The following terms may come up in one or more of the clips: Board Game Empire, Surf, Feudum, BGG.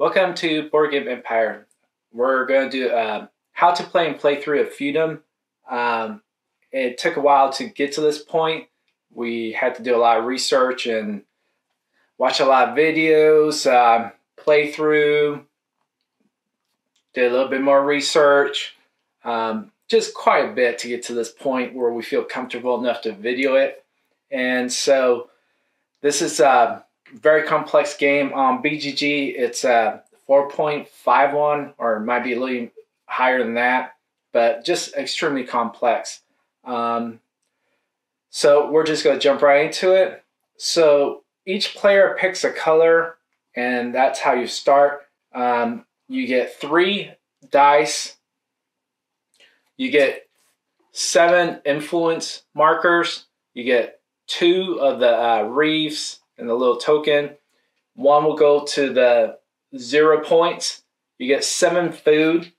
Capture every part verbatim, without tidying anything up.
Welcome to Board Game Empire. We're going to do a how to play and playthrough of Feudum. Um, it took a while to get to this point. We had to do a lot of research and watch a lot of videos, um, play through, did a little bit more research, um, just quite a bit to get to this point where we feel comfortable enough to video it. And so this is a very complex game on B G G. It's a four point five one, or it might be a little higher than that, but just extremely complex. Um, so we're just going to jump right into it. So each player picks a color, and that's how you start. Um, you get three dice. You get seven influence markers. You get two of the uh, reefs and the little token. One will go to the zero points. You get seven food.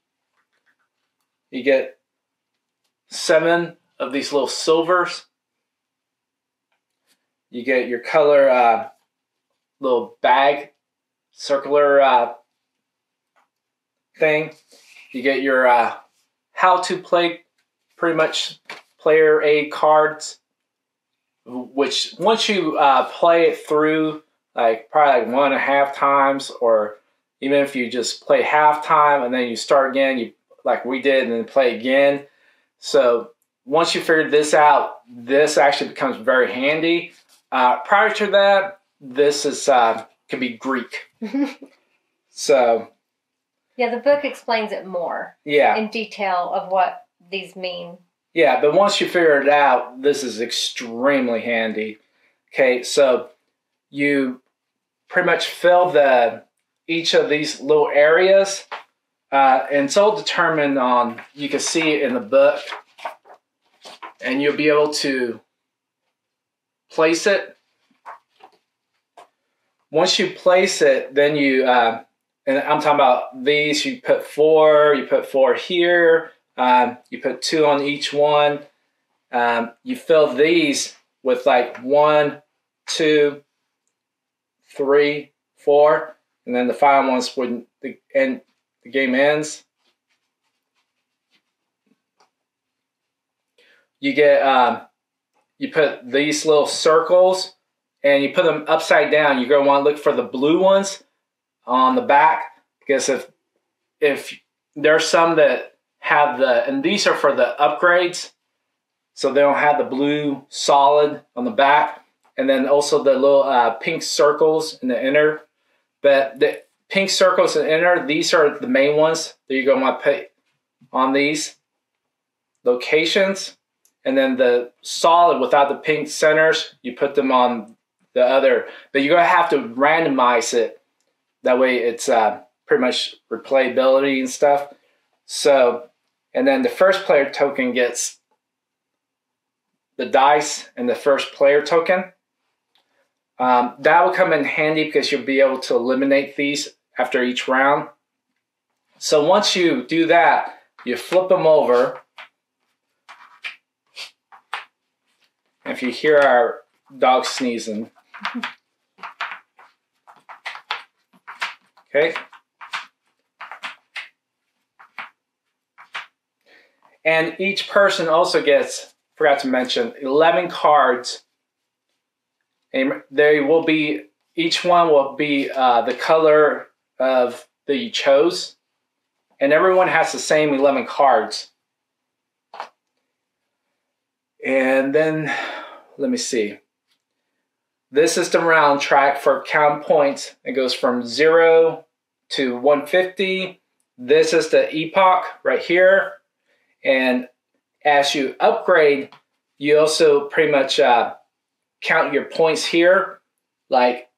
You get seven of these little silvers. You get your color uh, little bag, circular uh, thing. You get your uh, how to play, pretty much player aid cards, which once you uh, play it through, like probably like one and a half times, or even if you just play half time and then you start again, you like we did, and then play again. So once you figure this out, this actually becomes very handy. Uh, prior to that, this is uh, can be Greek. So yeah, the book explains it more. Yeah, in detail of what these mean. Yeah, but once you figure it out, this is extremely handy. Okay, so you pretty much fill the each of these little areas. Uh, and it's all determined on, you can see it in the book, and you'll be able to place it. Once you place it, then you, uh, and I'm talking about these, you put four, you put four here, um, you put two on each one. Um, you fill these with like one, two, three, four, and then the final ones wouldn't, and the game ends. You get, um, you put these little circles and you put them upside down. You're going to want to look for the blue ones on the back, because if, if there's some that have the, and these are for the upgrades, so they don't have the blue solid on the back. And then also the little uh, pink circles in the inner, but the pink circles in the inner, these are the main ones that you're going to want to put on these locations. And then the solid without the pink centers, you put them on the other. But you're going to have to randomize it. That way it's uh, pretty much replayability and stuff. So, and then the first player token gets the dice and the first player token. Um, that will come in handy because you'll be able to eliminate these after each round. So once you do that, you flip them over. If you hear our dog sneezing. Okay. And each person also gets, forgot to mention, eleven cards. And they will be, each one will be uh, the color of that you chose. And everyone has the same eleven cards. And then, let me see. This is the round track for count points. It goes from zero to one fifty. This is the epoch right here. And as you upgrade, you also pretty much uh, count your points here. Like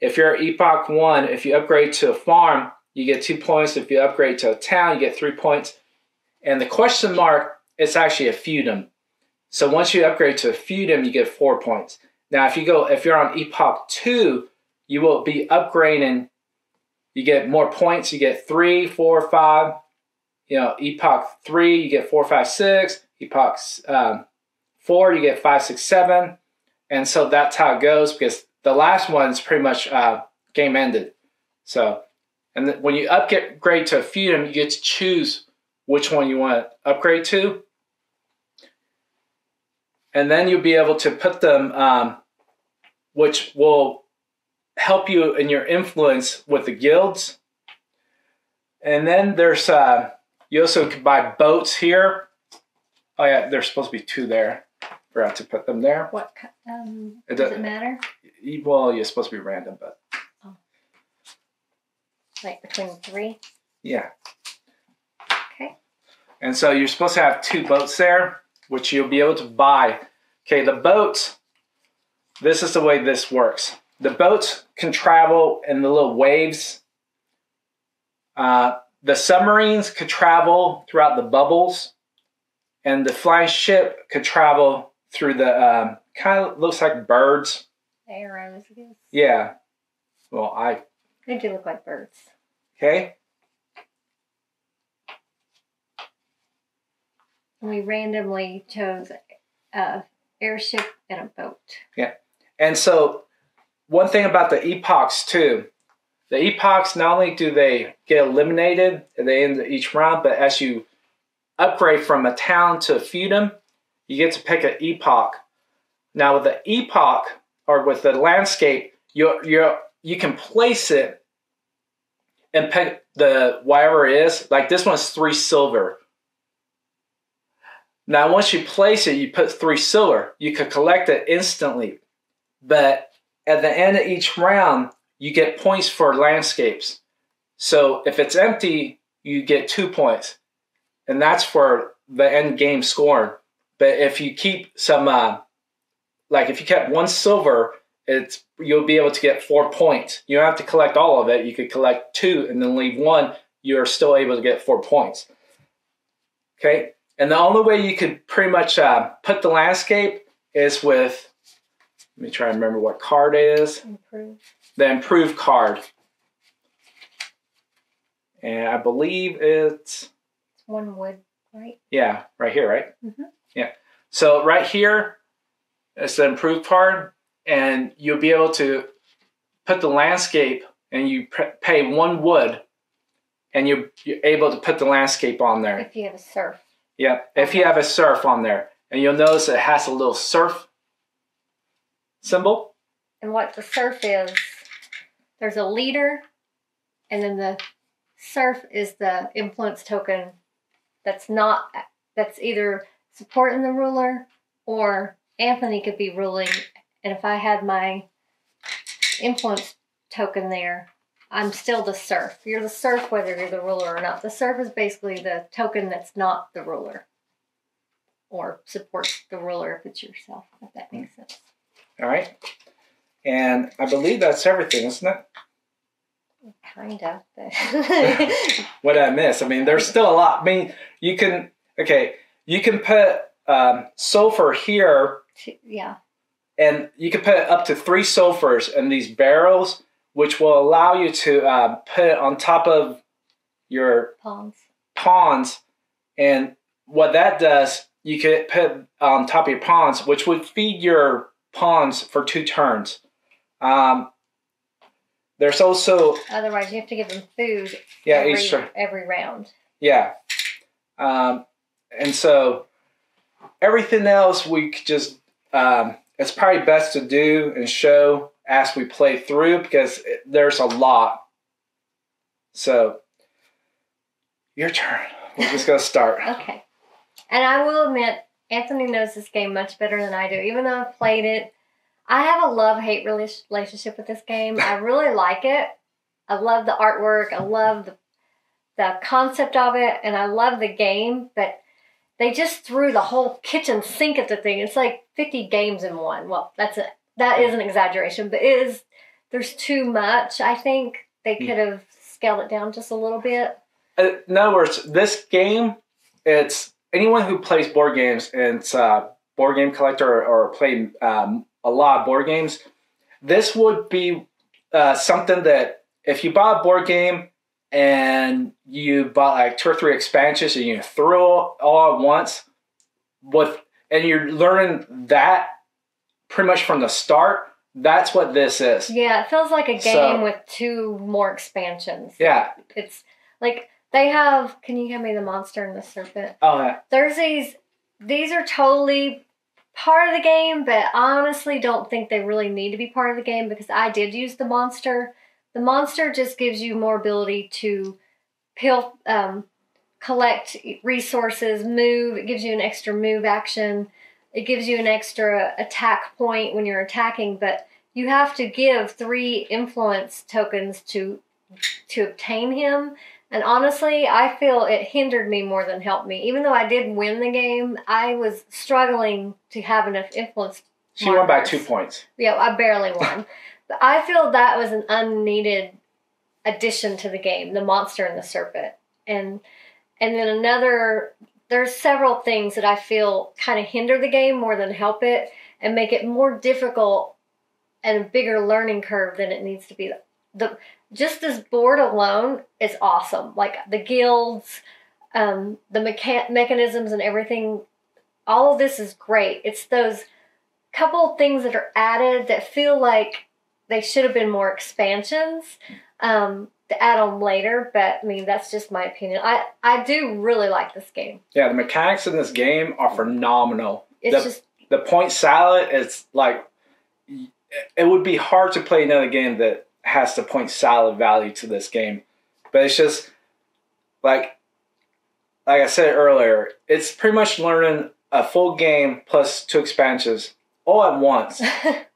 if you're epoch one, if you upgrade to a farm, you get two points. If you upgrade to a town, you get three points. And the question mark is actually a feudum. So once you upgrade to a feudum, you get four points. Now, if you go, if you're on epoch two, you will be upgrading. You get more points. You get three, four, five. You know, epoch three, you get four, five, six. Epoch um, four, you get five, six, seven. And so that's how it goes, because the last one's pretty much uh, game ended. So, And when you upgrade to a Feudum, you get to choose which one you want to upgrade to. And then you'll be able to put them, um, which will help you in your influence with the guilds. And then there's, uh, you also can buy boats here. Oh yeah, there's supposed to be two there. Forgot to put them there. What, um, does it, does it matter? Well, you're supposed to be random, but. Oh. Like between three? Yeah. Okay. And so you're supposed to have two boats there, which you'll be able to buy. Okay, the boats, this is the way this works. The boats can travel in the little waves. Uh, the submarines could travel throughout the bubbles. And the flying ship could travel through the, um, kind of looks like birds. Arrows, I guess. Yeah. Well, I... They do look like birds. Okay. We randomly chose an airship and a boat. Yeah. And so, one thing about the epochs, too. The epochs, not only do they get eliminated at the end of each round, but as you upgrade from a town to a feudum, you get to pick an epoch. Now, with the epoch, or with the landscape, you you you can place it and pick the whatever it is. Like this one's three silver. Now, once you place it, you put three silver. You could collect it instantly, but at the end of each round, you get points for landscapes. So if it's empty, you get two points. And that's for the end game score. But if you keep some, uh, like if you kept one silver, it's, you'll be able to get four points. You don't have to collect all of it. You could collect two and then leave one. You're still able to get four points. Okay. And the only way you could pretty much uh, put the landscape is with, let me try to remember what card it is. Improve. The Improve card. And I believe it's... One wood, right? Yeah, right here, right? Mm-hmm. Yeah. So right here, it's the Improved card, and you'll be able to put the landscape, and you pay one wood, and you're, you're able to put the landscape on there. If you have a surf. Yeah, if you have a surf on there. And you'll notice it has a little surf symbol. And what the surf is, there's a leader, and then the surf is the influence token. That's not, that's either supporting the ruler or Anthony could be ruling. And if I had my influence token there, I'm still the serf. You're the serf whether you're the ruler or not. The serf is basically the token that's not the ruler or supports the ruler if it's yourself, if that makes sense. All right. And I believe that's everything, isn't it? Kind of. What did I miss? I mean, there's still a lot. I mean, you can, okay, you can put um, sulfur here. Yeah. And you can put up to three sulfurs in these barrels, which will allow you to uh, put it on top of your pawns. pawns. And what that does, you can put on top of your pawns, which would feed your pawns for two turns. Um, There's also... Otherwise, you have to give them food yeah, every, each every round. Yeah. Um, and so, everything else we could just... Um, it's probably best to do and show as we play through because it, there's a lot. So, your turn. We're just going to start. Okay. And I will admit, Anthony knows this game much better than I do. Even though I've played it, I have a love-hate relationship with this game. I really like it. I love the artwork. I love the, the concept of it. And I love the game. But they just threw the whole kitchen sink at the thing. It's like fifty games in one. Well, that's a, that is an exaggeration. But it is, there's too much, I think. They could have scaled it down just a little bit. In other words, this game, it's anyone who plays board games and it's a board game collector or, or play... Um, a lot of board games, this would be uh, something that if you bought a board game and you bought like two or three expansions and you threw all at once with, and you're learning that pretty much from the start, That's what this is. Yeah, it feels like a game so, with two more expansions. Yeah. It's like they have, can you give me the monster and the serpent? Oh, yeah. There's these, these are totally part of the game, but I honestly don't think they really need to be part of the game because I did use the monster. The monster just gives you more ability to peel, um, collect resources, move. It gives you an extra move action. It gives you an extra attack point when you're attacking, but you have to give three influence tokens to to obtain him. And honestly, I feel it hindered me more than helped me. Even though I did win the game, I was struggling to have enough influence. She markers. won by two points. Yeah, I barely won. But I feel that was an unneeded addition to the game, the monster and the serpent. And and then another... There's several things that I feel kind of hinder the game more than help it and make it more difficult and a bigger learning curve than it needs to be. The, just this board alone is awesome. Like the guilds, um, the mecha mechanisms and everything, all of this is great. It's those couple of things that are added that feel like they should have been more expansions. Um, to add on later, but I mean, that's just my opinion. I, I do really like this game. Yeah, the mechanics in this game are phenomenal. It's the, just... The point salad, it's like, it would be hard to play another game that has the point salad value to this game. But it's just, like, like I said earlier, it's pretty much learning a full game plus two expansions all at once.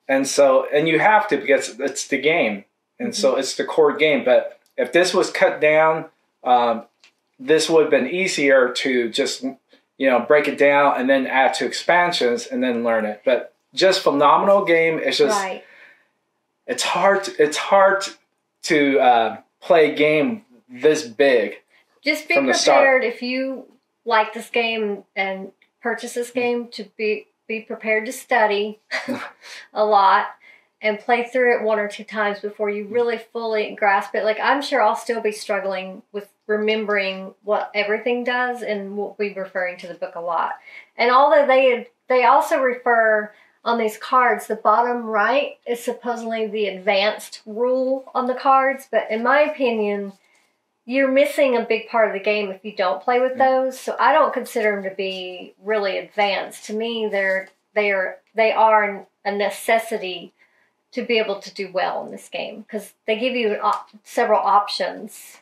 And so, and you have to because it's the game. And mm-hmm. so it's the core game, but if this was cut down, um, this would have been easier to just, you know, break it down and then add to expansions and then learn it. But just phenomenal game. It's just, right. it's hard. It's hard to uh, play a game this big. Just be prepared if you like this game and purchase this game to be be prepared to study a lot. And play through it one or two times before you really fully grasp it. Like, I'm sure I'll still be struggling with remembering what everything does and we'll be referring to the book a lot. And although they, they also refer on these cards, the bottom right is supposedly the advanced rule on the cards. But in my opinion, you're missing a big part of the game if you don't play with those. So I don't consider them to be really advanced. To me, they're, they're, they are a necessity to be able to do well in this game, because they give you an op several options.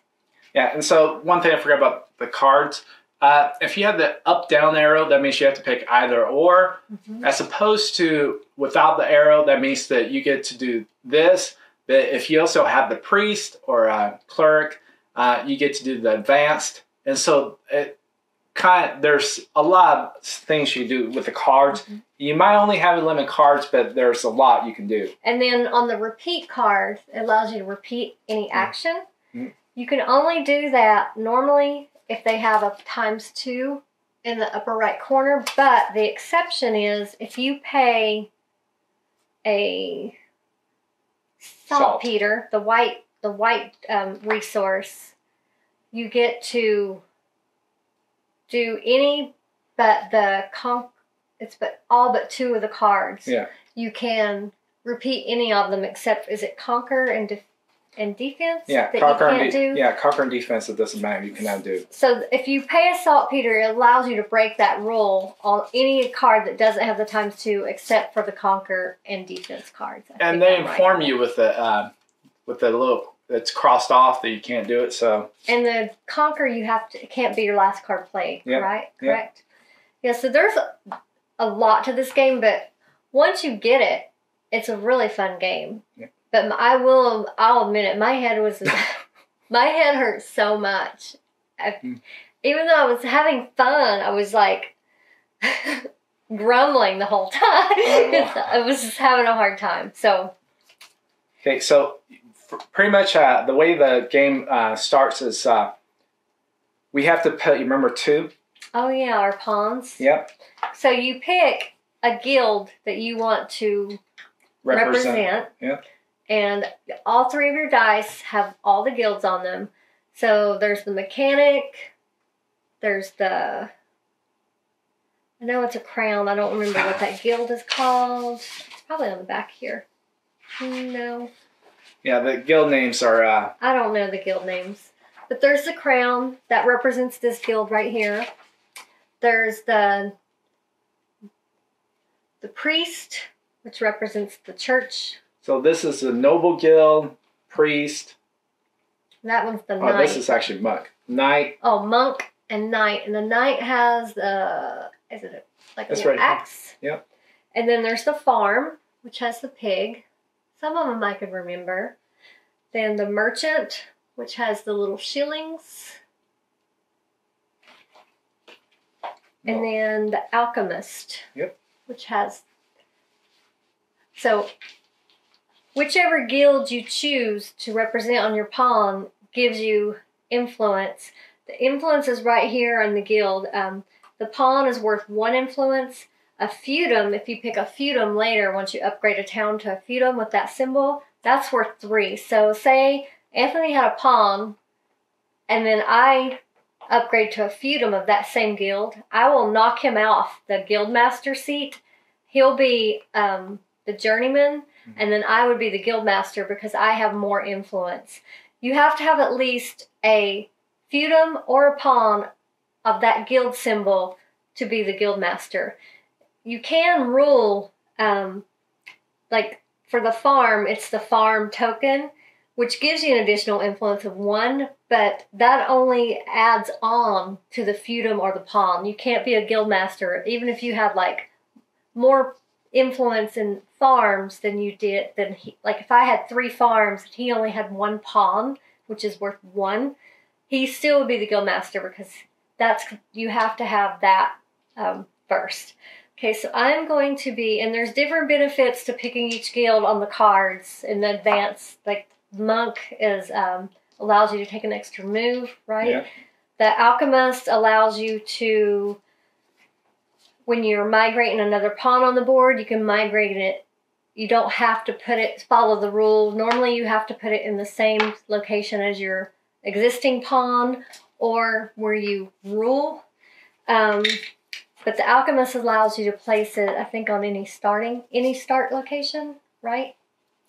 Yeah, and so one thing I forgot about the cards, uh, if you have the up-down arrow, that means you have to pick either or, mm-hmm. as opposed to without the arrow, that means that you get to do this, but if you also have the priest or uh, cleric, uh, you get to do the advanced, and so it kind of, there's a lot of things you do with the cards. Mm-hmm. You might only have a limit cards, but there's a lot you can do. And then on the repeat card, it allows you to repeat any action. Mm-hmm. You can only do that normally if they have a times two in the upper right corner, but the exception is if you pay a saltpeter, salt. the white, the white um, resource, you get to do any but the con it's but all but two of the cards. Yeah. You can repeat any of them except is it conquer and def and defense? Yeah, that conquer you can't and do? Yeah, conquer and defense it doesn't matter, you cannot do. So if you pay a saltpeter, it allows you to break that rule on any card that doesn't have the times two except for the conquer and defense cards. I and they I'm inform right. you with the uh, with the little it's crossed off that you can't do it, so. And the conquer, you have to, it can't be your last card played, yep. right? Correct? Yep. Yeah, so there's a, a lot to this game, but once you get it, it's a really fun game. Yep. But I will, I'll admit it, my head was, my head hurt so much. I, mm. Even though I was having fun, I was like grumbling the whole time. Oh. I was just having a hard time, so. Okay, so. Pretty much uh, the way the game uh, starts is uh, we have to pick, you remember two? Oh yeah, our pawns. Yep. So you pick a guild that you want to represent. represent. Yep. And all three of your dice have all the guilds on them. So there's the mechanic, there's the, I know it's a crown, I don't remember what that guild is called. It's probably on the back here. No. Yeah, the guild names are... Uh, I don't know the guild names. But there's the crown that represents this guild right here. There's the the priest, which represents the church. So this is the noble guild, priest. That one's the oh, knight. Oh, this is actually monk. Knight. Oh, monk and knight. And the knight has the... Is it like an right. axe? Yep. And then there's the farm, which has the pig. Some of them I could remember. Then the merchant, which has the little shillings. And oh. then the alchemist, yep. which has... So whichever guild you choose to represent on your pawn gives you influence. The influence is right here on the guild. Um, the pawn is worth one influence. A feudum, if you pick a feudum later, once you upgrade a town to a feudum with that symbol, that's worth three. So say Anthony had a pawn, and then I upgrade to a feudum of that same guild, I will knock him off the guildmaster seat. He'll be um, the journeyman, mm-hmm. and then I would be the guildmaster because I have more influence. You have to have at least a feudum or a pawn of that guild symbol to be the guildmaster. You can rule, um, like for the farm, it's the farm token, which gives you an additional influence of one, but that only adds on to the feudum or the pawn. You can't be a guildmaster, even if you have like more influence in farms than you did, than he, like if I had three farms and he only had one pawn, which is worth one, he still would be the guildmaster because that's, you have to have that um, first. Okay, so I'm going to be, and there's different benefits to picking each guild on the cards in advance. Like monk is um, allows you to take an extra move, right? Yeah. The alchemist allows you to, when you're migrating another pawn on the board, you can migrate it. You don't have to put it, follow the rule. Normally you have to put it in the same location as your existing pawn or where you rule. Um... But the alchemist allows you to place it, I think, on any starting, any start location, right?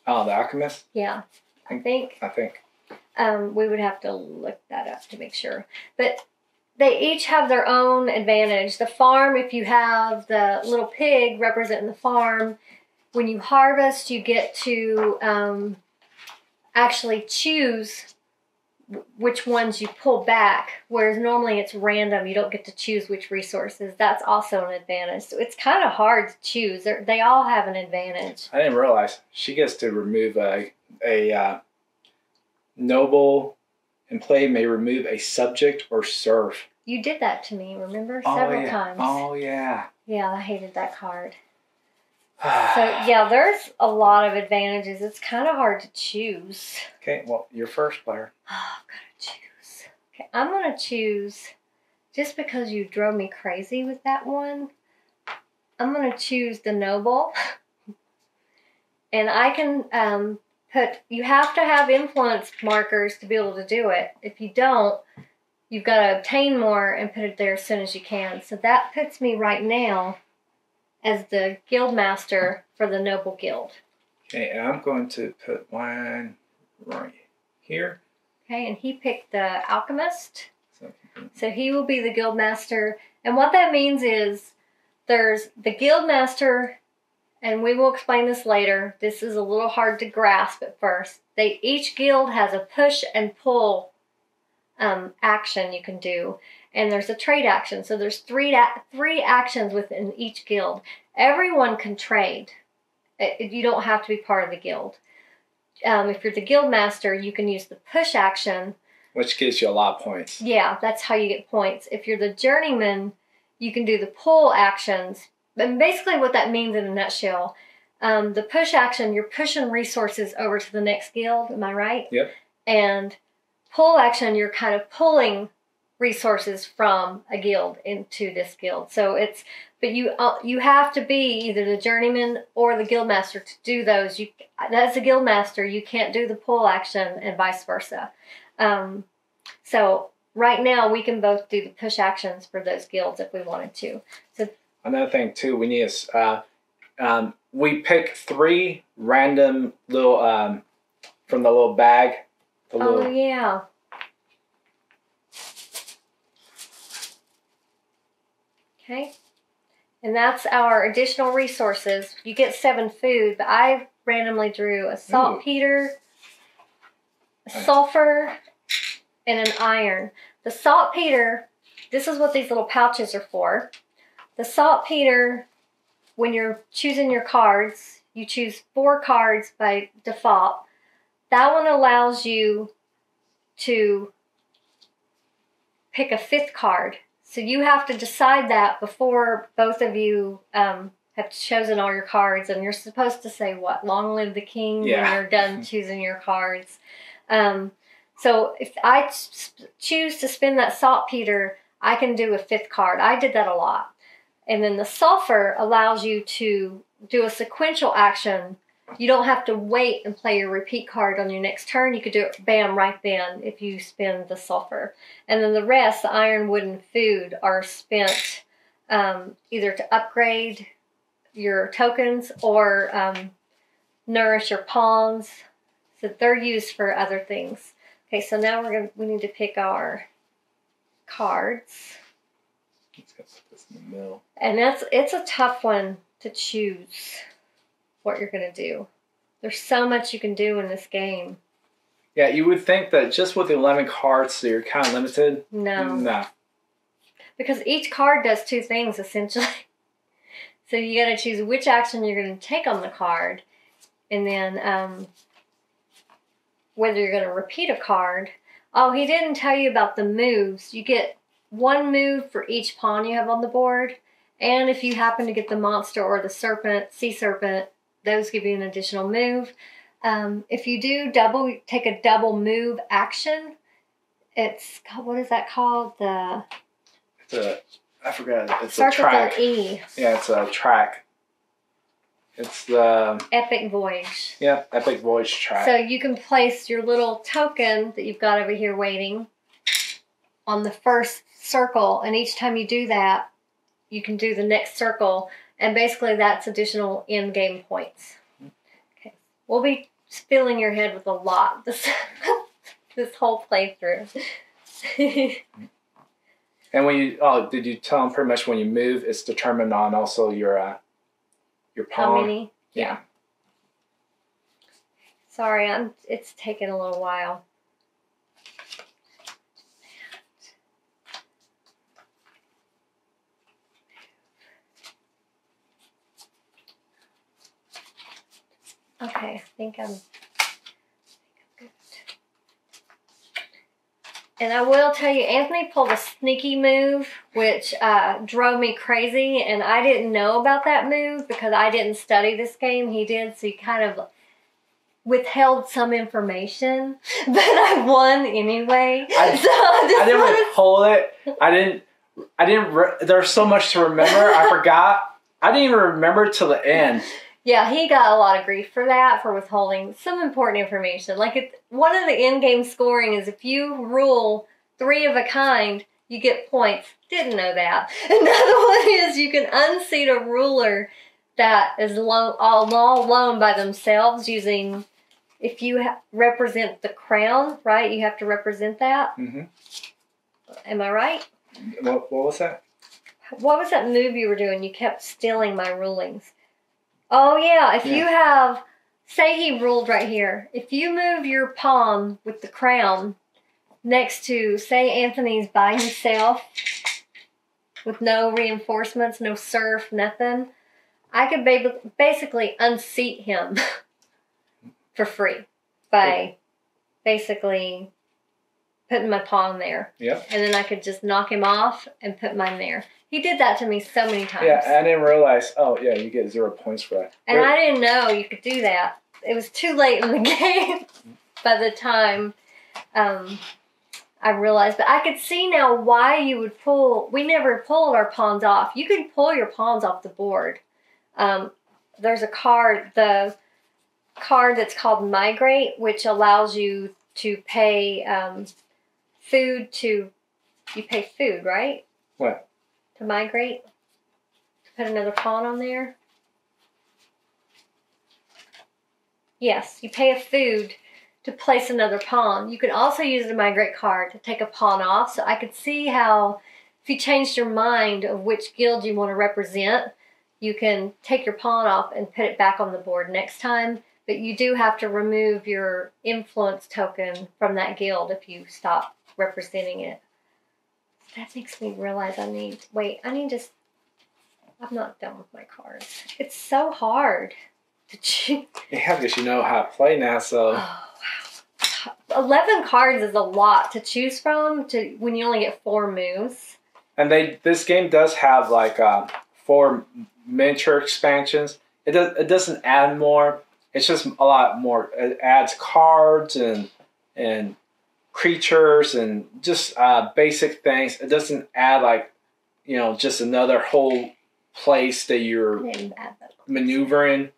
Oh, the alchemist? Yeah, I think. I think. Um, we would have to look that up to make sure. But they each have their own advantage. The farm, if you have the little pig representing the farm, when you harvest, you get to um, actually choose which ones you pull back, whereas normally it's random. You don't get to choose which resources. That's also an advantage. So it's kind of hard to choose. They're, they all have an advantage. I didn't realize she gets to remove a, a uh, noble, and play may remove a subject or serf. You did that to me, remember? Oh, Several yeah. times. Oh, yeah. Yeah, I hated that card. So, yeah, there's a lot of advantages. It's kind of hard to choose. Okay, well, you're first, player. Oh, I've got to choose. Okay, I'm going to choose, just because you drove me crazy with that one, I'm going to choose the noble. And I can um, put, you have to have influence markers to be able to do it. If you don't, you've got to obtain more and put it there as soon as you can. So that puts me right now as the guildmaster for the noble guild. Okay, and I'm going to put one right here. Okay, and he picked the alchemist. So, so he will be the guildmaster. And what that means is there's the guildmaster, and we will explain this later. This is a little hard to grasp at first. They, each guild has a push and pull um, action you can do. And there's a trade action. So there's three three actions within each guild. Everyone can trade. You don't have to be part of the guild. Um, if you're the guild master, you can use the push action, which gives you a lot of points. Yeah, that's how you get points. If you're the journeyman, you can do the pull actions. And basically what that means in a nutshell, um, the push action, you're pushing resources over to the next guild. Am I right? Yep. And pull action, you're kind of pulling resources from a guild into this guild. So it's, but you uh, you have to be either the journeyman or the guildmaster to do those. You, as a guildmaster, you can't do the pull action and vice versa. Um, so right now we can both do the push actions for those guilds if we wanted to. So another thing too, we need is uh, Um, we pick three random little, um, from the little bag. The oh, little... yeah. Okay. And that's our additional resources. You get seven food, but I randomly drew a saltpeter, a sulfur, and an iron. The saltpeter, this is what these little pouches are for. The saltpeter, when you're choosing your cards, you choose four cards by default. That one allows you to pick a fifth card. So you have to decide that before both of you um, have chosen all your cards. And you're supposed to say, what, long live the king, yeah, when you're done choosing your cards. Um, so if I choose to spend that saltpeter, I can do a fifth card. I did that a lot. And then the sulfur allows you to do a sequential action. You don't have to wait and play your repeat card on your next turn. You could do it bam, right then, if you spend the sulfur. And then the rest, the iron, wood, and food, are spent um, either to upgrade your tokens or um, nourish your pawns. So they're used for other things. Okay, so now we're gonna we need to pick our cards. Let's put this in the middle. And that's it's a tough one to choose what you're going to do. There's so much you can do in this game. Yeah, you would think that just with the eleven cards, so you're kind of limited. No. No. Because each card does two things, essentially. So you got to choose which action you're going to take on the card, and then um, whether you're going to repeat a card. Oh, he didn't tell you about the moves. You get one move for each pawn you have on the board, and if you happen to get the monster or the serpent, sea serpent, those give you an additional move. Um, if you do double, take a double move action, it's, what is that called? The it's a, I forgot. It's a track. E. Yeah, it's a track. It's the Epic Voyage. Yeah, Epic Voyage track. So you can place your little token that you've got over here waiting on the first circle, and each time you do that, you can do the next circle, and basically that's additional end game points. Okay, we'll be filling your head with a lot this this whole playthrough. And when you oh, did you tell them pretty much when you move, it's determined on also your uh, your pawn. How many? Yeah. yeah. Sorry, I'm. It's taken a little while. Okay, I think I'm, I think I'm good. And I will tell you, Anthony pulled a sneaky move, which uh, drove me crazy, and I didn't know about that move because I didn't study this game. He did, so he kind of withheld some information, but I won anyway. I, so I, I didn't was... withhold it. I didn't, I didn't, re there's so much to remember. I forgot. I didn't even remember till the end. Yeah, he got a lot of grief for that, for withholding some important information. Like, it, one of the in-game scoring is if you rule three of a kind, you get points. Didn't know that. Another one is you can unseat a ruler that is lo all, all alone by themselves using, if you ha represent the crown, right? You have to represent that. Mm-hmm. Am I right? What, what was that? What was that move you were doing? You kept stealing my rulings. Oh, yeah. If yeah. you have, say he ruled right here. If you move your pawn with the crown next to, say, Anthony's by himself with no reinforcements, no serf, nothing, I could ba basically unseat him for free by basically putting my pawn there. Yep. And then I could just knock him off and put mine there. He did that to me so many times. Yeah, I didn't realize, oh, yeah, you get zero points for that. And I didn't know you could do that. It was too late in the game by the time um, I realized. But I could see now why you would pull. We never pulled our pawns off. You can pull your pawns off the board. Um, there's a card, the card that's called Migrate, which allows you to pay um, food to, you pay food, right? What? To migrate, to put another pawn on there. Yes, you pay a feud to place another pawn. You can also use the migrate card to take a pawn off. So I could see how if you changed your mind of which guild you want to represent, you can take your pawn off and put it back on the board next time. But you do have to remove your influence token from that guild if you stop representing it. That makes me realize I need... Wait, I need to... I'm not done with my cards. It's so hard to choose. Yeah, because you know how to play now, so... Oh, wow. eleven cards is a lot to choose from to when you only get four moves. And they this game does have, like, uh, four miniature expansions. It, does, it doesn't add more. It's just a lot more. It adds cards and... and creatures and just uh, basic things. It doesn't add, like, you know, just another whole place that you're maneuvering.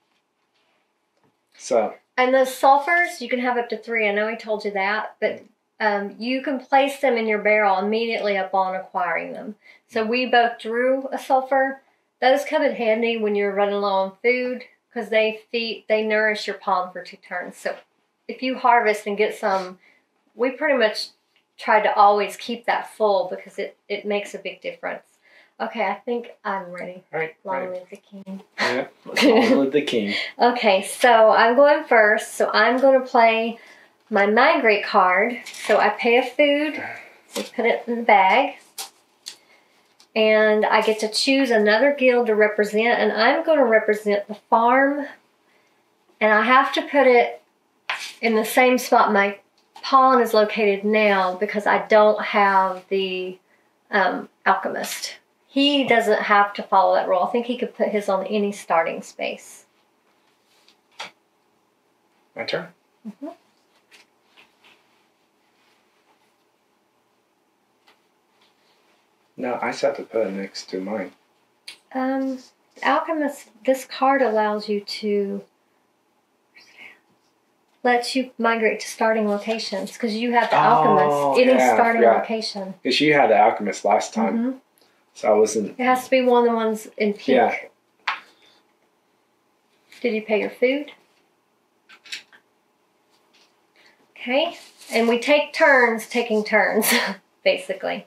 So. And those sulfurs, you can have up to three. I know I told you that, but um, you can place them in your barrel immediately upon acquiring them. So we both drew a sulfur. Those come in handy when you're running low on food because they feed, they nourish your palm for two turns. So if you harvest and get some, we pretty much tried to always keep that full because it, it makes a big difference. Okay, I think I'm ready. All right, Long right. live the king. Yeah, long live the king. Okay, so I'm going first. So I'm going to play my migrate card. So I pay a food. So put it in the bag. And I get to choose another guild to represent. And I'm going to represent the farm. And I have to put it in the same spot my pawn is located now because I don't have the um, alchemist. He doesn't have to follow that rule. I think he could put his on any starting space. My turn. Mm-hmm. No, I just have to put it next to mine. Um, alchemist. This card allows you to. Lets you migrate to starting locations because you have the alchemist in oh, yeah, starting yeah. location. Because you had the alchemist last time, mm-hmm. so I wasn't. It has to be one of the ones in pink. Yeah. Did you pay your food? Okay, and we take turns taking turns, basically.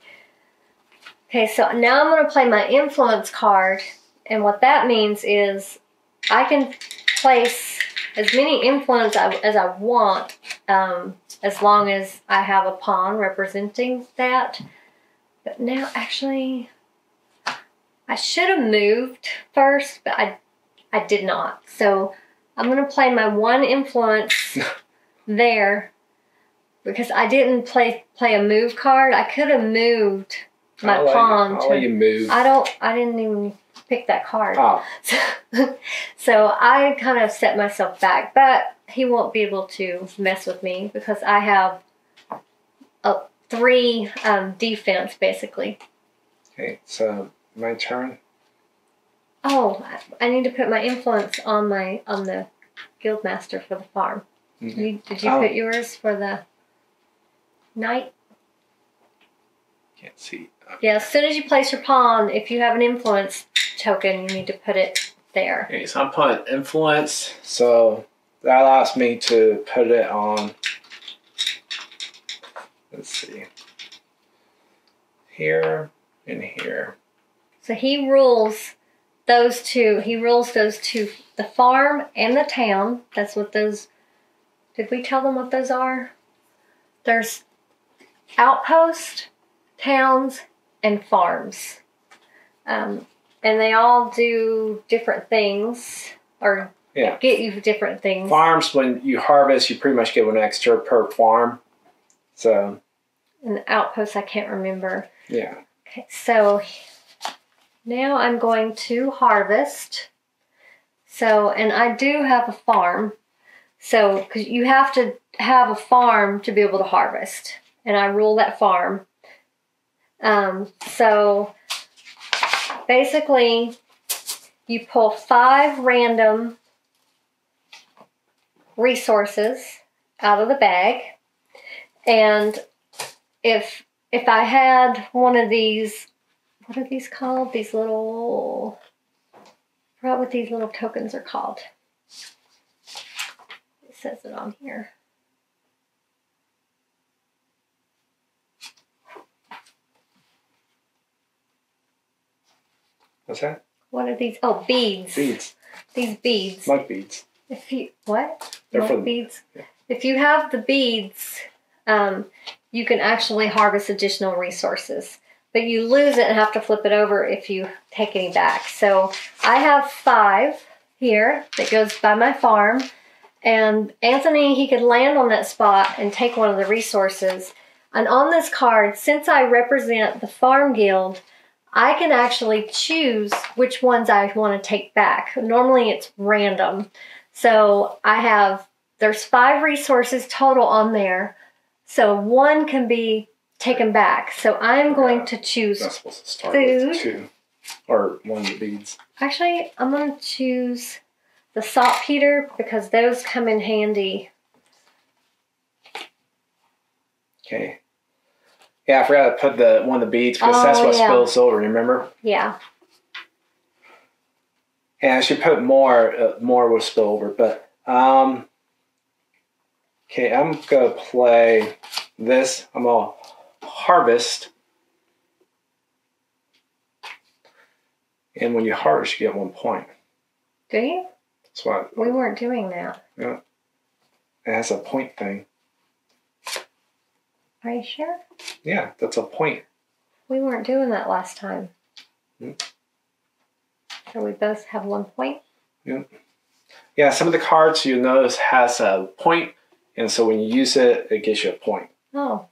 Okay, so now I'm going to play my influence card, and what that means is I can place as many influence as I want, um, as long as I have a pawn representing that. But now, actually, I should have moved first, but I, I did not. So I'm going to play my one influence there because I didn't play play a move card. I could have moved my I'll pawn. I'll to, you move. I don't. I didn't even. Pick that card. Oh. So, so I kind of set myself back, but he won't be able to mess with me because I have a three um, defense basically. Okay, so my turn. Oh, I need to put my influence on my on the guildmaster for the farm. Mm-hmm. you, did you oh. put yours for the knight? Can't see. Okay. Yeah, as soon as you place your pawn, if you have an influence token, you need to put it there. Okay, so I'm putting influence. So that allows me to put it on. Let's see. Here and here. So he rules those two. He rules those two, the farm and the town. That's what those. Did we tell them what those are? There's outpost, towns, and farms. Um, And they all do different things, or yeah. get you different things. Farms, when you harvest, you pretty much get one extra per farm. So, and the outposts, I can't remember. Yeah. Okay, so now I'm going to harvest. So, and I do have a farm. So, because you have to have a farm to be able to harvest, and I rule that farm. Um. So. Basically, you pull five random resources out of the bag, and if if I had one of these, what are these called? These little, I forgot what these little tokens are called. it says it on here. What's that? What are these? Oh, beads. Beads. These beads. Mud beads. If you what? They're mud from, beads. Yeah. If you have the beads, um, you can actually harvest additional resources. But you lose it and have to flip it over if you take any back. So I have five here that goes by my farm. And Anthony, he could land on that spot and take one of the resources. And on this card, since I represent the Farm Guild, I can actually choose which ones I want to take back. Normally it's random. So I have, there's five resources total on there. So one can be taken back. So I'm going yeah, to choose not supposed to start food. With two, or one of the beads. Actually, I'm going to choose the saltpeter because those come in handy. Okay. Yeah, I forgot to put the one of the beads because oh, that's what yeah. spills over. Remember? Yeah. And I should put more. Uh, more will spill over, but um. Okay, I'm gonna play this. I'm gonna harvest, and when you harvest, you get one point. Do you? That's why we weren't doing that. Yeah, it has a point thing. Are you sure? Yeah, that's a point. We weren't doing that last time. Mm. So we both have one point? Yeah. Yeah, some of the cards you notice has a point, and so when you use it, it gives you a point. Oh.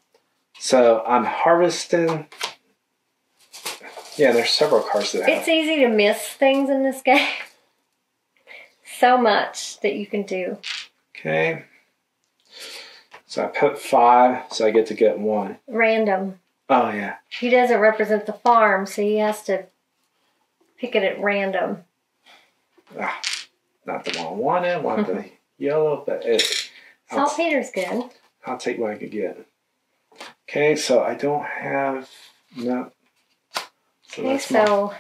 So I'm harvesting. Yeah, there's several cards that have. It's easy to miss things in this game. So much that you can do. Okay. So I put five, so I get to get one. Random. Oh, yeah. He doesn't represent the farm, so he has to pick it at random. Ah, not the one I wanted, wanted the yellow, but it... Saltpeter's good. I'll take what I could get. Okay, so I don't have... No. So okay, that's so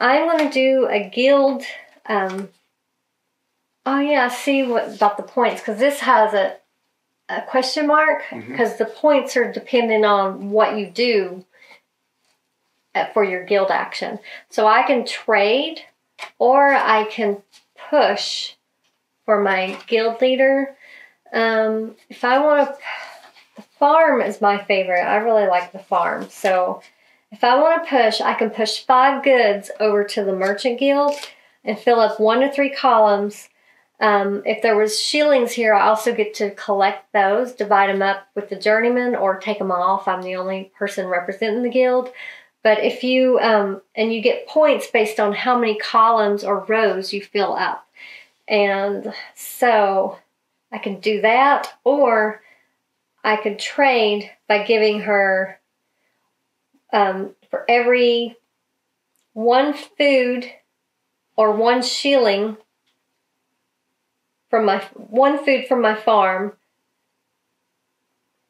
my... I'm going to do a guild... Um, oh, yeah, I see what about the points, because this has a... a question mark because mm-hmm. the points are dependent on what you do for your guild action. So I can trade or I can push for my guild leader. Um, if I want to, the farm is my favorite. I really like the farm. So if I want to push, I can push five goods over to the merchant guild and fill up one to three columns. Um, if there was shillings here, I also get to collect those, divide them up with the journeyman, or take them off. I'm the only person representing the guild. But if you, um, and you get points based on how many columns or rows you fill up. And so I can do that, or I could trade by giving her, um, for every one food or one shilling, from my one food from my farm.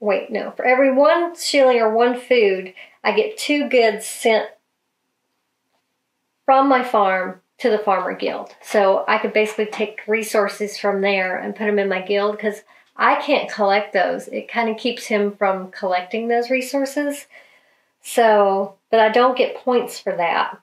Wait, no. For every one shilling or one food, I get two goods sent from my farm to the farmer guild. So I could basically take resources from there and put them in my guild because I can't collect those. It kind of keeps him from collecting those resources. So, but I don't get points for that.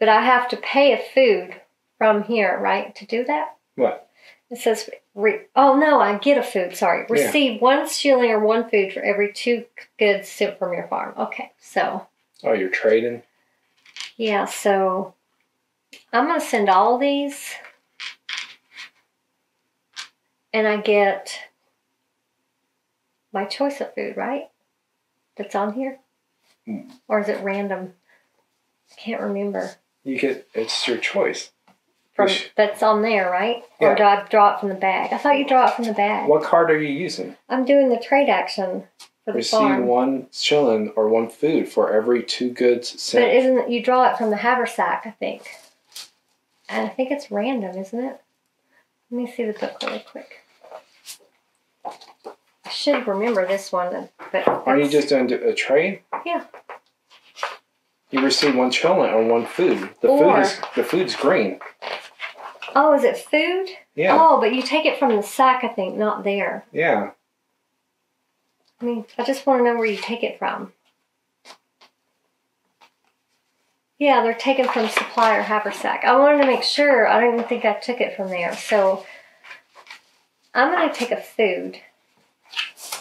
But I have to pay a food from here, right, to do that? What? It says, re oh, no, I get a food, sorry. Receive yeah. one shilling or one food for every two goods sent from your farm. Okay, so. Oh, you're trading? Yeah, so I'm going to send all these. And I get my choice of food, right? That's on here? Mm. Or is it random? I can't remember. You get, it's your choice. From, that's on there, right? Yeah. Or do I draw it from the bag? I thought you draw it from the bag. What card are you using? I'm doing the trade action for the Receive farm. Receive one shilling or one food for every two goods sent. But isn't it, you draw it from the haversack, I think. And I think it's random, isn't it? Let me see the book really quick. I should remember this one. But are you just doing a trade? Yeah. You receive one shilling or one food. The or, food is the food's green. Oh, is it food? Yeah. Oh, but you take it from the sack, I think, not there. Yeah. I mean, I just want to know where you take it from. Yeah, they're taken from supply or haversack. I wanted to make sure. I didn't think I took it from there. So I'm going to take a food.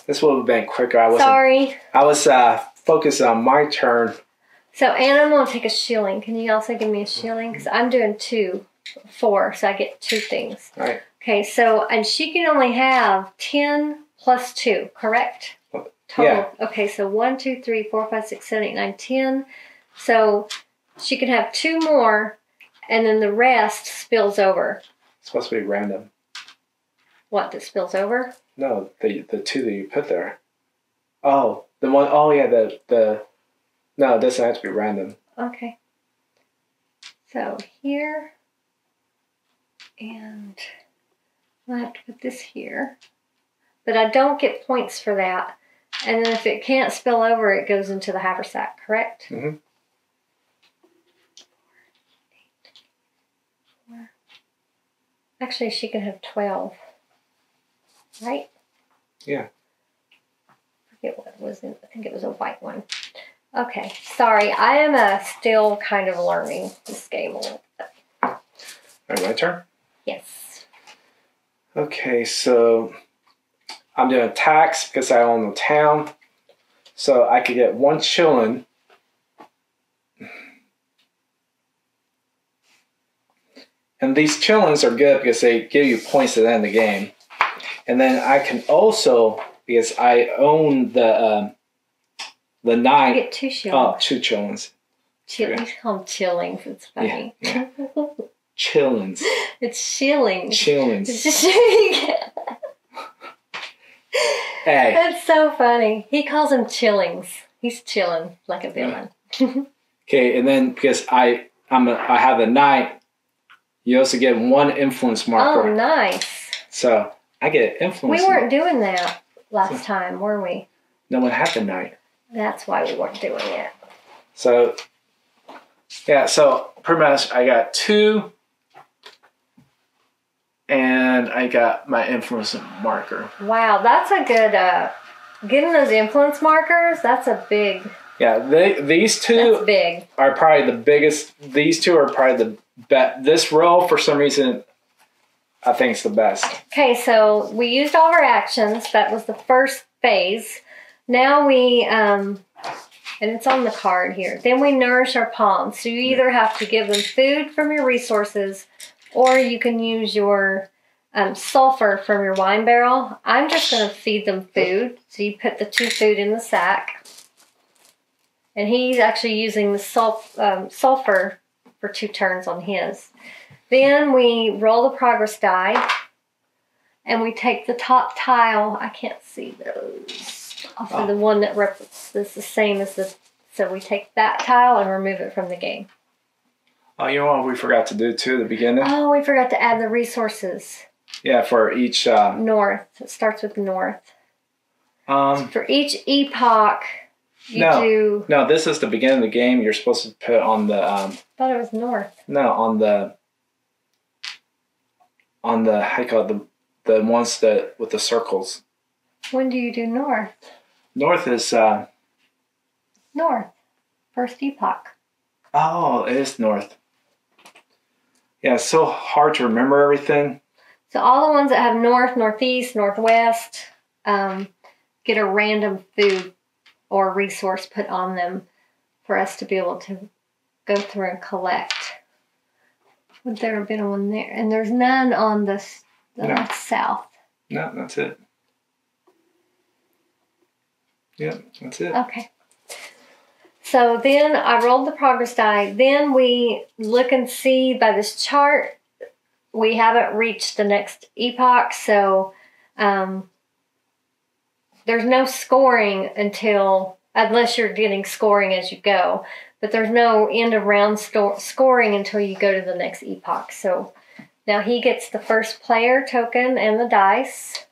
This would have been quicker. I wasn't, Sorry. I was uh, focused on my turn. So, and I'm going to take a shilling. Can you also give me a shilling? Because I'm doing two, four, so I get two things. All right. Okay, so, and she can only have ten plus two, correct? Total. Yeah. Okay, so one, two, three, four, five, six, seven, eight, nine, ten. So she can have two more, and then the rest spills over. It's supposed to be random. What, that spills over? No, the the two that you put there. Oh, the one, oh yeah, the, the, no, it doesn't have to be random. Okay. So here, and I'll have to put this here. But I don't get points for that. And then if it can't spill over, it goes into the haversack, correct? Mm-hmm. Actually, she can have twelve, right? Yeah. I forget what it was. In, I think it was a white one. Okay, sorry. I am uh, still kind of learning this game a little bit. All right, my turn? Yes. Okay, so I'm doing a tax because I own the town. So I could get one shilling. And these shillings are good because they give you points at the end of the game. And then I can also, because I own the uh, the nine. You get two shillings. Oh, two shillings. Chill okay. You call them shillings. It's funny. Yeah, yeah. Shillings. It's shillings. Shillings. It's just Hey. That's so funny. He calls him chillings. He's chilling like a villain. Okay, and then because I I'm a, I have a nine, you also get one influence marker. Oh, nice. So I get an influence. We weren't marker. doing that last so, time, were we? No one had the nine. That's why we weren't doing it. So yeah, so pretty much I got two, and I got my influence marker. Wow, that's a good, uh, getting those influence markers, that's a big. Yeah, they, these two big. are probably the biggest, these two are probably the best. This row, for some reason, I think it's the best. Okay, so we used all of our actions. That was the first phase. Now we, um, and it's on the card here, then we nourish our pawns. So you either have to give them food from your resources, or you can use your um, sulfur from your wine barrel. I'm just going to feed them food. So you put the two food in the sack. And he's actually using the sulf um, sulfur for two turns on his. Then we roll the progress die. And we take the top tile. I can't see those. Also oh. the one that represents is the same as the... So we take that tile and remove it from the game. Oh, you know what we forgot to do too at the beginning? Oh, we forgot to add the resources. Yeah, for each... Uh, north. It starts with north. Um, so for each epoch, you no, do... No, this is the beginning of the game. You're supposed to put on the... Um, I thought it was north. No, on the... On the... How do you call it? The, the ones that... With the circles. When do you do north? North is... Uh, north. First epoch. Oh, it is north. Yeah, it's so hard to remember everything. So all the ones that have north, northeast, northwest, um, get a random food or resource put on them for us to be able to go through and collect. Would there have been one there? And there's none on the, the no. south. No, that's it. Yeah, that's it. Okay. So then I rolled the progress die. Then we look and see by this chart, we haven't reached the next epoch. So um, there's no scoring until, unless you're getting scoring as you go. But there's no end of round scoring until you go to the next epoch. So now he gets the first player token and the dice.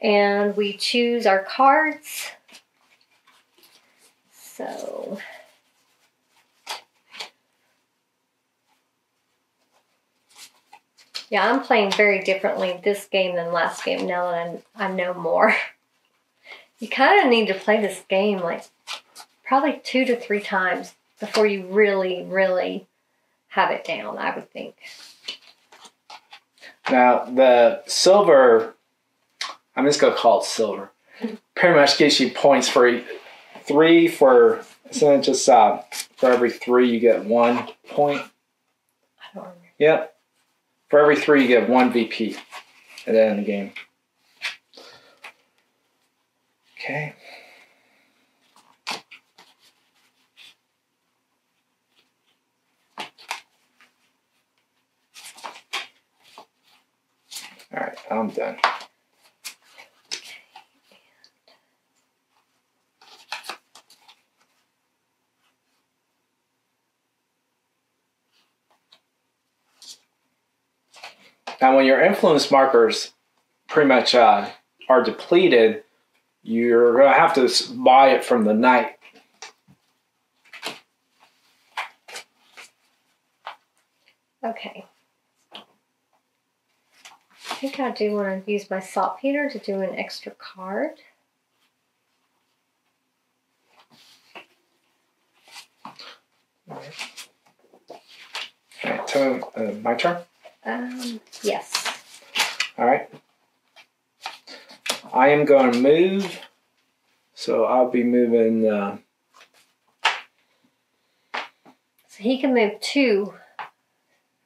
And we choose our cards. So, Yeah, I'm playing very differently this game than last game now that I, I know more. You kind of need to play this game like probably two to three times before you really, really have it down, I would think. Now, the silver, I'm just going to call it silver, pretty much gives you points for three for, isn't it just uh, for every three you get one point? I don't remember. Yep. For every three you get one V P at the end of the game. Okay. All right, I'm done. Now, when your influence markers pretty much uh, are depleted, you're going to have to buy it from the knight. Okay. I think I do want to use my saltpeter to do an extra card. All right, so uh, my turn? Um, yes. All right. I am going to move. So I'll be moving. Uh... So he can move two,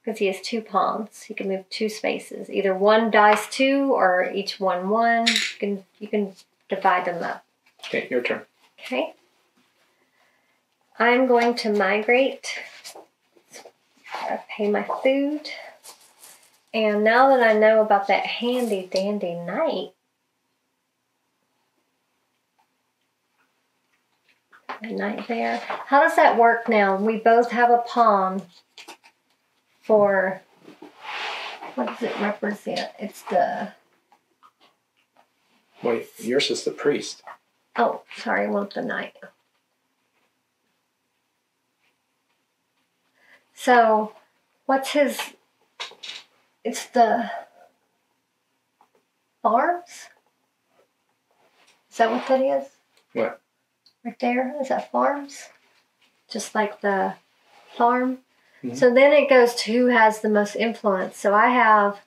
because he has two pawns. He can move two spaces. Either one dies two or each one one. You can, you can divide them up. Okay, your turn. Okay. I'm going to migrate. I pay my food. And now that I know about that handy dandy knight, a knight there, how does that work now? We both have a pawn for, what does it represent? It's the... Wait, yours is the priest. Oh, sorry, I want the knight. So, what's his... It's the farms? Is that what that is? What? Right there? Is that farms? Just like the farm? Mm-hmm. So then it goes to who has the most influence. So I have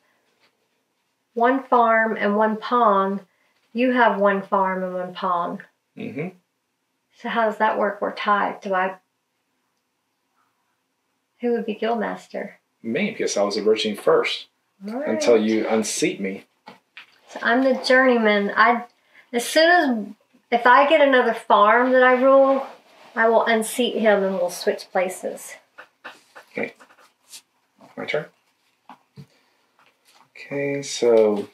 one farm and one pawn. You have one farm and one pawn. Mm-hmm. So how does that work? We're tied. Do I... Who would be guildmaster? Me, because I was emerging first. Right. Until you unseat me. So I'm the journeyman. I, as soon as, if I get another farm that I rule, I will unseat him and we'll switch places. Okay. My turn. Okay, so...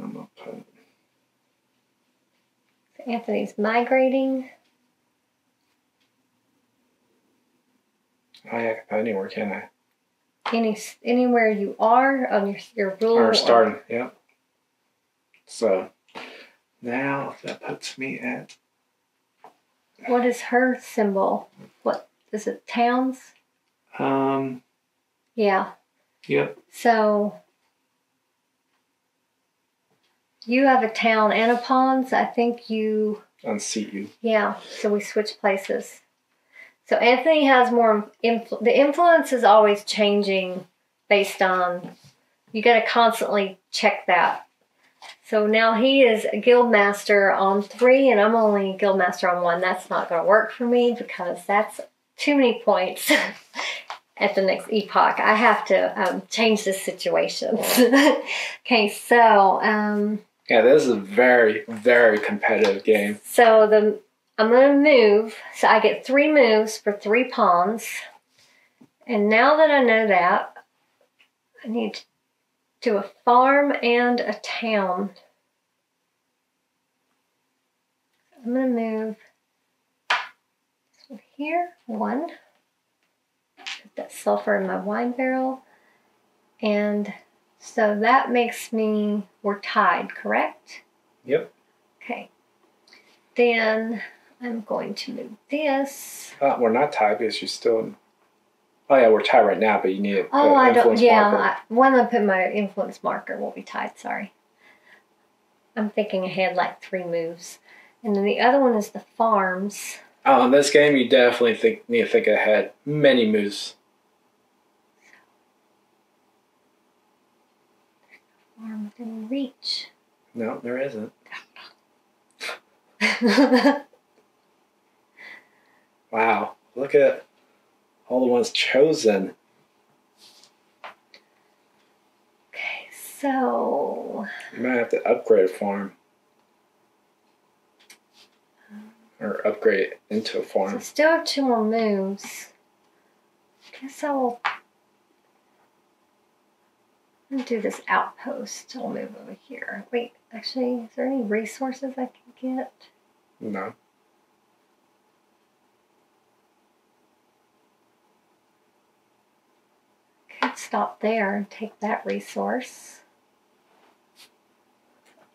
I'm gonna put... So Anthony's migrating. I can put anywhere, can I? Any anywhere you are on your your rule. Or starting, or... yeah. So now that puts me at. What is her symbol? What is it? Towns. Um. Yeah. Yep. So. You have a town and a pawn, so I think you... Unseat you. Yeah, so we switch places. So Anthony has more... Influ the influence is always changing based on... You got to constantly check that. So now he is a guildmaster on three, and I'm only guildmaster on one. That's not going to work for me because that's too many points at the next epoch. I have to um, change this situation. Okay, so... Um, Yeah, this is a very, very competitive game. So the I'm going to move. So I get three moves for three pawns. And now that I know that, I need to do a farm and a town. I'm going to move this one here, one. Put that sulfur in my wine barrel. And So that makes me, we're tied, correct? Yep. Okay. Then I'm going to move this. Uh, we're not tied because you're still... Oh, yeah, we're tied right now, but you need an oh, I influence don't, yeah, marker. I, when I put my influence marker, we'll be tied, sorry. I'm thinking ahead like three moves. And then the other one is the farms. Oh, in this game, you definitely think, need to think ahead. Many moves. Farm within reach. No, there isn't. Wow, look at all the ones chosen. Okay, so... You might have to upgrade a farm. Um, or upgrade it into a farm. So still have two more moves. I guess I will... I'll do this outpost. I'll move over here. Wait, actually, is there any resources I can get? No. Could stop there and take that resource.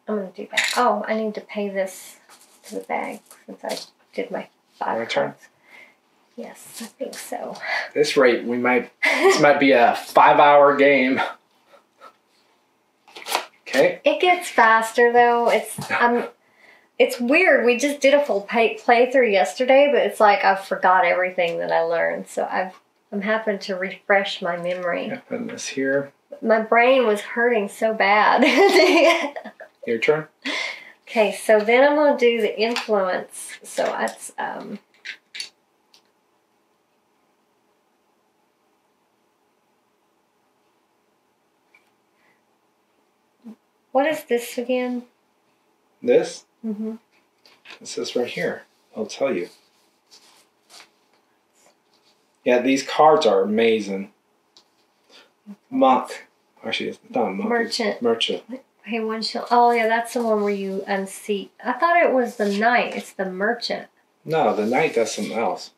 I'm going to do that. Oh, I need to pay this to the bag since I did my five My turn? Yes, I think so. At this rate, we might, this might be a five-hour game. Okay. It gets faster though. It's um, it's weird. We just did a full play playthrough yesterday, but it's like I forgot everything that I learned. So I've I'm having to refresh my memory. Yeah, putting this here. My brain was hurting so bad. Your turn. Okay, so then I'm gonna do the influence. So that's um. What is this again? This? Mm-hmm. This is right here. I'll tell you. Yeah, these cards are amazing. Monk. Actually, it's not a monk. Merchant. Merchant. Hey, one shall. Oh, yeah, that's the one where you unseat. I thought it was the knight. It's the merchant. No, the knight does something else.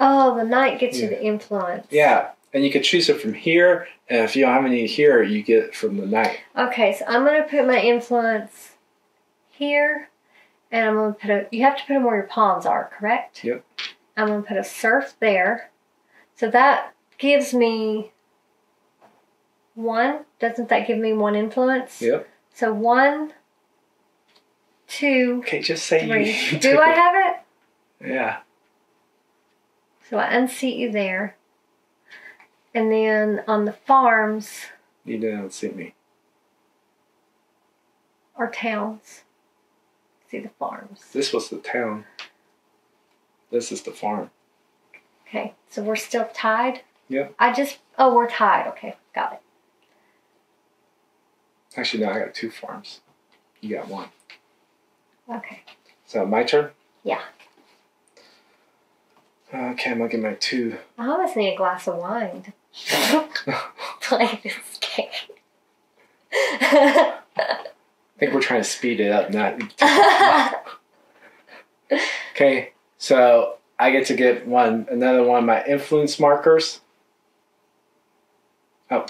Oh, the knight gets yeah. you the influence. Yeah. And you can choose it from here, and if you don't have any here, you get it from the knight. Okay, so I'm going to put my influence here, and I'm going to put a... You have to put them where your pawns are, correct? Yep. I'm going to put a serf there. So that gives me one. Doesn't that give me one influence? Yep. So one, two, okay, just say three. You do I have it? Yeah. So I unseat you there. And then on the farms... You didn't see me. Or towns. See the farms. This was the town. This is the farm. Okay, so we're still tied? Yeah. I just... Oh, we're tied. Okay, got it. Actually, no, I got two farms. You got one. Okay. So, my turn? Yeah. Okay, I'm going to get my two. I almost need a glass of wine to play this game. I think we're trying to speed it up, not... Okay, so I get to get one, another one of my influence markers. Oh,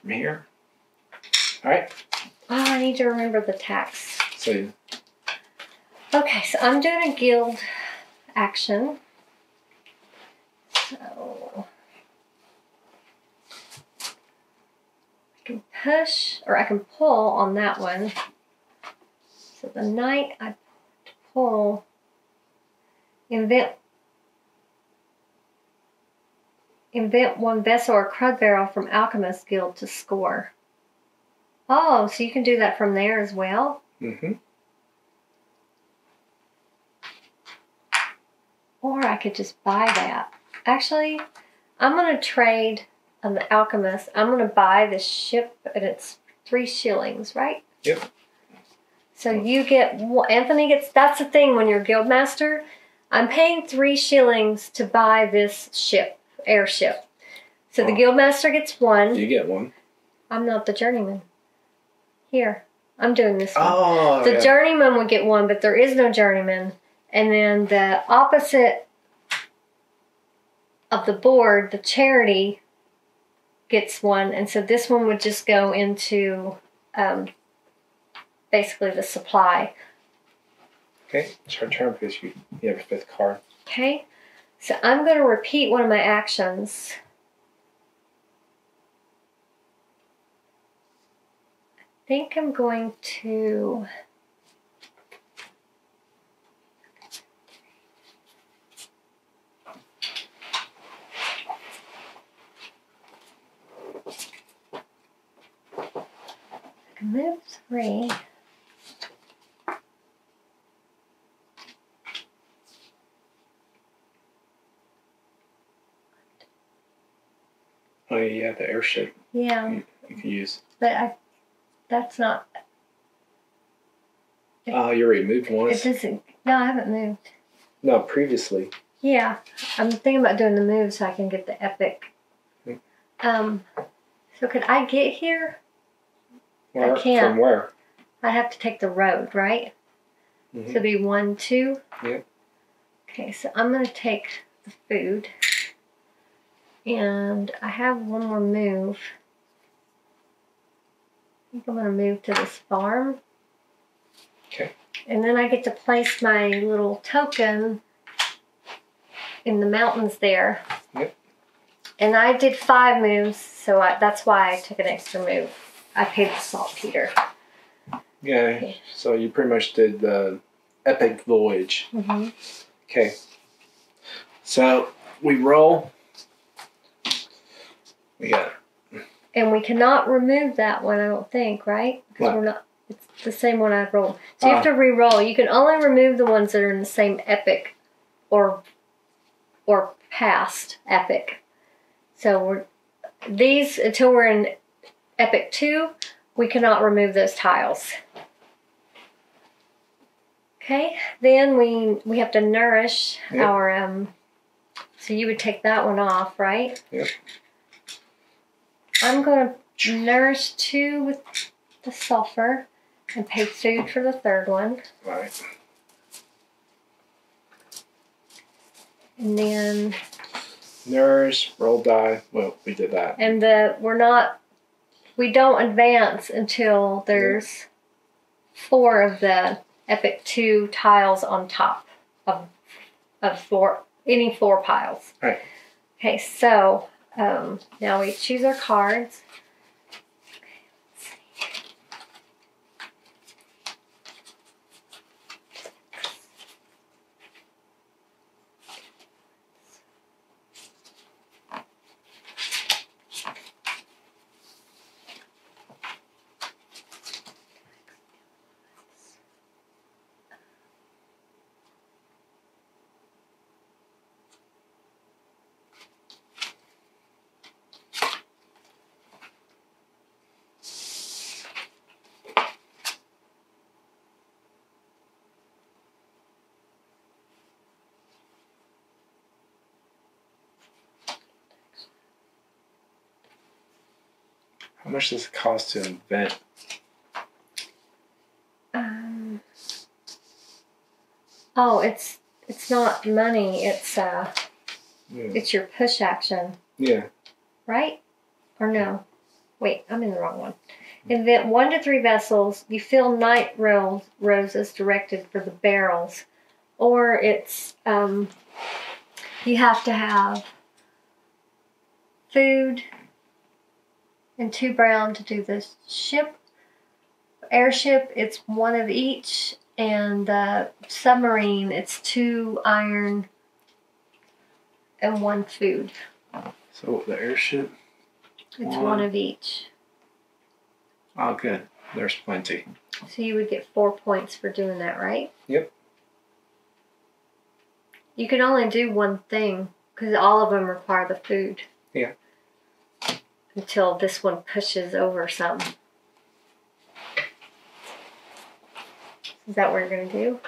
from here. All right. Oh, I need to remember the tax. So, okay, so I'm doing a guild action. So I can push, or I can pull on that one. So the knight I pull, invent, invent one vessel or crud barrel from Alchemist Guild to score. Oh, so you can do that from there as well? Mm-hmm. Or I could just buy that. Actually, I'm going to trade on the Alchemist. I'm going to buy this ship, and it's three shillings, right? Yep. So you get, Anthony gets, that's the thing when you're guildmaster. I'm paying three shillings to buy this ship, airship. So oh. the guildmaster gets one. You get one. I'm not the journeyman. Here, I'm doing this one. Oh, the yeah. journeyman would get one, but there is no journeyman. And then the opposite... of the board, the charity gets one, and so this one would just go into um, basically the supply. Okay, it's her turn because you, you have a fifth card. Okay, so I'm going to repeat one of my actions. I think I'm going to... move three. Oh yeah, the airship. Yeah. You, you can use. But I, that's not. Oh, uh, you already moved once. It doesn't. No, I haven't moved. No, previously. Yeah, I'm thinking about doing the move so I can get the epic. Hmm. Um, so could I get here? Where, I can't. From where? I have to take the road, right? Mm-hmm. So it'd be one, two? Yeah. Okay, so I'm going to take the food. And I have one more move. I think I'm going to move to this farm. Okay. And then I get to place my little token in the mountains there. Yep. And I did five moves, so I, that's why I took an extra move. I paid the saltpeter. Yeah, okay. So you pretty much did the epic voyage. Mm-hmm. Okay. So we roll. We got it. And we cannot remove that one, I don't think, right? Because we're not. It's the same one I've rolled. So you uh, have to re-roll. You can only remove the ones that are in the same epic, or or past epic. So we're these until we're in Epic two, we cannot remove those tiles. Okay, then we we have to nourish. Yep. Our um so you would take that one off, right? Yep. I'm gonna nourish two with the sulfur and pay food for the third one. All right. And then nourish, roll die. Well, we did that. And the we're not We don't advance until there's four of the Epic two tiles on top of of four any four piles. All right. Okay, so um, now we choose our cards. How much does it cost to invent? Um, oh, it's it's not money. It's uh, yeah. It's your push action. Yeah. Right? Or no? Wait, I'm in the wrong one. Invent one to three vessels. You fill night ro roses directed for the barrels, or it's um, you have to have food and two brown to do the ship. Airship, it's one of each, and the submarine, it's two iron and one food. So the airship? It's one, one of each. Oh, good. There's plenty. So you would get four points for doing that, right? Yep. You can only do one thing, because all of them require the food. Yeah. Until this one pushes over some. Is that what you're going to do?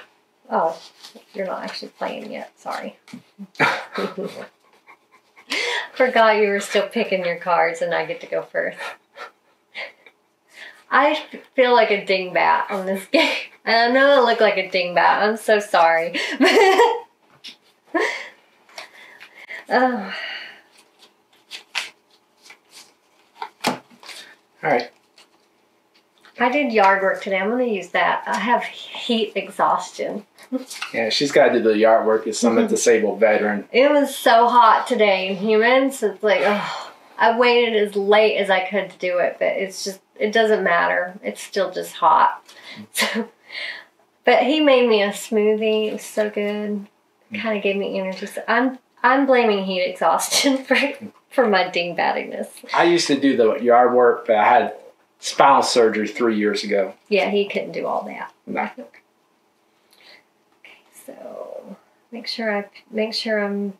Oh, you're not actually playing yet. Sorry. Forgot you were still picking your cards and I get to go first. I feel like a dingbat on this game. I know I look like a dingbat. I'm so sorry. Oh. I did yard work today. I'm going to use that. I have heat exhaustion. Yeah, she's got to do the yard work as some mm-hmm. disabled veteran. It was so hot today and humid, so it's like, oh, I waited as late as I could to do it, but it's just, it doesn't matter. It's still just hot. So, but he made me a smoothie. It was so good. Kind of gave me energy. So I'm I'm blaming heat exhaustion for for my dingbattingness. I used to do the yard work, but I had spinal surgery three years ago. Yeah, he couldn't do all that. No. Okay, so make sure I make sure I'm.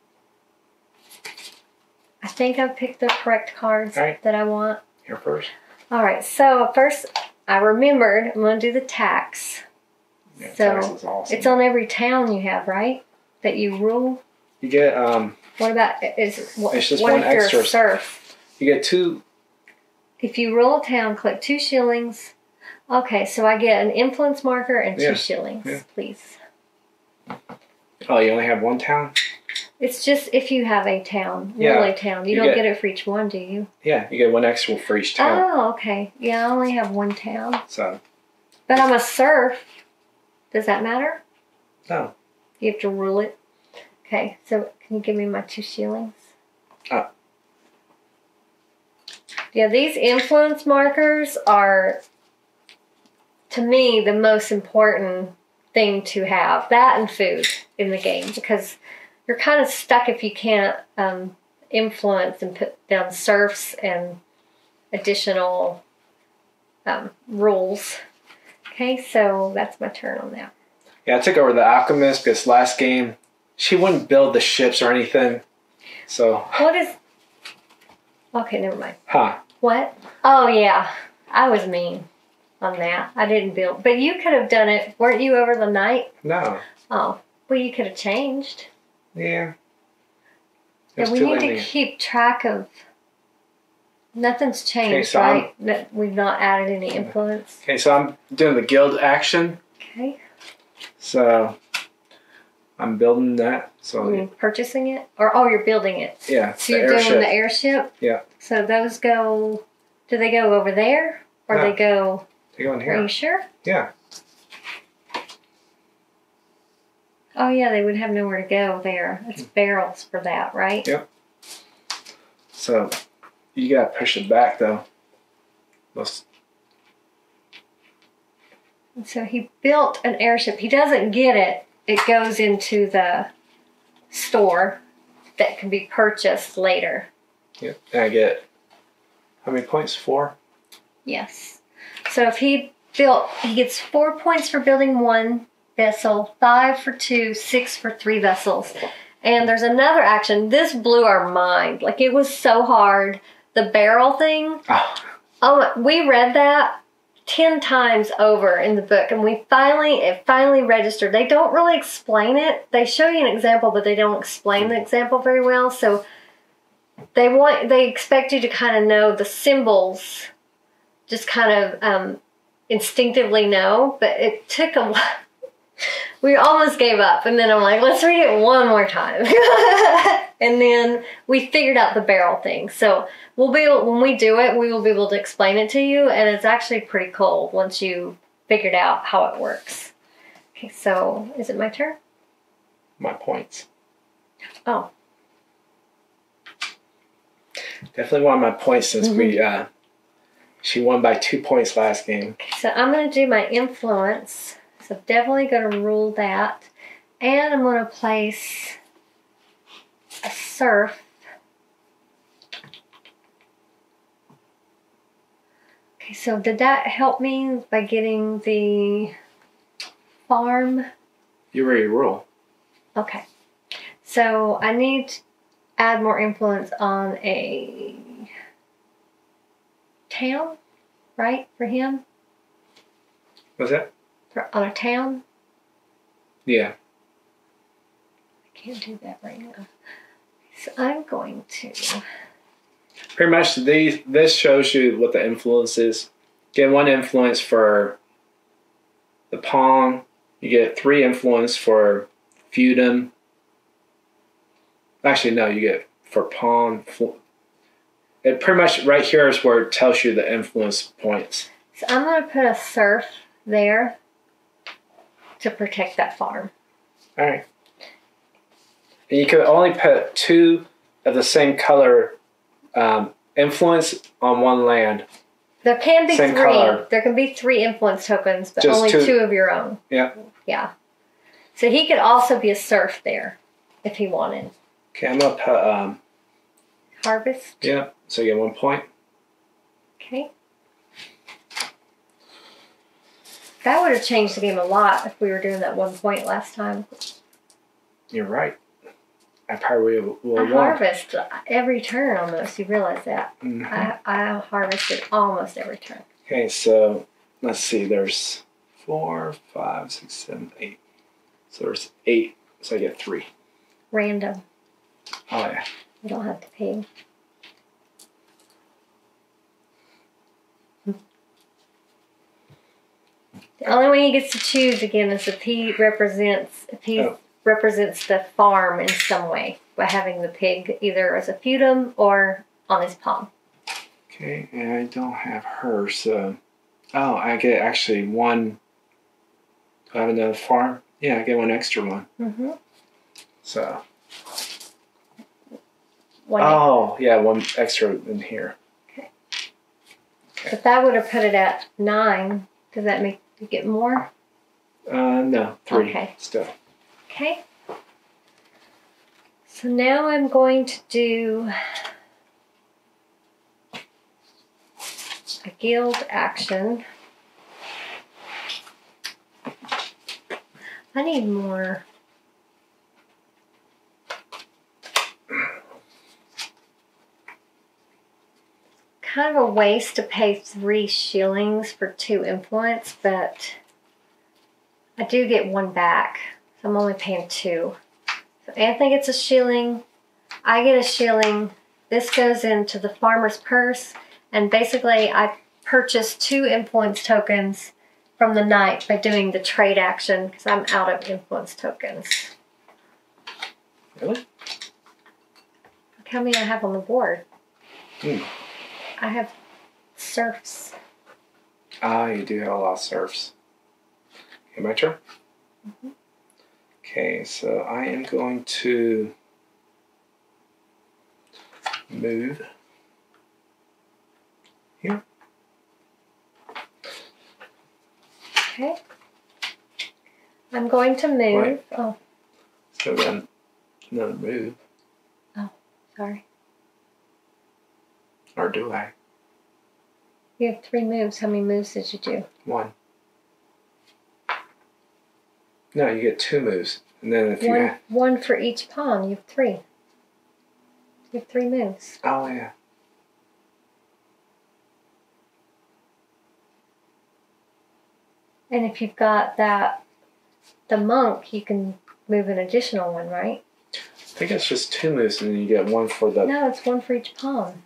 I think I picked the correct cards right. that I want. Here first. All right, so first I remembered I'm going to do the tax. Yeah, so tax is awesome. It's on every town you have, right? That you rule. You get um. What about is what, it's just what one if extra you're a serf? You get two. If you rule a town, click two shillings. Okay, so I get an influence marker and two yeah. shillings, yeah. please. Oh, you only have one town? It's just if you have a town, rule yeah. a town. You, you don't get, get it for each one, do you? Yeah, you get one extra for each town. Oh, okay. Yeah, I only have one town. So. But I'm a serf. Does that matter? No. You have to rule it. Okay, so can you give me my two shillings? Oh. Yeah, these influence markers are, to me, the most important thing to have. That and food in the game, because you're kind of stuck if you can't um, influence and put down serfs and additional um, rules. Okay, so that's my turn on that. Yeah, I took over the Alchemist because last game, she wouldn't build the ships or anything. So what is... Okay, never mind. Huh. What? Oh, yeah. I was mean on that. I didn't build. But you could have done it. Weren't you over the night? No. Oh. Well, you could have changed. Yeah. Yeah, we need to keep track of... Nothing's changed, okay, so right? I'm... We've not added any influence. Okay, so I'm doing the guild action. Okay. So... I'm building that. So you're purchasing it? Or oh, you're building it. Yeah. So you're doing the airship? Yeah. So those go, do they go over there? Or no, they go, they go in here. Are you sure? Yeah. Oh yeah, they would have nowhere to go there. It's barrels for that, right? Yep. So you gotta push it back though. Let's... And so he built an airship. He doesn't get it. It goes into the store that can be purchased later. Yep, and I get how many points? Four? Yes. So if he built, he gets four points for building one vessel, five for two, six for three vessels. And there's another action. This blew our mind. Like, it was so hard. The barrel thing. Oh, oh we read that ten times over in the book, and we finally it finally registered. They don't really explain it. They show you an example, but they don't explain the example very well. So they want they expect you to kind of know the symbols, just kind of um, instinctively know. But it took a while. We almost gave up, and then I'm like, let's read it one more time. And then we figured out the barrel thing. So we'll be able, when we do it, we will be able to explain it to you. And it's actually pretty cool once you figured out how it works. Okay, so is it my turn? My points. Oh. Definitely won my points since mm-hmm. we, uh, she won by two points last game. Okay, so I'm going to do my influence. So definitely going to rule that. And I'm going to place a serf. Okay, so did that help me by getting the farm? You already rule. Okay. So I need to add more influence on a town, right, for him? What's that? For, on a town? Yeah. I can't do that right now. So I'm going to... Pretty much these, this shows you what the influence is. Get one influence for the pawn. You get three influence for feudum. Actually, no, you get for pawn. It pretty much right here is where it tells you the influence points. So I'm going to put a serf there to protect that farm. All right. You could only put two of the same color um, influence on one land. There can be same three. Color. There can be three influence tokens, but just only two. two of your own. Yeah. Yeah. So he could also be a serf there if he wanted. Okay, I'm going to put... Um, Harvest. Yeah, so you get one point. Okay. That would have changed the game a lot if we were doing that one point last time. You're right. I probably will won. I harvest every turn almost. You realize that? Mm-hmm. I, I harvested almost every turn. Okay, so let's see. There's four, five, six, seven, eight. So there's eight. So I get three. Random. Oh, yeah. You don't have to pay. The only way he gets to choose again is if he represents if he oh. represents the farm in some way by having the pig either as a feudum or on his palm. Okay, and I don't have her, so oh, I get actually one. Do I have another farm? Yeah, I get one extra one. Mm-hmm. So. One oh, yeah, one extra in here. Okay. okay. If I would have put it at nine, does that make you get more? Uh, no, three okay. still. Okay. So now I'm going to do a guild action. I need more. Kind of a waste to pay three shillings for two influence, but I do get one back. So I'm only paying two. So Anthony gets a shilling, I get a shilling. This goes into the farmer's purse, and basically I purchase two influence tokens from the knight by doing the trade action because I'm out of influence tokens. Really? Look how many I have on the board. Mm. I have serfs. Ah, you do have a lot of serfs. Okay, my turn? Mm-hmm. Okay, so I am going to move here. Okay. I'm going to move. Wait. Oh. So then, another move. Oh, sorry. Or do I? You have three moves. How many moves did you do? One. No, you get two moves. And then if one, you have... One for each pawn. You have three. You have three moves. Oh, yeah. And if you've got that, the monk, you can move an additional one, right? I think it's just two moves and then you get one for the... No, it's one for each pawn.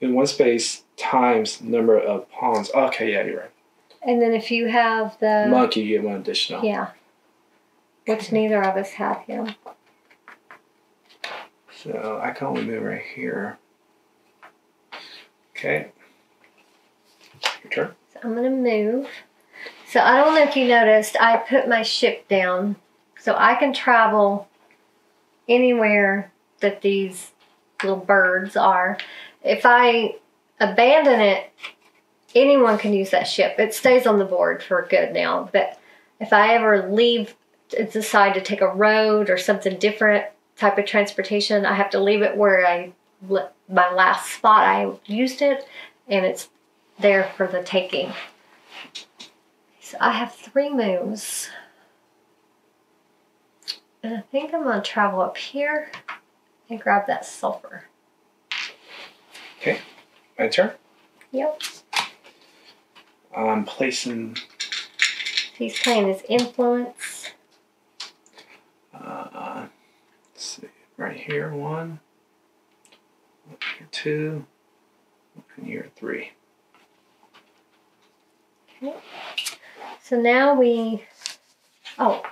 In one space times number of pawns. Okay, yeah, you're right. And then if you have the... Monkey, you get one additional. Yeah. Which neither of us have, yeah. So I can only move right here. Okay. Your turn. So I'm going to move. So I don't know if you noticed, I put my ship down. So I can travel anywhere that these little birds are. If I abandon it, anyone can use that ship. It stays on the board for good now. But if I ever leave, decide to take a road or something different type of transportation, I have to leave it where I, my last spot I used it, and it's there for the taking. So I have three moves. And I think I'm going to travel up here and grab that sulfur. Okay, my turn? Yep. I'm placing... He's playing his influence. Uh, let's see, right here, one. Here, two. And here, three. Okay. So now we... Oh,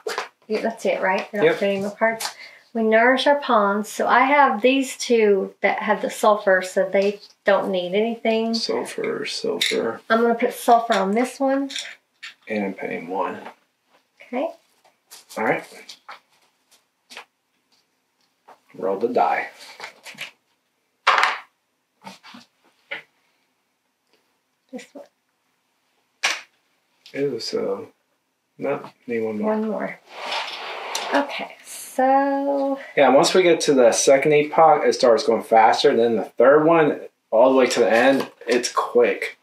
that's it, right? You're not putting the cards? We nourish our pawns. So I have these two that have the sulfur, so they don't need anything. Sulfur, sulfur. I'm going to put sulfur on this one. And I'm paying one. Okay. All right. Roll the die. This one. Ew, so, no, need one more. One more. Okay, so... yeah, once we get to the second epoch, it starts going faster. Then the third one, all the way to the end, it's quick.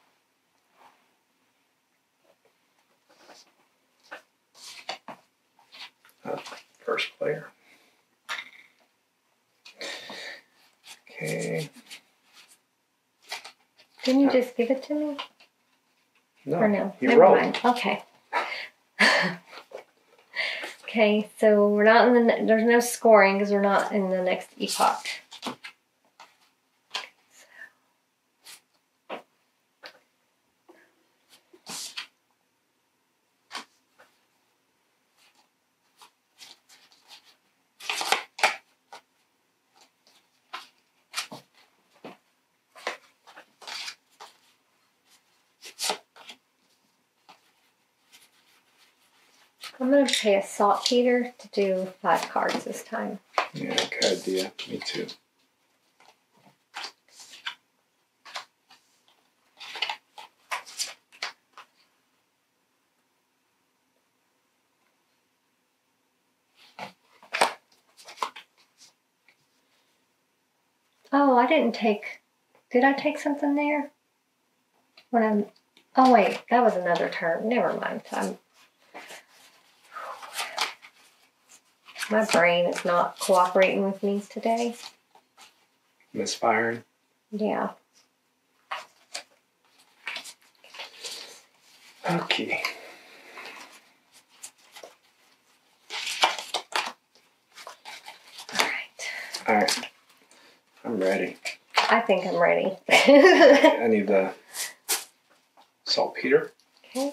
Oh, first player. Okay. Didn't you just give it to me? No, or no? You Never rolled. Mind. Okay. Okay, so we're not in the, there's no scoring because we're not in the next epoch. So. I'm going to pay a saltpeter to do five cards this time. Yeah, good idea. Me too. Oh, I didn't take... did I take something there? When I'm... oh, wait. That was another turn. Never mind. I'm... my brain is not cooperating with me today. Misfiring? Yeah. Okay. All right. All right. I'm ready. I think I'm ready. I need the saltpeter. Okay.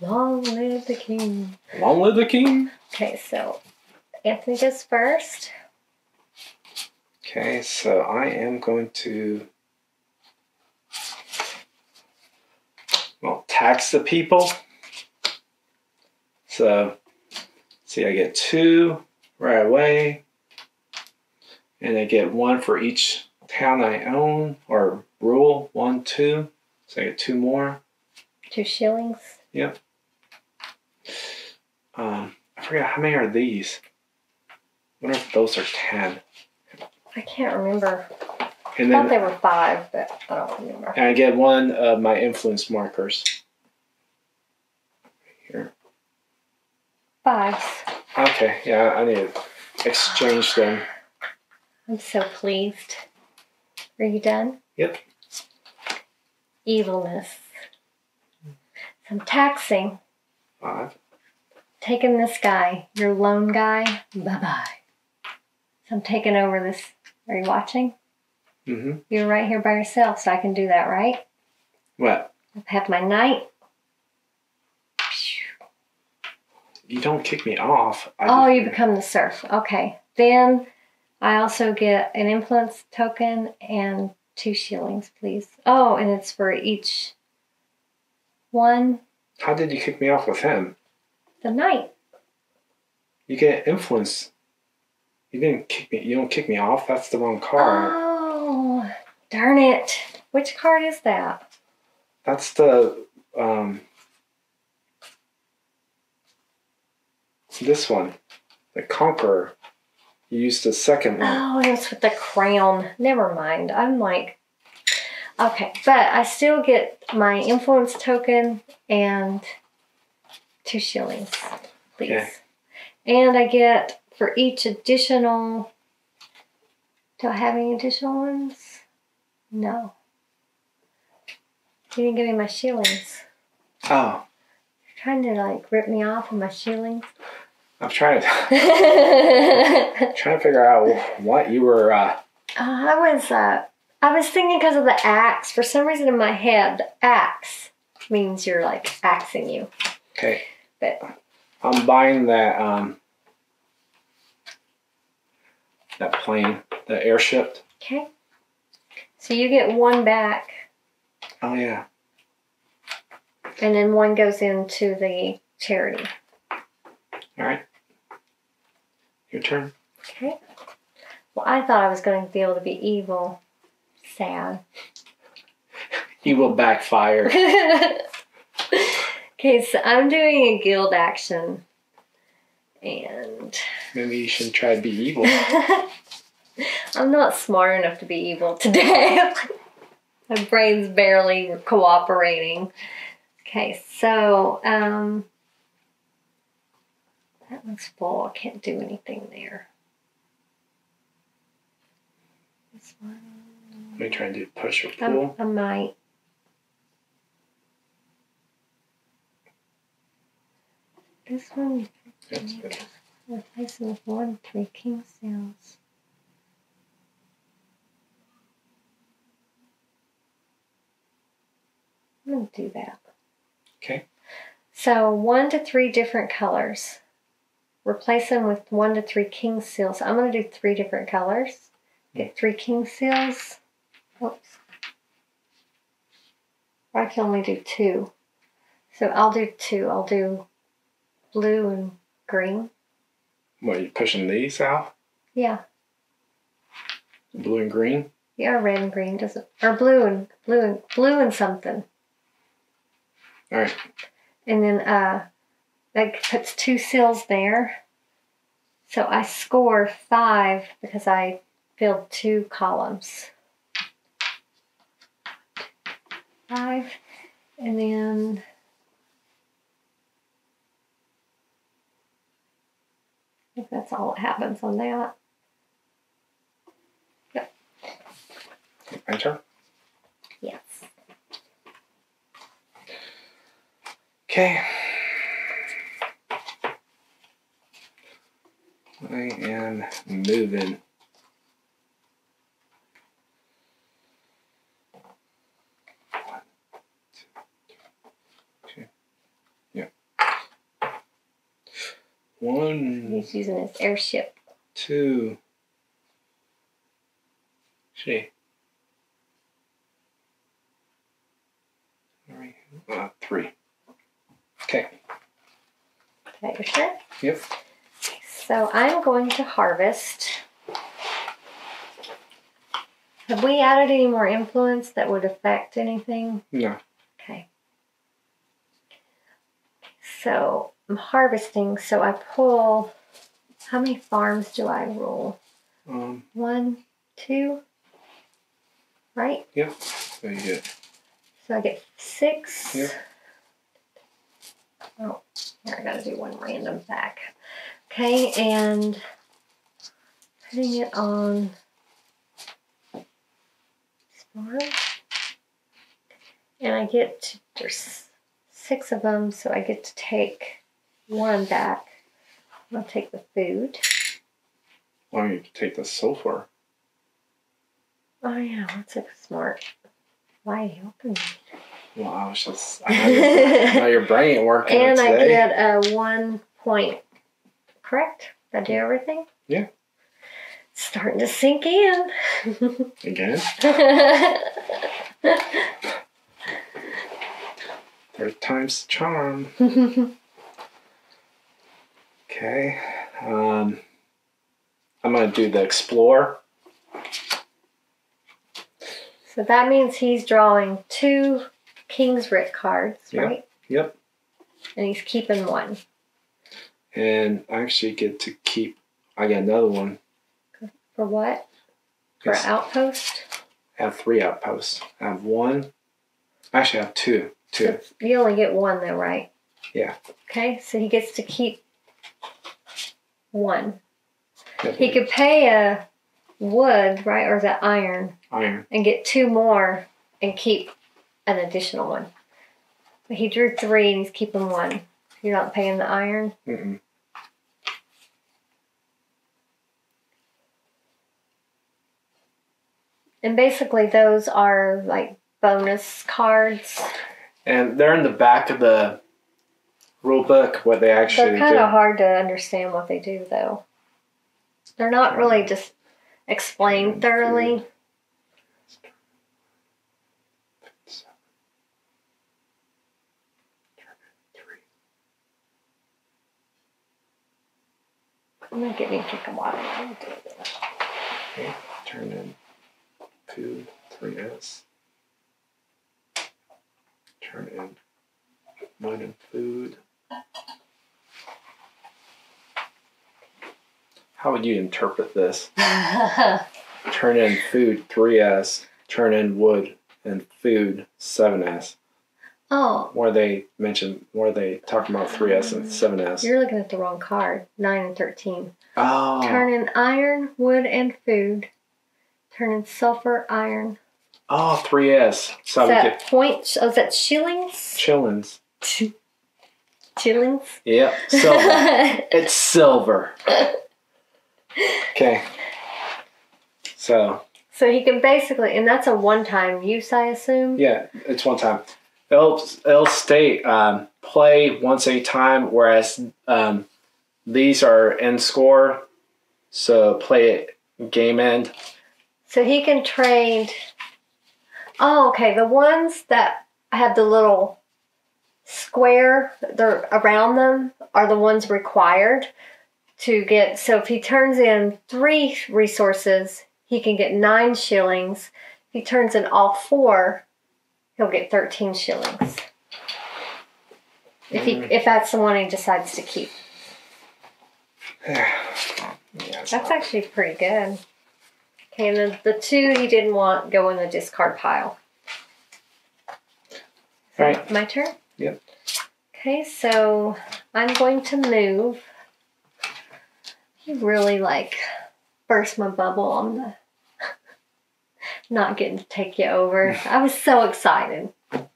Long live the king. Long live the king. Okay, so... Anthony goes first. Okay, so I am going to, well, tax the people. So, see, I get two right away, and I get one for each town I own or rule. One, two. So I get two more. Two shillings. Yep. Um, I forgot how many are these. I wonder if those are ten. I can't remember. And I thought then, they were five, but I don't remember. And I get one of my influence markers. Right here. Fives. Okay, yeah, I need to exchange them. I'm so pleased. Are you done? Yep. Evilness. I'm taxing. Five. Taking this guy, your lone guy, bye-bye. I'm taking over this. Are you watching? Mm-hmm. You're right here by yourself, so I can do that, right? What? I've had my night. You don't kick me off. I oh, just... you become the serf. Okay. Then I also get an influence token and two shillings, please. Oh, and it's for each one. How did you kick me off with him? The knight. You get influence. You didn't kick me. You don't kick me off. That's the wrong card. Oh, darn it! Which card is that? That's the um. This one, the Conqueror. You used the second one. Oh, and it's with the crown. Never mind. I'm like, okay, but I still get my influence token and two shillings, please. Okay. And I get. For each additional, do I have any additional ones? No. You didn't give me my shillings. Oh. You're trying to like rip me off with my shillings. I'm trying to I'm trying to figure out what you were. Uh... Oh, I was uh, I was thinking because of the axe. For some reason in my head, the axe means you're like axing you. Okay. But I'm buying that. Um, that plane, the airship. Okay. So you get one back. Oh, yeah. And then one goes into the charity. All right. Your turn. Okay. Well, I thought I was going to be able to be evil. Sad. You will backfire. Okay, so I'm doing a guild action. And... maybe you should try to be evil. I'm not smart enough to be evil today. My brain's barely cooperating. Okay, so... Um, that looks full. I can't do anything there. This one... are you trying to do push or pull? I, I might. This one... that's good. Replacing with one, three king sales. I'm going to do that. Okay. So one to three different colors. Replace them with one to three king seals. I'm going to do three different colors. Get three king seals. Oops. I can only do two. So I'll do two. I'll do blue and green. What, are you pushing these out? Yeah. Blue and green? Yeah, red and green doesn't, or blue and blue and blue and something. All right. And then uh, that puts two seals there. So I score five because I filled two columns. Five, and then I think that's all that happens on that. Yep. My turn? Yes. Okay. I am moving. One, two, two. Yeah. One. He's using his airship. Two. She. Three. Uh, three. Okay. Is that your turn? Yep. So I'm going to harvest. Have we added any more influence that would affect anything? No. Okay. So I'm harvesting, so I pull, how many farms do I roll? Um, One, two, right? Yep. So you get. So I get six. Yep. Oh, here I gotta do one random back. Okay, and putting it on farm, and I get to, there's six of them, so I get to take one back. I'll take the food. Well, you can take the sulfur. Oh yeah, that's like smart. Why are you helping me? Well, I was just, I know your, know your brain ain't working and today. I get a one point, correct? I do everything? Yeah. It's starting to sink in. Again? Third time's the charm. Okay. Um, I'm going to do the explore. So that means he's drawing two King's Writ cards, right? Yep. Yep. And he's keeping one. And I actually get to keep, I got another one. For what? For an outpost? I have three outposts. I have one. Actually, I have two. Two. So you only get one though, right? Yeah. Okay, so he gets to keep one. Definitely. He could pay a wood, right? Or is that iron? Iron. And get two more and keep an additional one. But he drew three and he's keeping one. You're not paying the iron? Mm-mm. And basically those are like bonus cards. And they're in the back of the rule book what they actually do. They're kind of hard to understand what they do though. They're not really just explained thoroughly. I'm going to get me a drink of water. Okay, turn in two, three S. Turn in wine and food. How would you interpret this? Turn in food, three S. Turn in wood and food, seven S. Oh. Where they mentioned, where they talking about three S and seven S. You're looking at the wrong card. nine and thirteen. Oh. Turn in iron, wood, and food. Turn in sulfur, iron. Oh, three S. So is that get... point, oh, is that shillings? Shillings. Shillings? Yep. Silver. It's silver. Okay. So. So he can basically, and that's a one-time use, I assume? Yeah, it's one time. It'll, it'll state um, play once a time, whereas um, these are end score, so play it game end. So he can trade. Oh, okay. The ones that have the little square they're around them are the ones required to get. So if he turns in three resources, he can get nine shillings. If he turns in all four, he'll get thirteen shillings. If he, mm. if that's the one he decides to keep. Yeah, that's not... actually pretty good. Okay, and then the two he didn't want go in the discard pile. All right. My turn? Yep. Okay, so I'm going to move. He really like burst my bubble on the not getting to take you over. I was so excited. But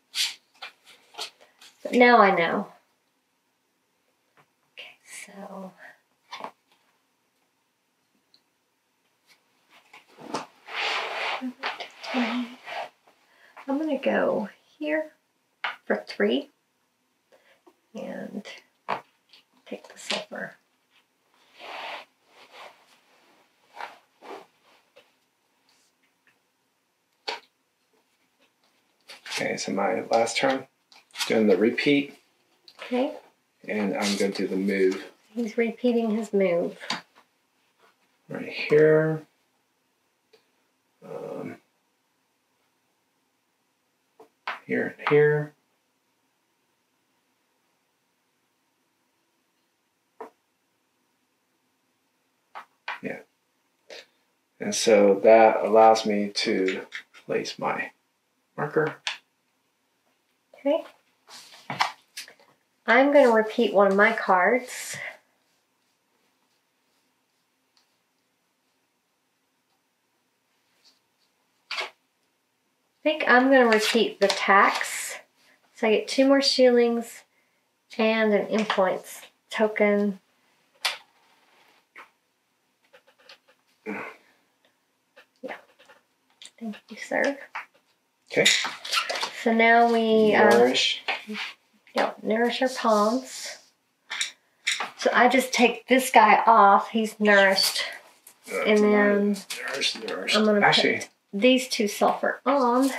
now I know. Okay, so. I'm going to go here for three and take the silver. Okay, so my last turn, doing the repeat. Okay. And I'm going to do the move. He's repeating his move. Right here. Um, here and here. Yeah. And so that allows me to place my marker. Okay. I'm going to repeat one of my cards. I think I'm going to repeat the tax. So I get two more shillings and an influence token. Yeah. Thank you, sir. Okay. So now we nourish. Uh, yeah, nourish our pawns. So I just take this guy off. He's nourished, That's and then nourish, nourish. I'm gonna Actually, put these two sulfur on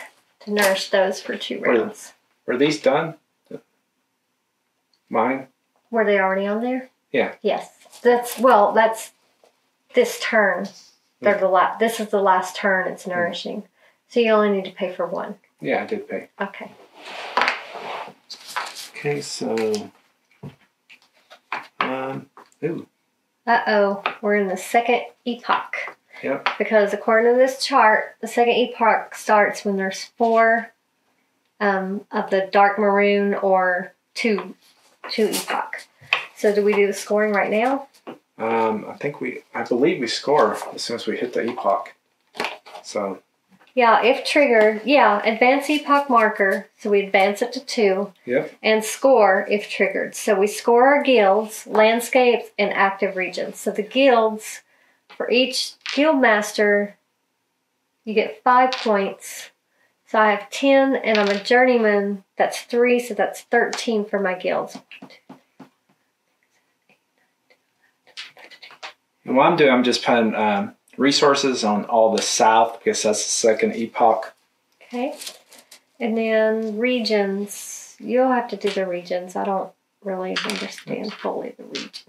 to nourish those for two rounds. Were, were these done? Mine. Were they already on there? Yeah. Yes. That's well. That's this turn. They're mm. the last. This is the last turn. It's nourishing. Mm. So you only need to pay for one. Yeah, I did pay. Okay. Okay, so um, ooh. Uh oh, we're in the second epoch. Yep. Because according to this chart, the second epoch starts when there's four um, of the dark maroon or two, two epoch. So do we do the scoring right now? Um, I think we, I believe we score as soon as we hit the epoch. So. Yeah, if triggered, yeah, advance epoch marker, so we advance it to two, yep. And score if triggered. So we score our guilds, landscapes, and active regions. So the guilds, for each guild master, you get five points. So I have ten, and I'm a journeyman. That's three, so that's thirteen for my guilds. And what I'm doing, I'm just putting um, resources on all the south, because that's the second epoch. Okay. And then regions. You'll have to do the regions. I don't really understand fully the regions.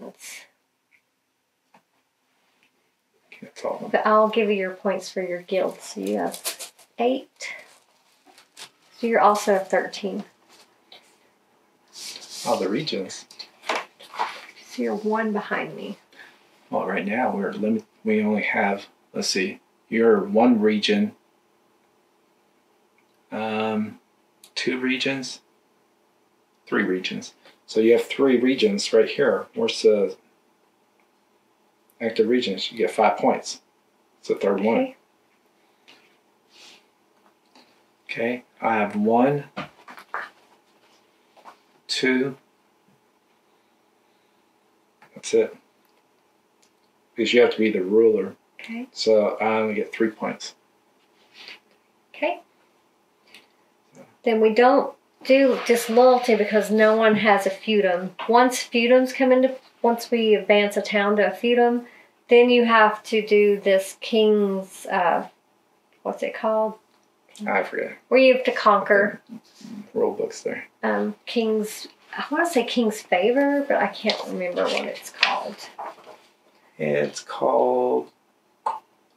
But I'll give you your points for your guild. So you have eight. So you're also at thirteen. Oh, the regions. So you're one behind me. Well, right now we're limit. We only have. Let's see. You're one region. Um, two regions. Three regions. So you have three regions right here. Where's the active regions? You get five points. It's the third okay. one. Okay. I have one, two. That's it. Because you have to be the ruler. Okay. So I only get three points. Okay. So. Then we don't do disloyalty because no one has a feudum. Once feudums come into, once we advance a town to a feudum, then you have to do this king's, uh, what's it called? I forget. Where you have to conquer. Rule books there. Um, king's, I want to say king's favor, but I can't remember what it's called. It's called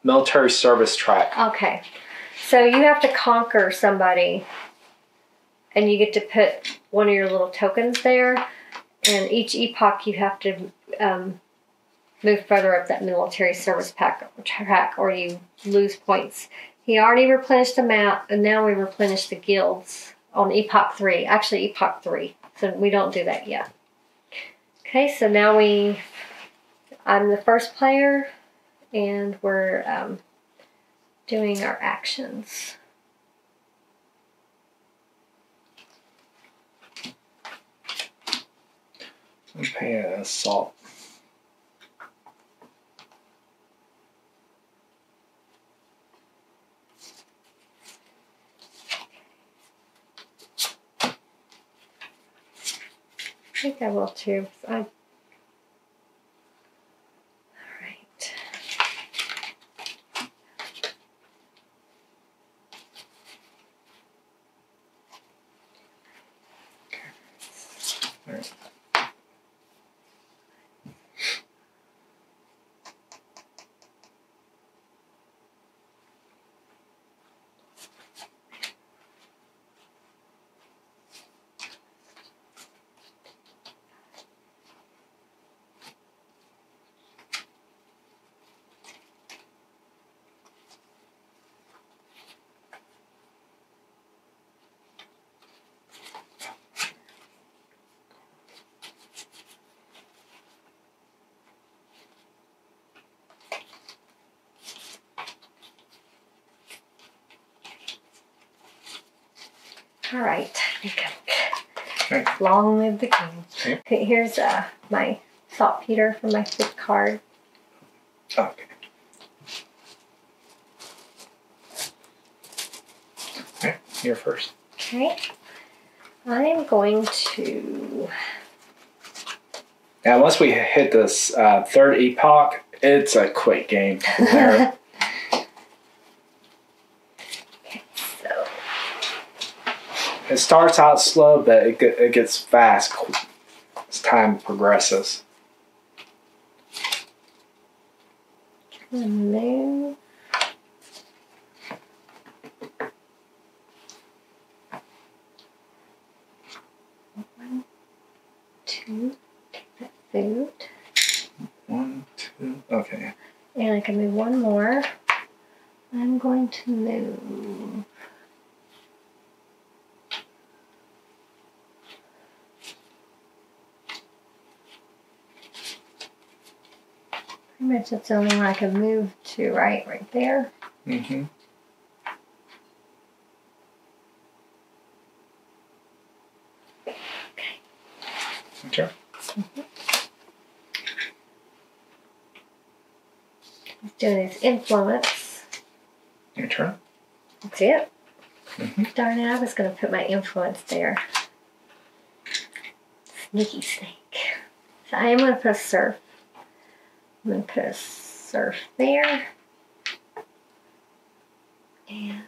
military service track. Okay. So you have to conquer somebody, and you get to put one of your little tokens there. And each epoch you have to um, move further up that military service pack track, or you lose points. He already replenished the map, and now we replenish the guilds on Epoch three. Actually, Epoch three. So we don't do that yet. Okay, so now we... I'm the first player, and we're um, doing our actions. I'm paying an assault. I think I will too. I... All right. All right. All right, I think I'm good. Long live the king. Okay, okay here's uh, my saltpeter for my fifth card. Okay. Okay, you're first. Okay. I am going to... Now, once we hit this uh, third epoch, it's a quick game from there. It starts out slow, but it, it gets fast as time progresses. Hello. One, two, take that food. One, two, okay. And I can move one more. I'm going to move... That's the only one I can move to, right? Right there. Mm-hmm. Okay. Okay. Mm-hmm. He's doing his influence. Your turn. That's it. Mm-hmm. Darn it, I was going to put my influence there. Sneaky snake. So I am going to put a surf. I'm going to put a surf there. and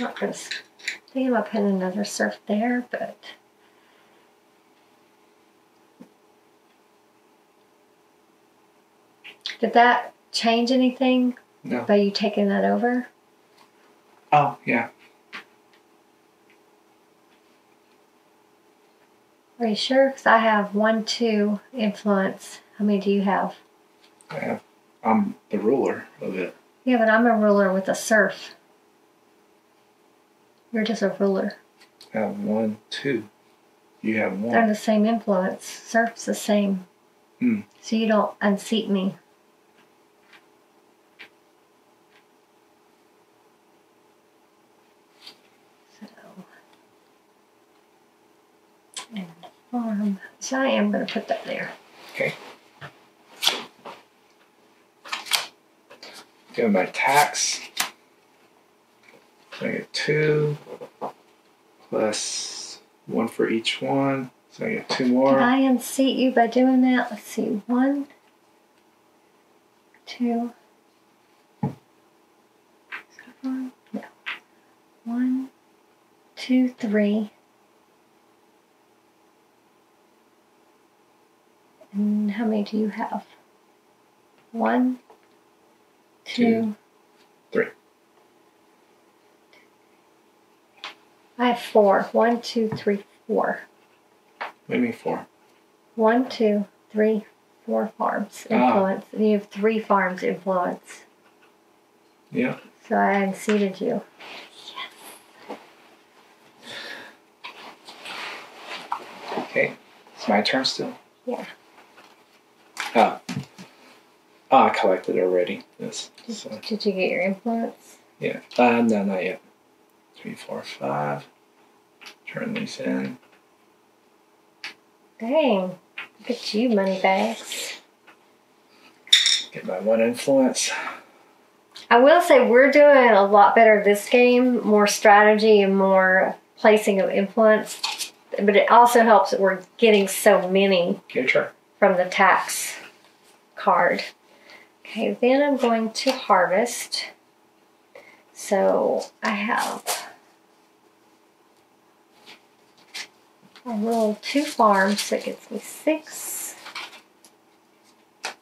not going to think about putting another surf there, but did that change anything? No. By you taking that over? Oh, yeah. Are you sure? Because I have one, two influence. How many do you have? I have. I'm the ruler of it. Yeah, but I'm a ruler with a serf. You're just a ruler. I have one, two. You have one. They're the same influence. Serf's the same. Hmm. So you don't unseat me. Um, so I am going to put that there. Okay. Give my tax. So I get two plus one for each one. So I get two more. Did I unseat you by doing that? Let's see. One, two, one, no. One, two, three. And how many do you have? One, two, two, three. I have four. One, two, three, four. What do you mean four? One, two, three, four farms influence. Ah. And you have three farms influence. Yeah. So I unseated you. Yes. Okay. It's my turn still? Yeah. Ah, oh, I collected already. This. Did, so. did you get your influence? Yeah. Uh, no, not yet. Three, four, five. Turn these in. Dang. Look at you, money bags. Get my one influence. I will say we're doing a lot better this game. More strategy and more placing of influence. But it also helps that we're getting so many. Your turn. From the tax card. Okay, then I'm going to harvest. So I have a little two farms, so it gets me six. Put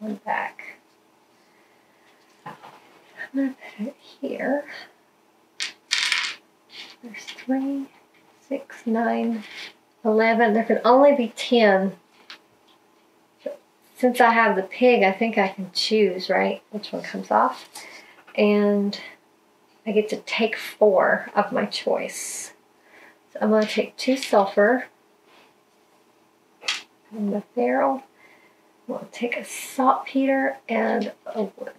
one back. I'm gonna put it here. There's three, six, nine, eleven. There can only be ten. Since I have the pig, I think I can choose, right? Which one comes off. And I get to take four of my choice. So I'm going to take two sulfur. Put in the barrel. I'm going to take a saltpeter and a wood.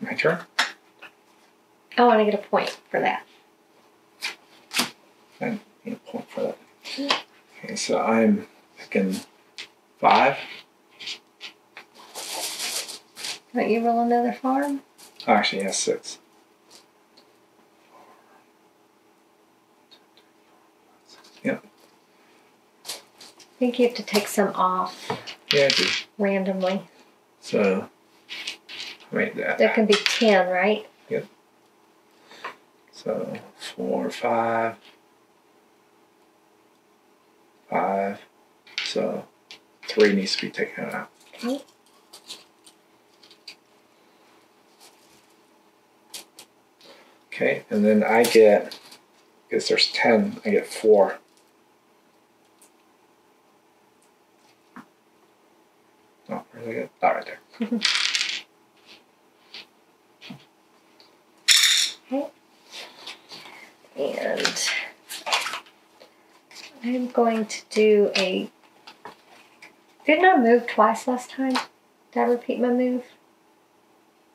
My turn. I want to get a point for that. I need a point for that. Okay, so I'm picking five. Don't you roll another farm? Oh, actually, yeah, six. Yep. I think you have to take some off. Yeah, I do. Randomly. So, I made that. There can be ten, right? Yep. So, four, five. Five, so three needs to be taken out. Okay. Okay, and then I get, because there's ten, I get four. Oh, where's I get? Not right there. Okay. And I'm going to do a, didn't I move twice last time? Did I repeat my move?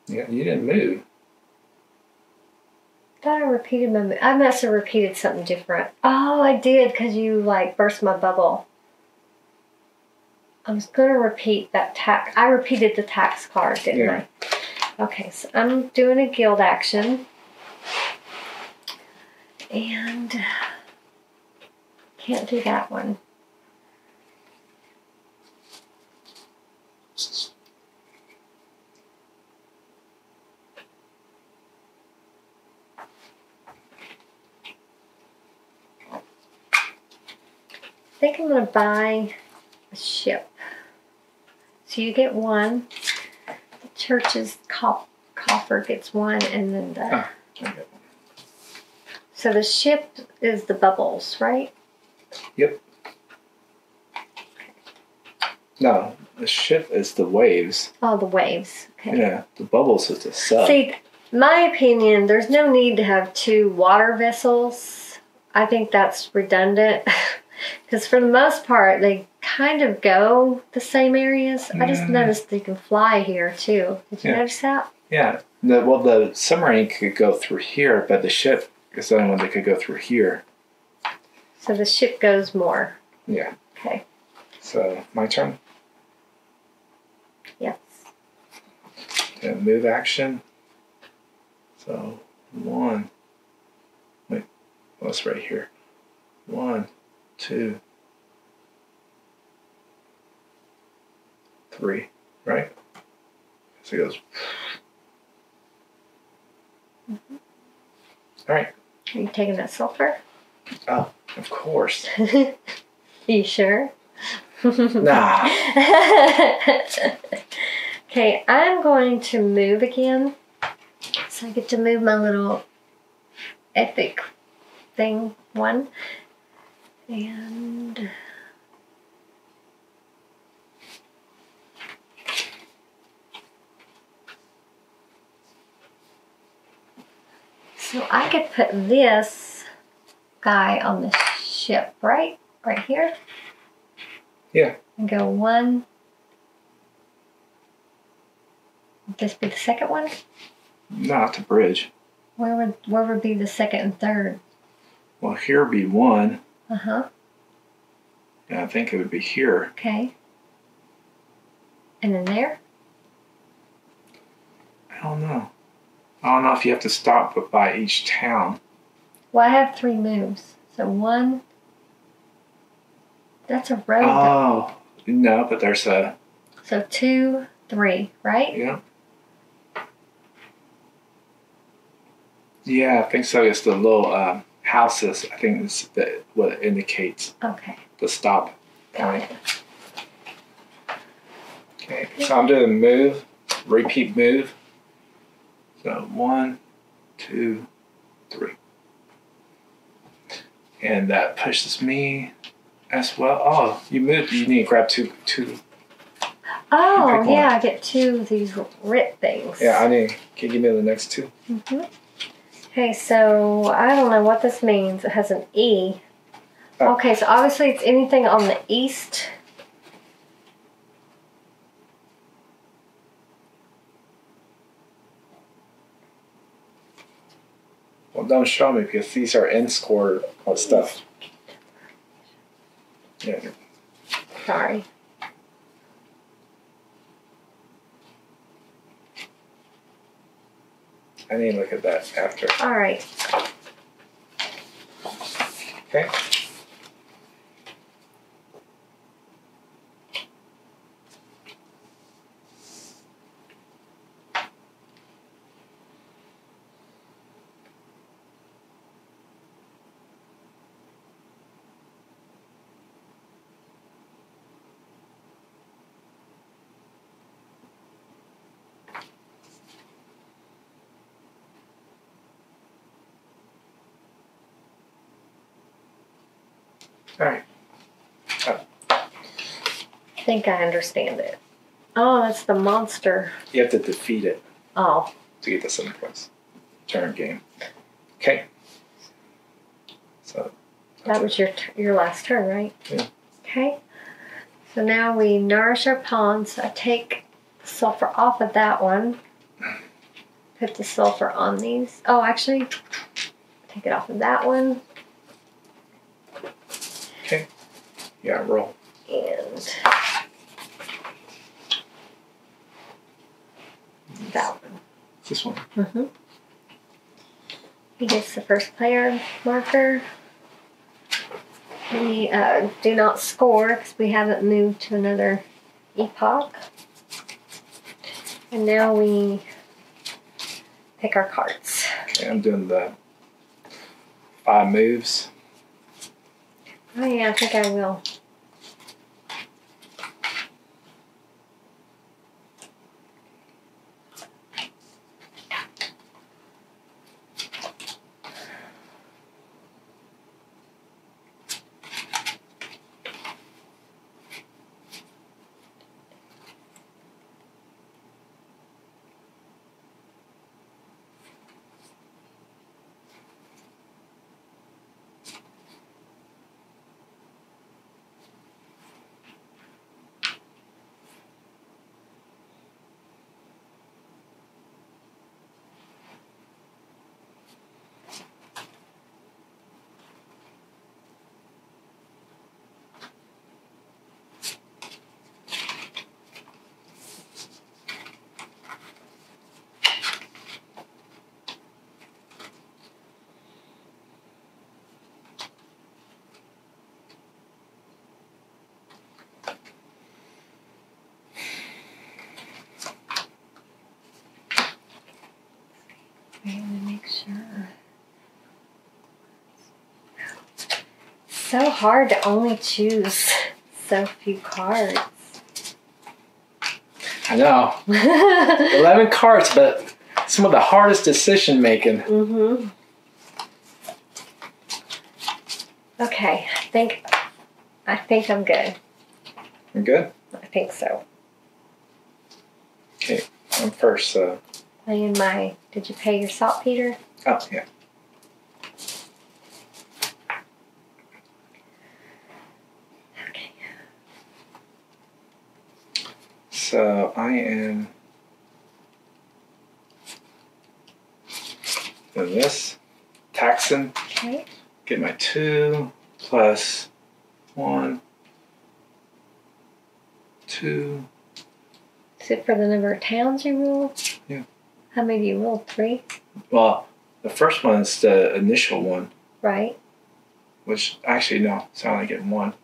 Yeah, you didn't move. I thought I repeated my move. I must have repeated something different. Oh, I did, because you like burst my bubble. I was going to repeat that tax. I repeated the tax card, didn't yeah. I? Okay, so I'm doing a guild action. And can't do that one. I think I'm going to buy a ship. So you get one, the church's cof coffer gets one, and then the... Ah, okay. So the ship is the bubbles, right? Yep. No, the ship is the waves. Oh, the waves. Okay. Yeah, the bubbles is the sub. See, my opinion, there's no need to have two water vessels. I think that's redundant. Because for the most part, they kind of go the same areas. I just mm. noticed they can fly here, too. Did you yeah. notice that? Yeah. The, well, the submarine could go through here, but the ship is the only one that could go through here. So the ship goes more. Yeah. Okay. So, my turn? Yes. Yeah, move action. So, one. Wait. Well, it's right here. One. Two, three, right? So it goes. Mm-hmm. All right. Are you taking that sulfur? Oh, of course. Are you sure? Nah. Okay, I'm going to move again. So I get to move my little epic thing one. And so I could put this guy on the ship, right? Right here? Yeah. And go one. Would this be the second one? Not the bridge. Where would where would be the second and third? Well, here be one. Uh-huh. And I think it would be here. Okay. And then there? I don't know. I don't know if you have to stop but by each town. Well, I have three moves. So one... That's a road. Oh. Though. No, but there's a... So two, three, right? Yeah. Yeah, I think so. It's the little... Uh, houses, I think is the, what it indicates. Okay. The stop point. Okay, so I'm doing move, repeat move. So one, two, three. And that pushes me as well. Oh, you moved, you need to grab two. two oh, yeah, I get two of these writ things. Yeah, I need, can you give me the next two? Mm-hmm. Okay, so I don't know what this means. It has an E. Oh. Okay, so obviously it's anything on the east. Well, don't show me because these are end score stuff. Yeah. Sorry. I need to look at that after. All right. Okay. All right. Oh. I think I understand it. Oh, that's the monster. You have to defeat it. Oh. To get the seven points. Turn game. Okay. So. That was your your last turn, right? Yeah. Okay. So now we nourish our pawns. I take the sulfur off of that one. Put the sulfur on these. Oh, actually, take it off of that one. Okay. Yeah, roll. And that one. This one. Mm-hmm. He gets the first player marker. We uh, do not score because we haven't moved to another epoch. And now we pick our cards. Yeah, I'm doing the five moves. Oh yeah, I think I will. So hard to only choose so few cards. I know. eleven cards, but some of the hardest decision making. Mm-hmm. Okay, I think I think I'm good. You're good? I think so. Okay, I'm first, so playing my did you pay your saltpeter? Oh yeah. So I am doing this, taxing, okay. Get my two plus one, two. Is it for the number of towns you rule? Yeah. How many do you rule? Three? Well, the first one is the initial one. Right. Which, actually, no, so I only get one.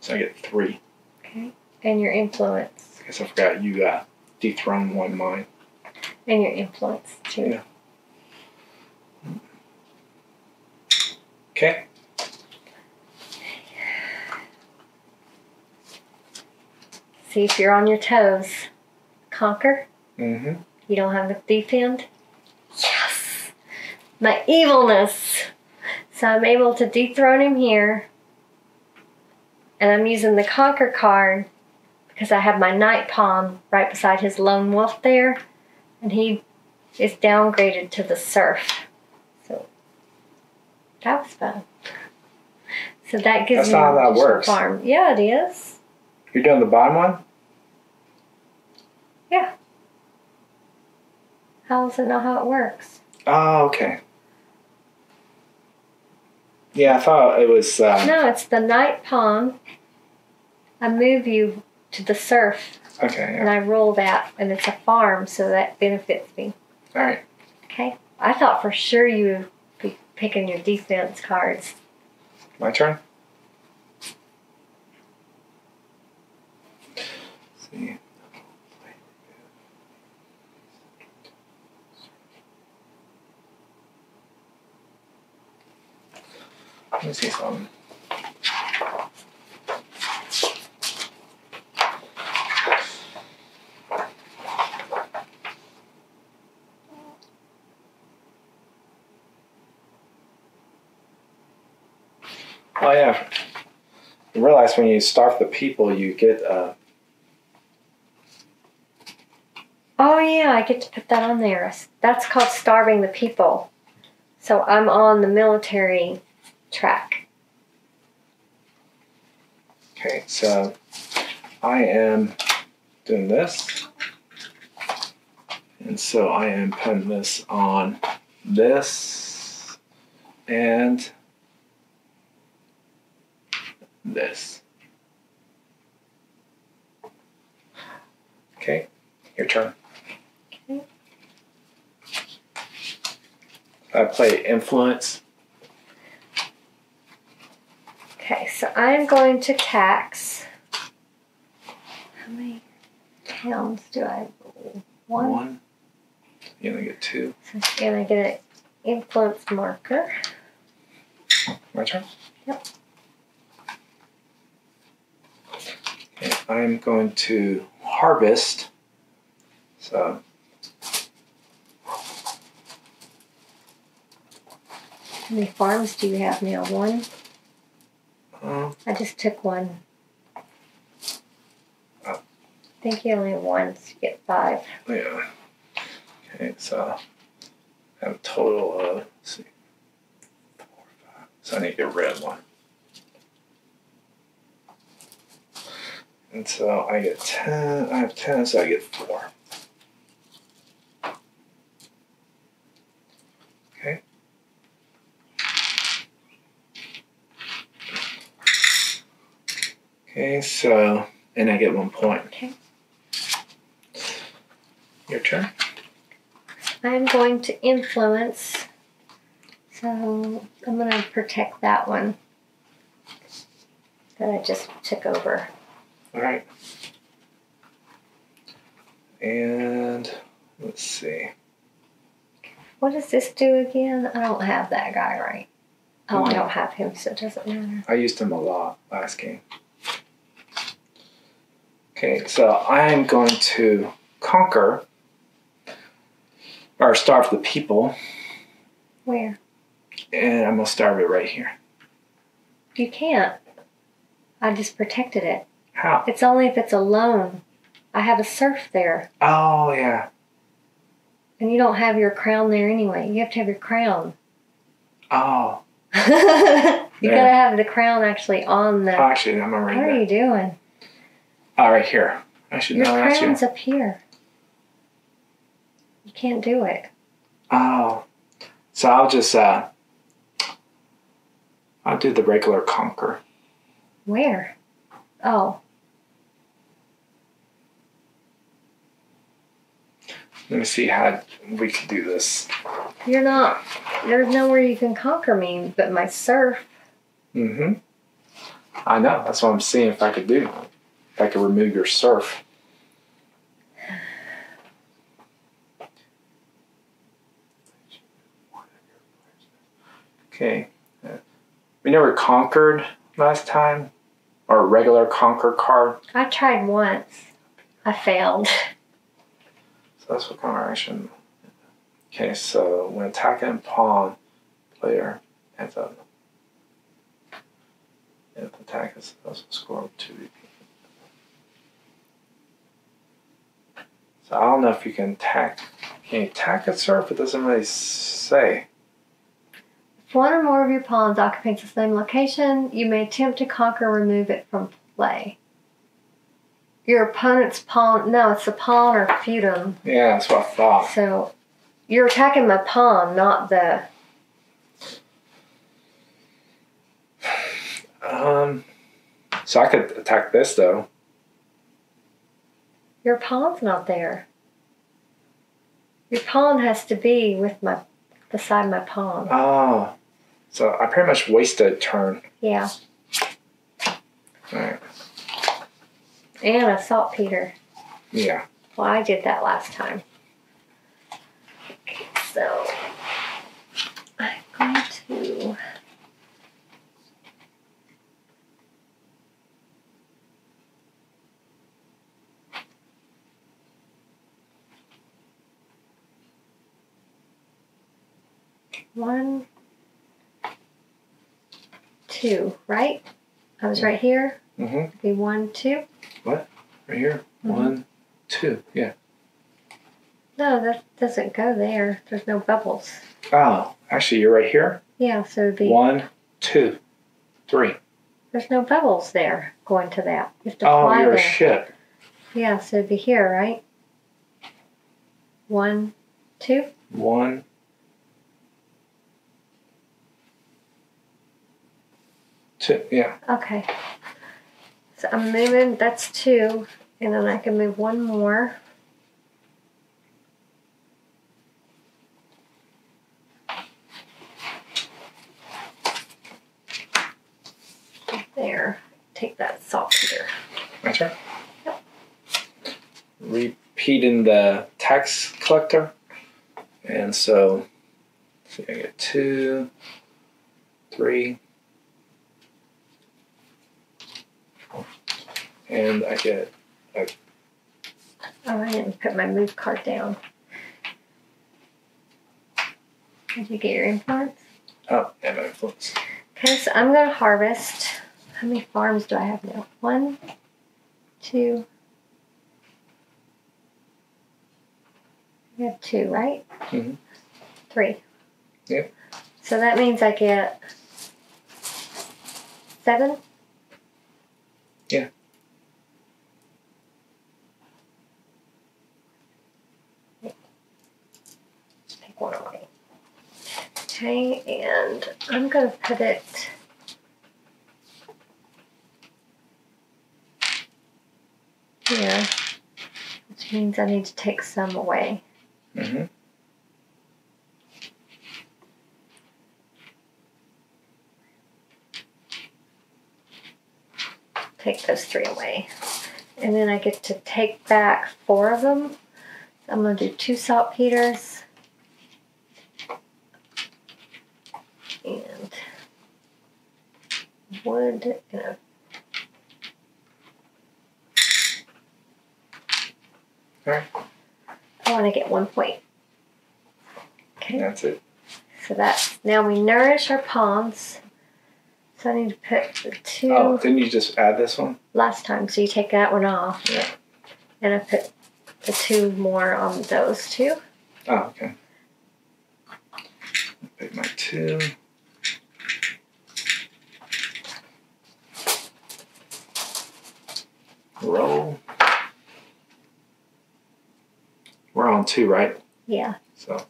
So I get three. Okay. And your influence. I guess I forgot you uh, dethroned one mine. And your influence, too. Yeah. Okay. See if you're on your toes. Conquer. Mm-hmm. You don't have to defend. Yes! My evilness! So I'm able to dethrone him here. And I'm using the Conquer card. Because I have my knight pawn right beside his lone wolf there, and he is downgraded to the serf. So that was fun. So that gives me an additional farm. Yeah, it is. You're doing the bottom one? Yeah. How does it know how it works? Oh, okay. Yeah, I thought it was... Uh... No, it's the knight pawn. I move you... to the surf. Okay. Yeah. And I roll that, and it's a farm, so that benefits me. All right. Okay. I thought for sure you would be picking your defense cards. My turn? Let's see. Let me see something. Oh yeah, you realize when you starve the people, you get uh oh yeah, I get to put that on there. That's called starving the people. So I'm on the military track. Okay, so I am doing this. And so I am putting this on this and this. Okay, your turn. Okay. I play Influence. Okay, so I'm going to tax. How many towns do I roll? One? One. You're going to get two. So I'm going to get an influence marker. My turn? Yep. Okay, I'm going to harvest. So... How many farms do you have now? One? Uh, I just took one. Uh, I think you only have one, so you get five. Yeah. Okay, so I have a total of, let's see, four, five. So I need to get rid of one. And so I get ten, I have ten, so I get four. Okay, so, and I get one point. Okay. Your turn. I'm going to influence, so I'm going to protect that one that I just took over. All right. And let's see. What does this do again? I don't have that guy right. Oh, I don't have him, so it doesn't matter. I used him a lot last game. Okay, so I'm going to conquer, or starve the people. Where? And I'm going to starve it right here. You can't. I just protected it. How? It's only if it's alone. I have a serf there. Oh, yeah. And you don't have your crown there anyway. You have to have your crown. Oh. you yeah. got to have the crown actually on the... Oh, actually, I'm going to read that. What are you doing? Oh, right here. I should know that. Your crown's up here. You can't do it. Oh. So I'll just, uh, I'll do the regular conquer. Where? Oh. Let me see how we can do this. You're not, there's nowhere you can conquer me but my serf. Mm-hmm. I know. That's what I'm seeing if I could do. I could remove your surf. Okay. We never conquered last time, or a regular conquer card. I tried once. I failed. So that's what conquer action. Okay, so when attacking and pawn, player ends up. If the attack is also score two V P. So I don't know if you can attack. Can you attack a serf? It doesn't really say. If one or more of your pawns occupies the same location, you may attempt to conquer or remove it from play. Your opponent's pawn... No, it's a pawn or feudum. Yeah, that's what I thought. So you're attacking my pawn, not the... Um, so I could attack this, though. Your pawn's not there. Your pawn has to be with my beside my pawn. Oh. So I pretty much wasted a turn. Yeah. Alright. And I saltpeter. Yeah. Well, I did that last time. Okay, so I'm going to One, two, right? I was right here. Mm-hmm. It'd be one, two. What? Right here? Mm-hmm. One, two, yeah. No, that doesn't go there. There's no bubbles. Oh, actually, you're right here? Yeah, so it'd be... One, two, three. There's no bubbles there going to that. You have to oh, fly you're there. A ship. Yeah, so it'd be here, right? One, two? One, two, yeah. Okay. So I'm moving, that's two, and then I can move one more. There. Take that saltpeter. That's right. Yep. Repeating the tax collector. And so, so I get two, three, four, and I get a... Oh, I didn't put my move card down. Did you get your influence? Oh, I have my influence. Okay, so I'm going to harvest. How many farms do I have now? One, two. You have two, right? Mm-hmm. Three. Yep. So that means I get seven? Yeah. Take one away. Okay, and I'm going to put it... here, which means I need to take some away. Mm-hmm. Take those three away. And then I get to take back four of them. So I'm going to do two saltpeters. And wood and a... All right. I want to get one point. Okay. That's it. So that's, now we nourish our pawns. So I need to put the two. Oh, didn't you just add this one? Last time, so you take that one off. Yeah. And I put the two more on those two. Oh, okay. Pick my two. Roll. We're on two, right? Yeah. So.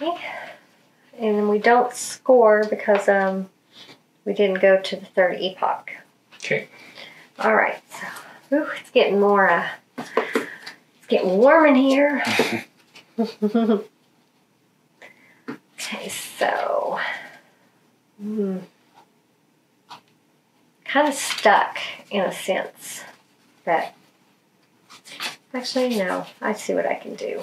Okay. And then we don't score because um, we didn't go to the third epoch. Okay. All right. So, ooh, it's getting more, uh, it's getting warm in here. Okay, so. Mm, kind of stuck in a sense, but actually, no, I see what I can do.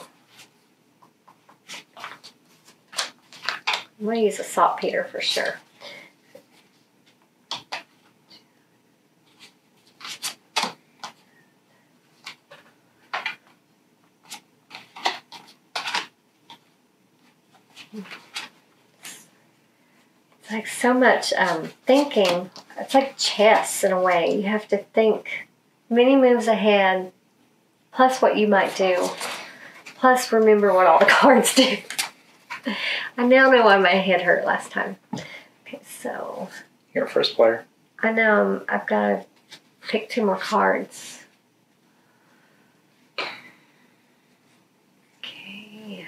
I'm going to use a saltpeter for sure. It's like so much um, thinking. It's like chess in a way. You have to think many moves ahead, plus what you might do, plus remember what all the cards do. I now know why my head hurt last time. Okay, so... You're a first player. I know, um, I've got to pick two more cards. Okay.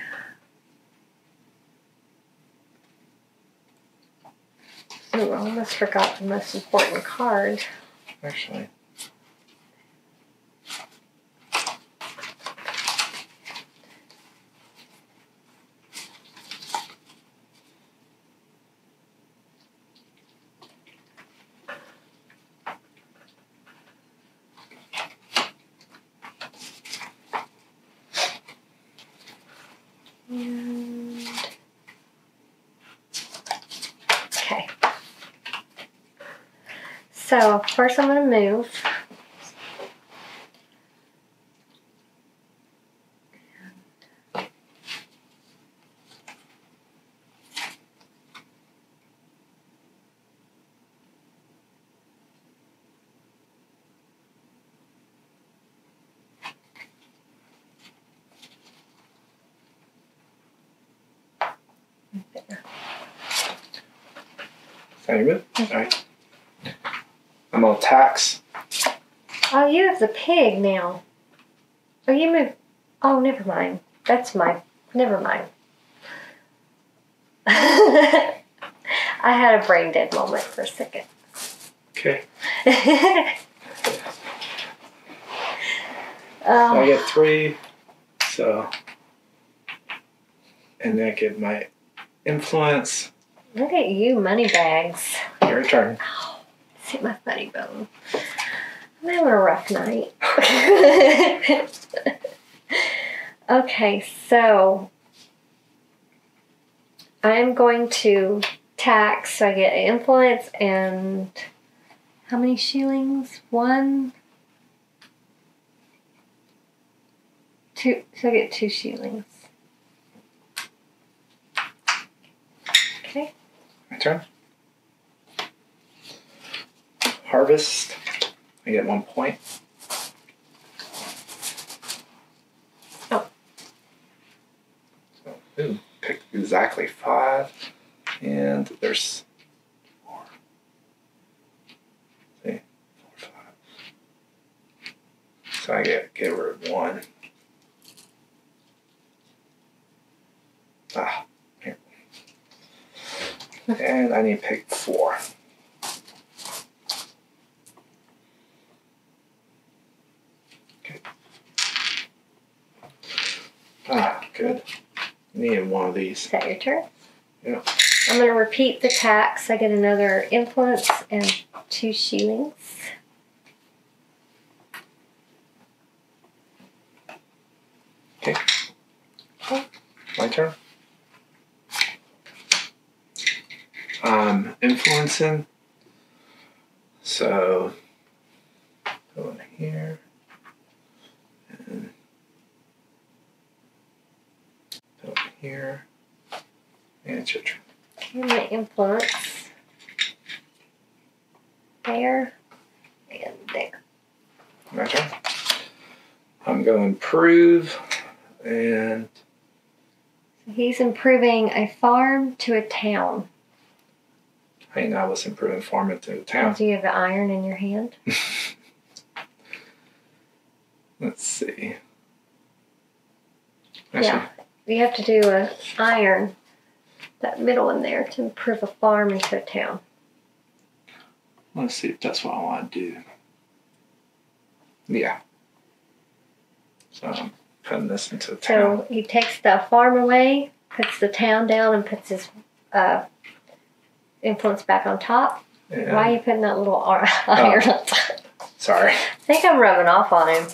Ooh, I almost forgot the most important card. Actually... So first I'm going to move. There you go. All right. I'm on tax. Oh, you have the pig now. Oh, you move. Oh, never mind. That's my. Never mind. I had a brain dead moment for a second. Okay. um, so I get three. So. And then I get my influence. Look at you, money bags. your turn. Ow. Let's hit my funny bone. I'm having a rough night. Okay, so I'm going to tax, so I get influence and how many shillings? One? Two, so I get two shillings. Okay. My turn. Harvest. I get one point. Oh. So, ooh, picked exactly five. And there's four. See, four, five. So I get get rid of one. Ah, here. And I need to pick four. Okay. Ah, good. Needed one of these. Is that your turn? Yeah. I'm going to repeat the tax. I get another influence and two shillings. Okay. Okay. My turn. Um, influencing. So, go in here. And go in here. And it's your turn. Okay, my influence. There. And there. My turn. I'm going to improve. And. So he's improving a farm to a town. I know I was improving farm into the town. Do you have the iron in your hand? Let's see. Actually, yeah, you have to do a iron, that middle one there, to improve a farm into a town. Let's see if that's what I want to do. Yeah. So I'm putting this into the town. So he takes the farm away, puts the town down, and puts his... Uh, influence back on top. Yeah. Why are you putting that little iron oh. on top? Sorry. I think I'm rubbing off on him.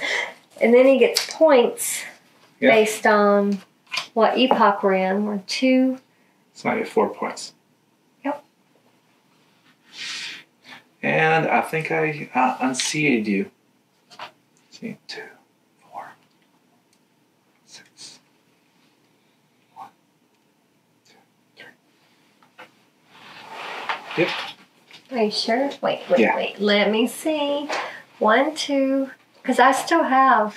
And then he gets points yeah. based on what epoch we're in. We're two. So I get four points. Yep. And I think I uh, unseated you. Let's see, two, four, six. Yep. Are you sure? Wait, wait, yeah. wait. Let me see. One, two. Because I still have.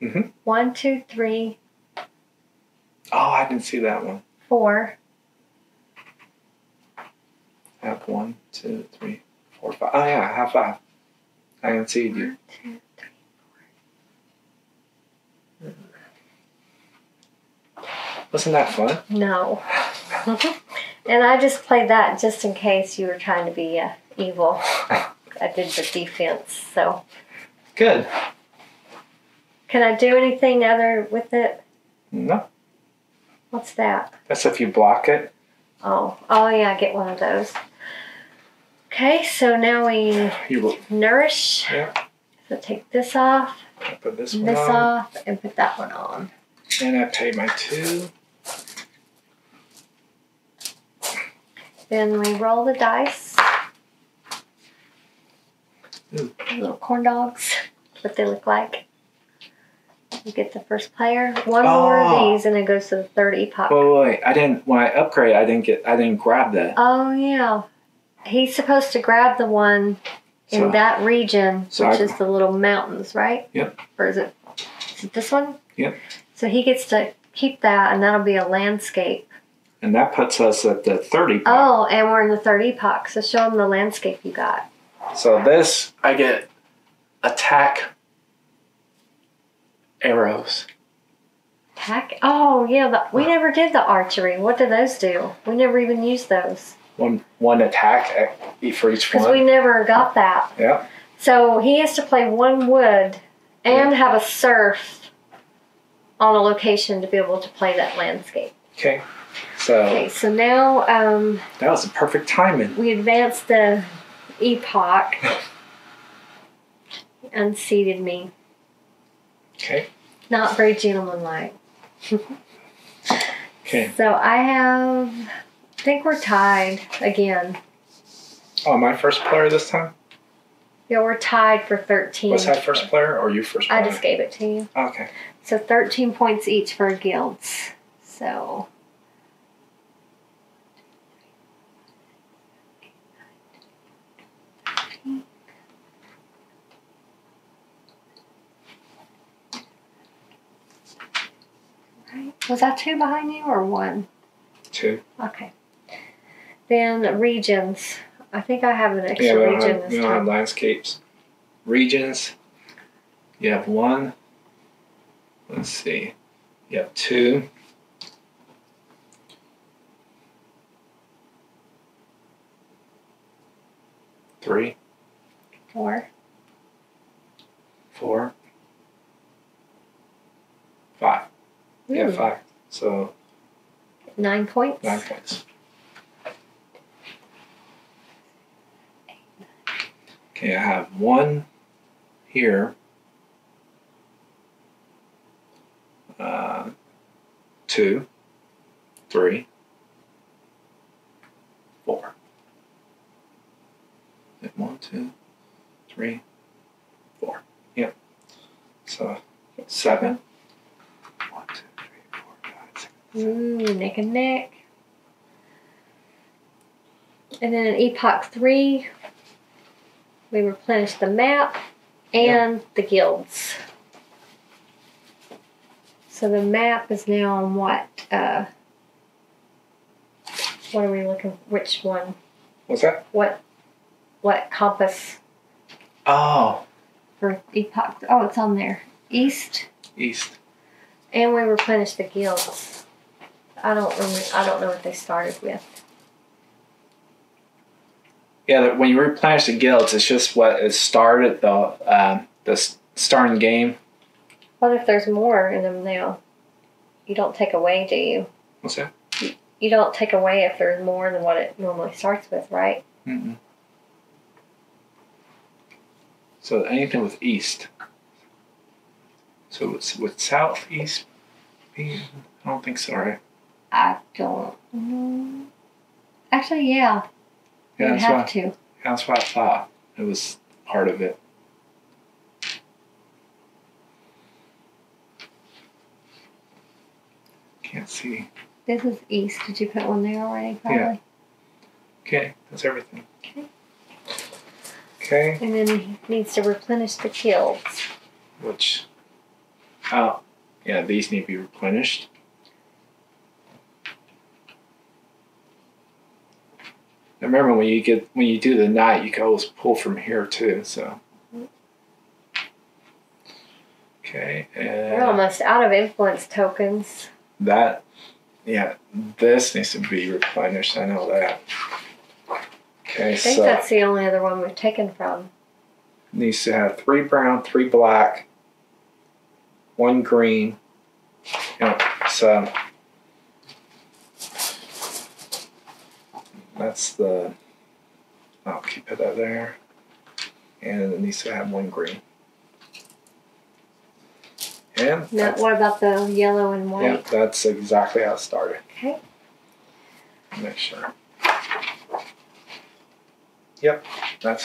Mm-hmm. One, two, three. Oh, I didn't see that one. Four. I have one, two, three, four, five. Oh, yeah, I have five. I can see you. One, two, three, four. Wasn't that fun? No. And I just played that just in case you were trying to be uh, evil. I did the defense, so. Good. Can I do anything other with it? No. What's that? That's if you block it. Oh, oh yeah, I get one of those. Okay, so now we you nourish. Yeah. So take this off. I put this one this on. off and put that one on. And I pay my two. Then we roll the dice. Ooh. Little corn dogs, what they look like. You get the first player. One oh. more of these, and it goes to the third epoch. Wait, wait, wait, I didn't. When I upgrade, I didn't get. I didn't grab that. Oh yeah, he's supposed to grab the one in so, that region, so which I, is the little mountains, right? Yep. Or is it? Is it this one? Yep. So he gets to keep that, and that'll be a landscape. And that puts us at the third epoch. Oh, and we're in the third epoch. So show them the landscape you got. So this, I get attack arrows. Attack? Oh, yeah. The, we oh. never did the archery. What do those do? We never even used those. One one attack for each one? Because we never got that. Yeah. So he has to play one wood and yeah. have a surf on a location to be able to play that landscape. Okay. So okay, so now um, that was the perfect timing. We advanced the epoch. Unseated me. Okay. Not very gentlemanlike. Okay. So I have. I think we're tied again. Oh, my first player this time. Yeah, we're tied for thirteen. Was that first player or you first player? I just gave it to you. Okay. So thirteen points each for guilds. So. Right. Was that two behind you or one? Two. Okay. Then regions. I think I have an extra yeah, region have, this we time. We don't have landscapes. Regions. You have one. Let's see. You have two. Three. Four. Four. Five. Ooh. Yeah, five. So. Nine points. Nine points. Okay, I have one here, uh, two, three, four. One, two, three, four. Yep. So seven. One, two, three, four, five, six, seven. Ooh, neck and neck. And then an epoch three. We replenished the map and yep. the guilds. So the map is now on what? Uh, what are we looking? Which one? What's that? What? What compass? Oh. For epoch. Oh, it's on there. East. East. And we replenished the guilds. I don't remember. I don't know what they started with. Yeah, when you replenish the guilds, it's just what it started the um, the starting game. What if there's more in them now? You don't take away, do you? What's that? You, you don't take away if there's more than what it normally starts with, right? Mm-mm. So anything with east. So it's with southeast. I don't think so, right? I don't know. Actually, yeah. Yeah, that's have why, to. Yeah, that's what I thought. It was part of it. Can't see. This is east. Did you put one there already? Probably. Yeah. Okay, that's everything. Okay. Okay. And then he needs to replenish the guilds. Which, oh, yeah, these need to be replenished. Remember when you get when you do the night, you can always pull from here too. So okay, and we're almost out of influence tokens. That, yeah, this needs to be replenished. I know that. Okay, I think so that's the only other one we've taken from. Needs to have three brown, three black, one green. Yep. So. That's the, I'll keep it up there. And it needs to have one green. And now, what about the yellow and white? Yeah, that's exactly how it started. Okay. Make sure. Yep, that's,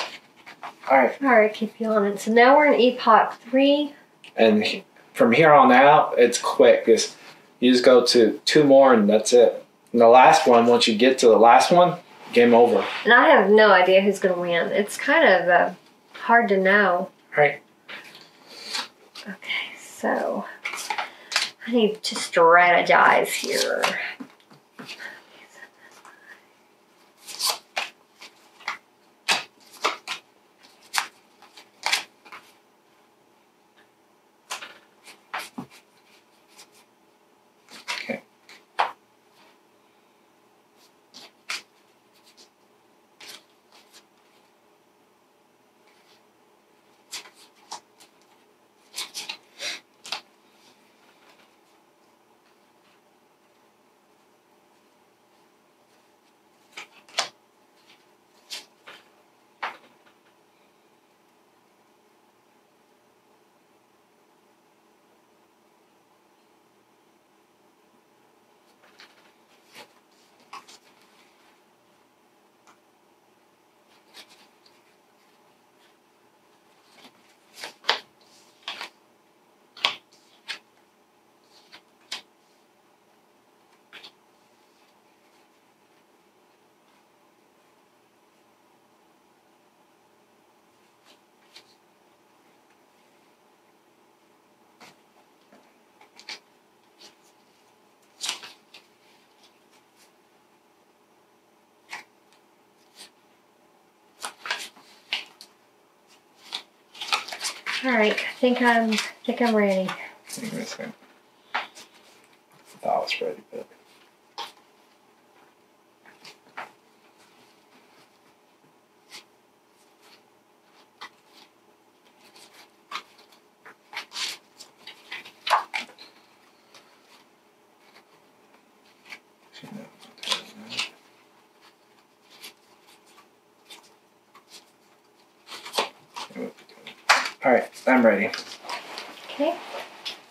all right. All right, keep you on it. So now we're in Epoch three. And he, from here on out, it's quick. It's, you just go to two more and that's it. And the last one, once you get to the last one, game over. And I have no idea who's going to win. It's kind of uh, hard to know. Right. Okay, so I need to strategize here. All right, I think I'm I think I'm ready. Give me a second. I thought I was ready, but. Alright, I'm ready. Okay. So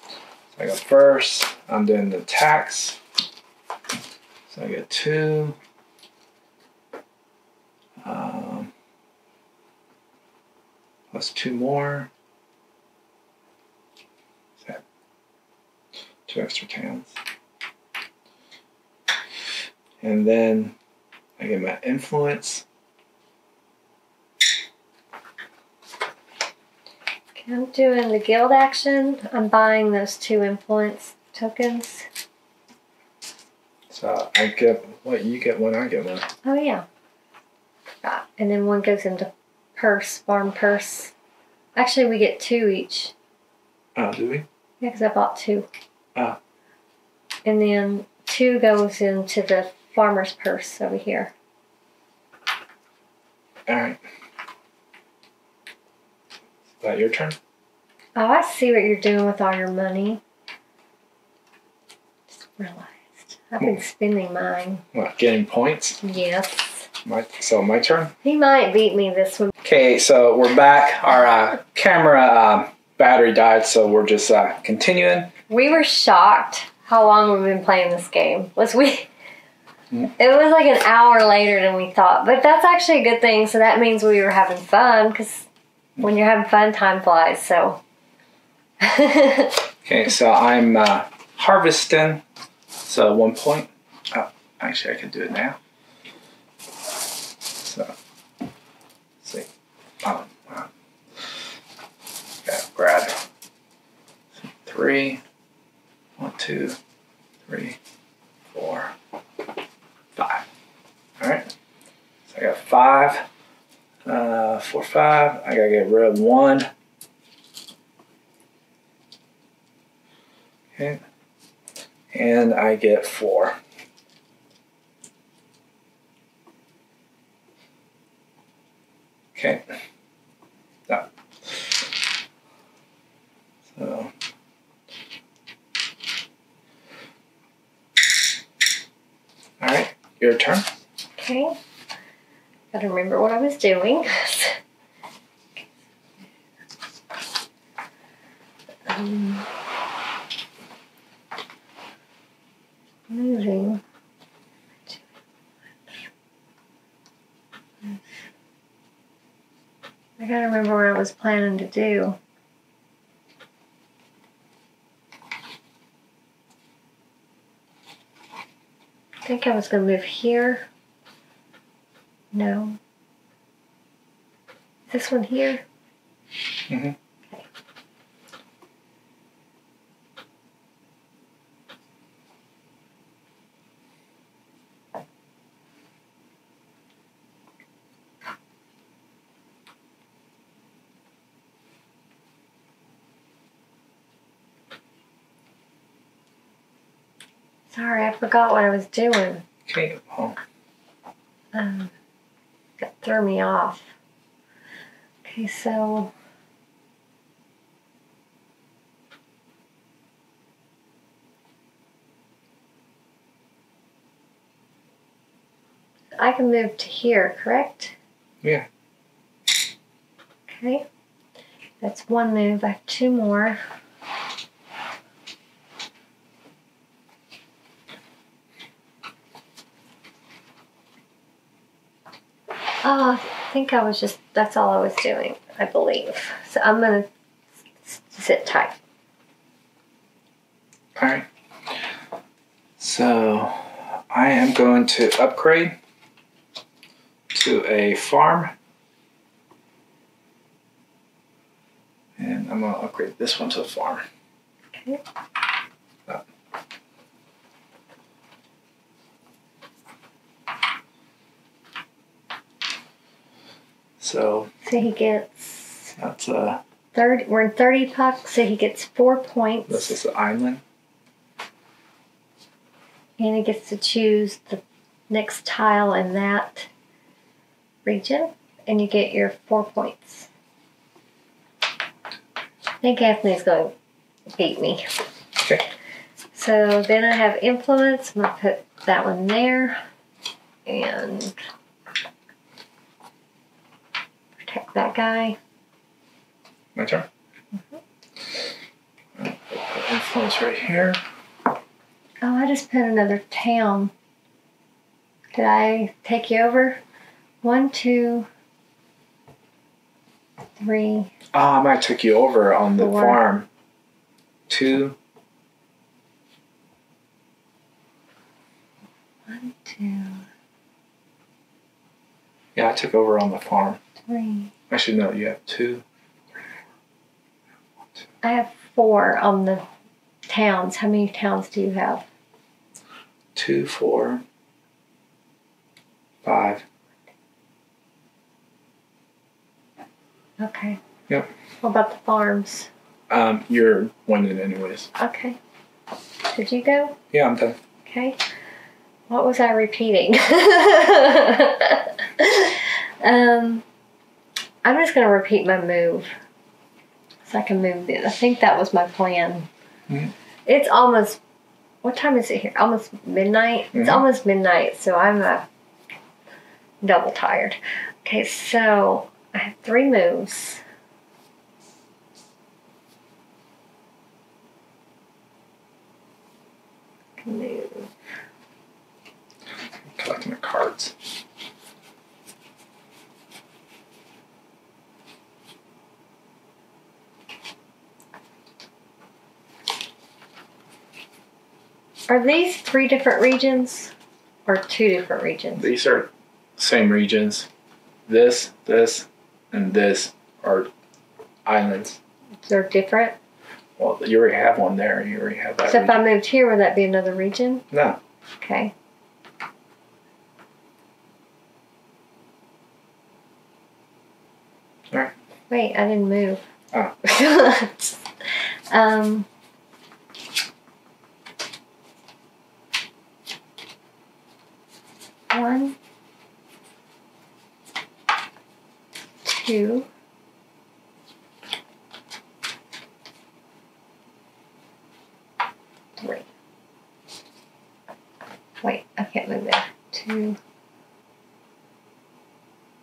I go first. I'm doing the tax. So I get two. Um, plus two more. Is that two extra towns? And then I get my influence. I'm doing the guild action. I'm buying those two influence tokens. So I get what you get one, I get one. Oh yeah. Forgot. And then one goes into purse, barn purse. Actually, we get two each. Oh, do we? Yeah, because I bought two. Oh. And then two goes into the farmer's purse over here. All right. Is that your turn? Oh, I see what you're doing with all your money. Just realized. I've been spending mine. What, getting points? Yes. My, so my turn? He might beat me this one. Okay, so we're back. Our uh, camera uh, battery died, so we're just uh, continuing. We were shocked how long we've been playing this game. Was we... It was like an hour later than we thought. But that's actually a good thing, so that means we were having fun, because... When you're having fun, time flies, so. Okay, so I'm uh, harvesting, so one point. Oh, actually, I can do it now. So, let's see. Oh, wow. Got grab. Three, one, two, three, four, five. All right, so I got five. Uh, four, five. I gotta get rid of one. Okay. And I get four. Okay. No. So. Alright, your turn. Okay. I don't remember what I was doing. um, moving. I gotta remember what I was planning to do. I think I was gonna move here. No. This one here? Mm-hmm. Okay. Sorry, I forgot what I was doing. Okay, well. Um. That threw me off. Okay, so I can move to here, correct? Yeah. Okay. That's one move. I have two more. Oh, I think I was just, that's all I was doing, I believe. So I'm going to sit tight. All right. So I am going to upgrade to a farm. And I'm going to upgrade this one to a farm. Okay. Oh. So, so he gets that's a thirty. We're in thirty puck, so he gets four points. This is the island. And he gets to choose the next tile in that region, and you get your four points. I think Anthony's going to beat me. Okay. So then I have influence. I'm going to put that one there. And protect that guy. My turn. Mm-hmm. I'll put influence right here. Oh, I just put another town. Did I take you over? One, two, three. Ah, oh, I might take you over on four. The farm. Two. One, two. Yeah, I took over on the farm. Three. Actually, no, you have two. I have four on the towns. How many towns do you have? Two, four, five. Okay. Yep. What about the farms? Um, you're winning anyways. Okay. Did you go? Yeah, I'm done. Okay. What was I repeating? um, I'm just going to repeat my move. So I can move it. I think that was my plan. Mm-hmm. It's almost, what time is it here? Almost midnight? Mm-hmm. It's almost midnight, so I'm uh, double tired. Okay, so I have three moves. I can move. I'm collecting the cards. Are these three different regions or two different regions? These are same regions. This, this, and this are islands. They're different? Well, you already have one there. You already have that. So region. If I moved here, would that be another region? No. Okay. All right. Wait, I didn't move. Oh. um... One, two, three. Wait, I can't move there. Two,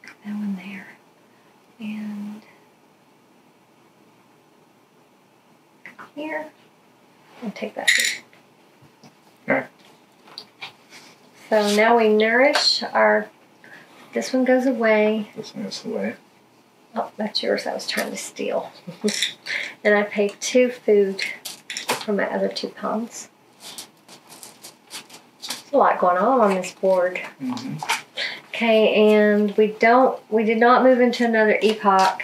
that one there, and here, and take that here. All right. So now we nourish our, this one goes away. This one goes away. Oh, that's yours. I was trying to steal. And I pay two food for my other two pounds. There's a lot going on on this board. Mm-hmm. Okay, and we don't, we did not move into another epoch.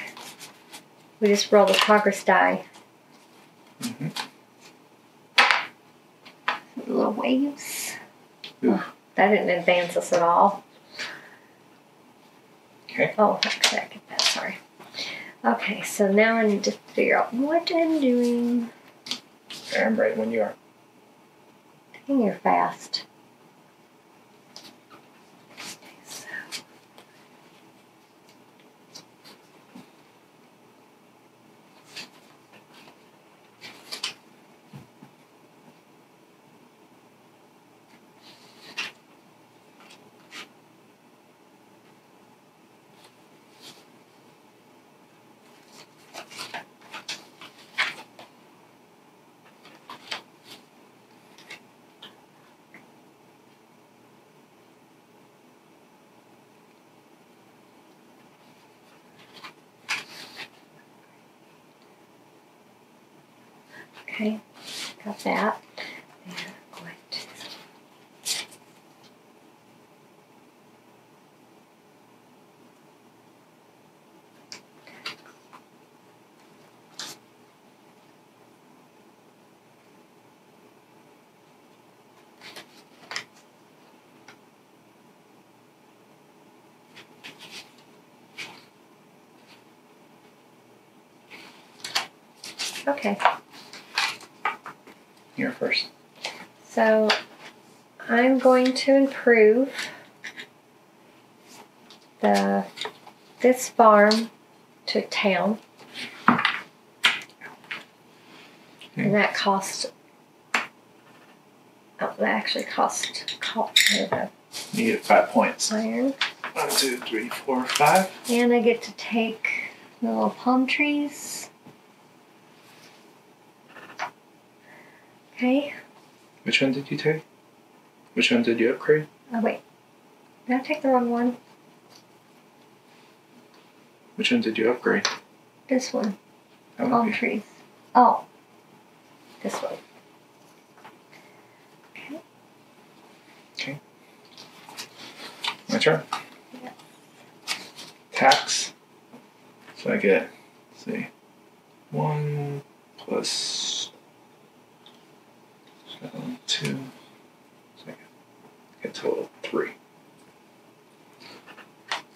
We just rolled a progress die. Mm-hmm. Little waves. Ooh. That didn't advance us at all. Okay. Oh, actually, I get that. Sorry. Okay, so now I need to figure out what I'm doing. I'm right when you are. I think you're fast. Okay, so. Okay, got that. And I'm going to Okay. You're first. So I'm going to improve the this farm to town. Okay. And that cost oh that actually cost cost there we go. You get five points. Iron. One, two, three, four, five. And I get to take the little palm trees. Okay. Which one did you take? Which one did you upgrade? Oh wait. Did I take the wrong one? Which one did you upgrade? This one. Oh, palm okay. trees. Oh. This one. Okay. Okay. My turn? Yeah. Tax. So I get, let's see, one plus seven, two. So I get, I get a total of three.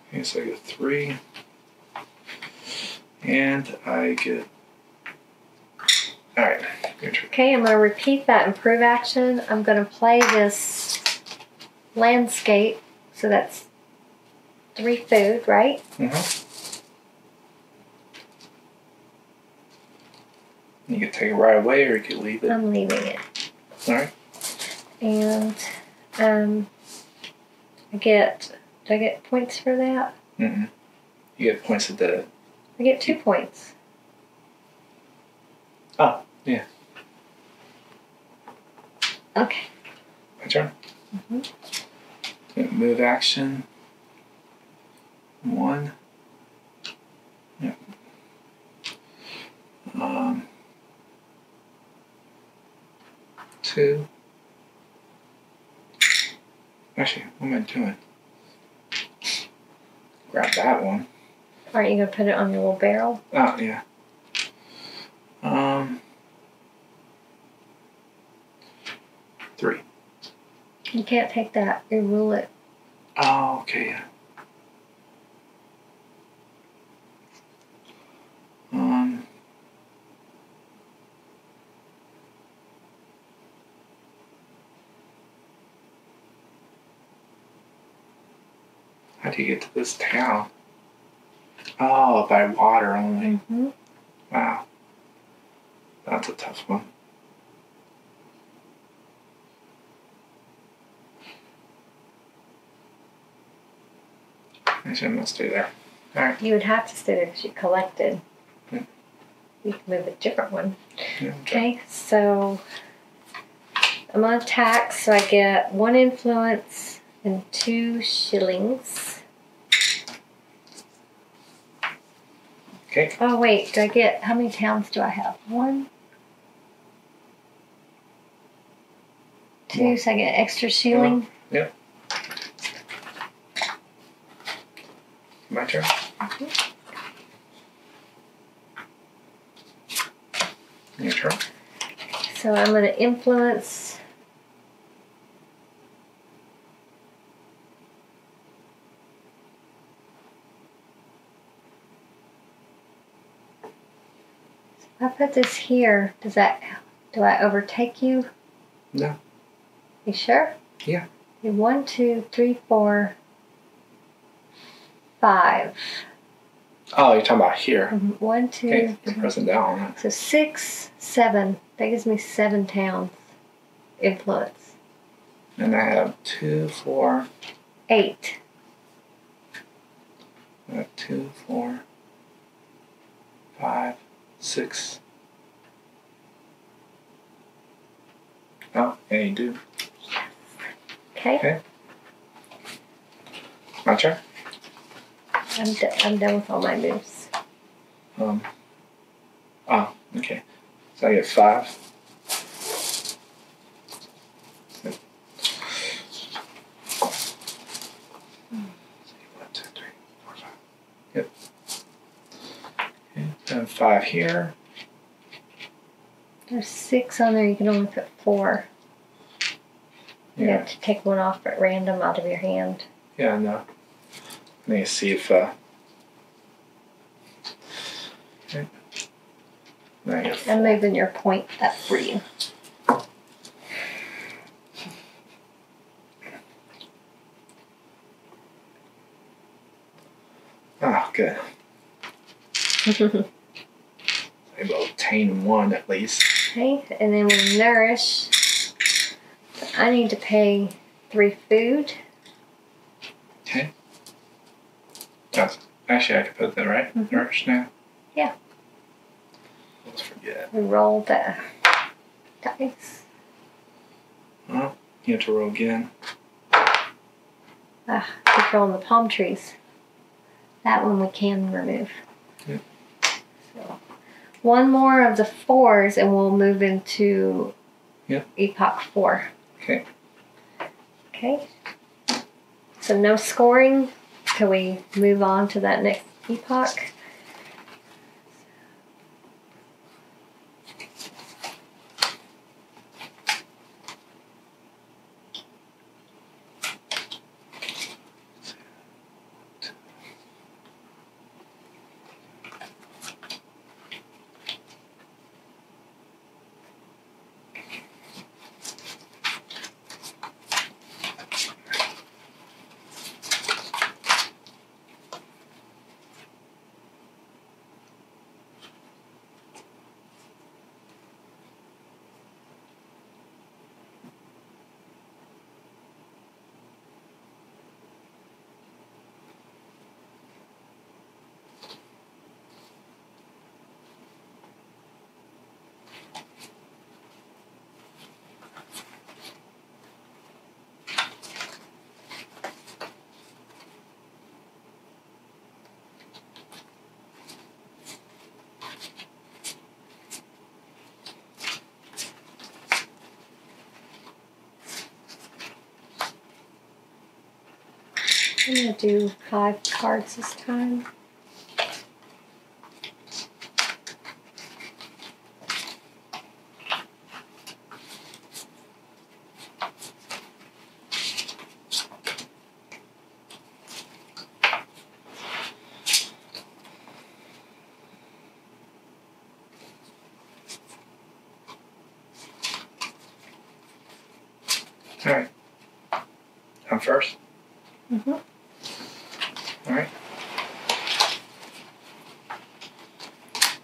Okay, so I get three. And I get, all right, your turn. Okay, I'm gonna repeat that improve action. I'm gonna play this landscape. So that's three food, right? Mm-hmm. You can take it right away or you can leave it. I'm leaving it. All right. And um, I get, do I get points for that? Mm-hmm. You get points at the... I get two points. Oh, yeah. Okay. My turn? Mm-hmm. Move action. One. Yeah. Um. Two. Actually, what am I doing? Grab that one. Aren't you gonna put it on your little barrel? Oh yeah. Um. Three. You can't take that. You rule it. Oh, okay. Yeah. Um. How do you get to this town? Oh, by water only. Mm-hmm. Wow. That's a tough one. I shouldn't stay there. All right. You would have to stay there because you collected. Yeah. You can move a different one. Yeah, okay, so I'm on tax, so I get one influence and two shillings. Okay. Oh wait, do I get, how many towns do I have? One? Two, One. So I get an extra shilling? Uh, yep. Yeah. My turn? Mm-hmm. Your turn. So I'm going to influence I put this here. Does that, do I overtake you? No. You sure? Yeah. One, two, three, four, five. Oh, you're talking about here. One, two. Okay, you're pressing down on it. So six, seven. That gives me seven towns influence. And I have two, four. Eight. I have two, four, five. Six. Oh, yeah, you do. Okay. Okay. My turn? I'm, d I'm done with all my moves. Um. Oh, okay. So I get five. One, two, three, four, five. Yep. And five here. There's six on there. You can only put four. Yeah. You have to take one off at random out of your hand. Yeah, I know. I need to see if... Uh... Okay. Nice. I'm moving your point up for you. Oh, good. So we'll obtain one at least. Okay, and then we nourish. So I need to pay three food. Okay. Oh, actually, I could put that right. Mm-hmm. Nourish now. Yeah. Let's forget. We roll the dice. Well, you have to roll again. Ah, keep rolling the palm trees. That one we can remove. Yeah. So, one more of the fours, and we'll move into yeah. Epoch four. Okay. Okay. So no scoring till we move on to that next epoch. I'm going to do five cards this time. All right. I'm first. Mm-hmm. All right.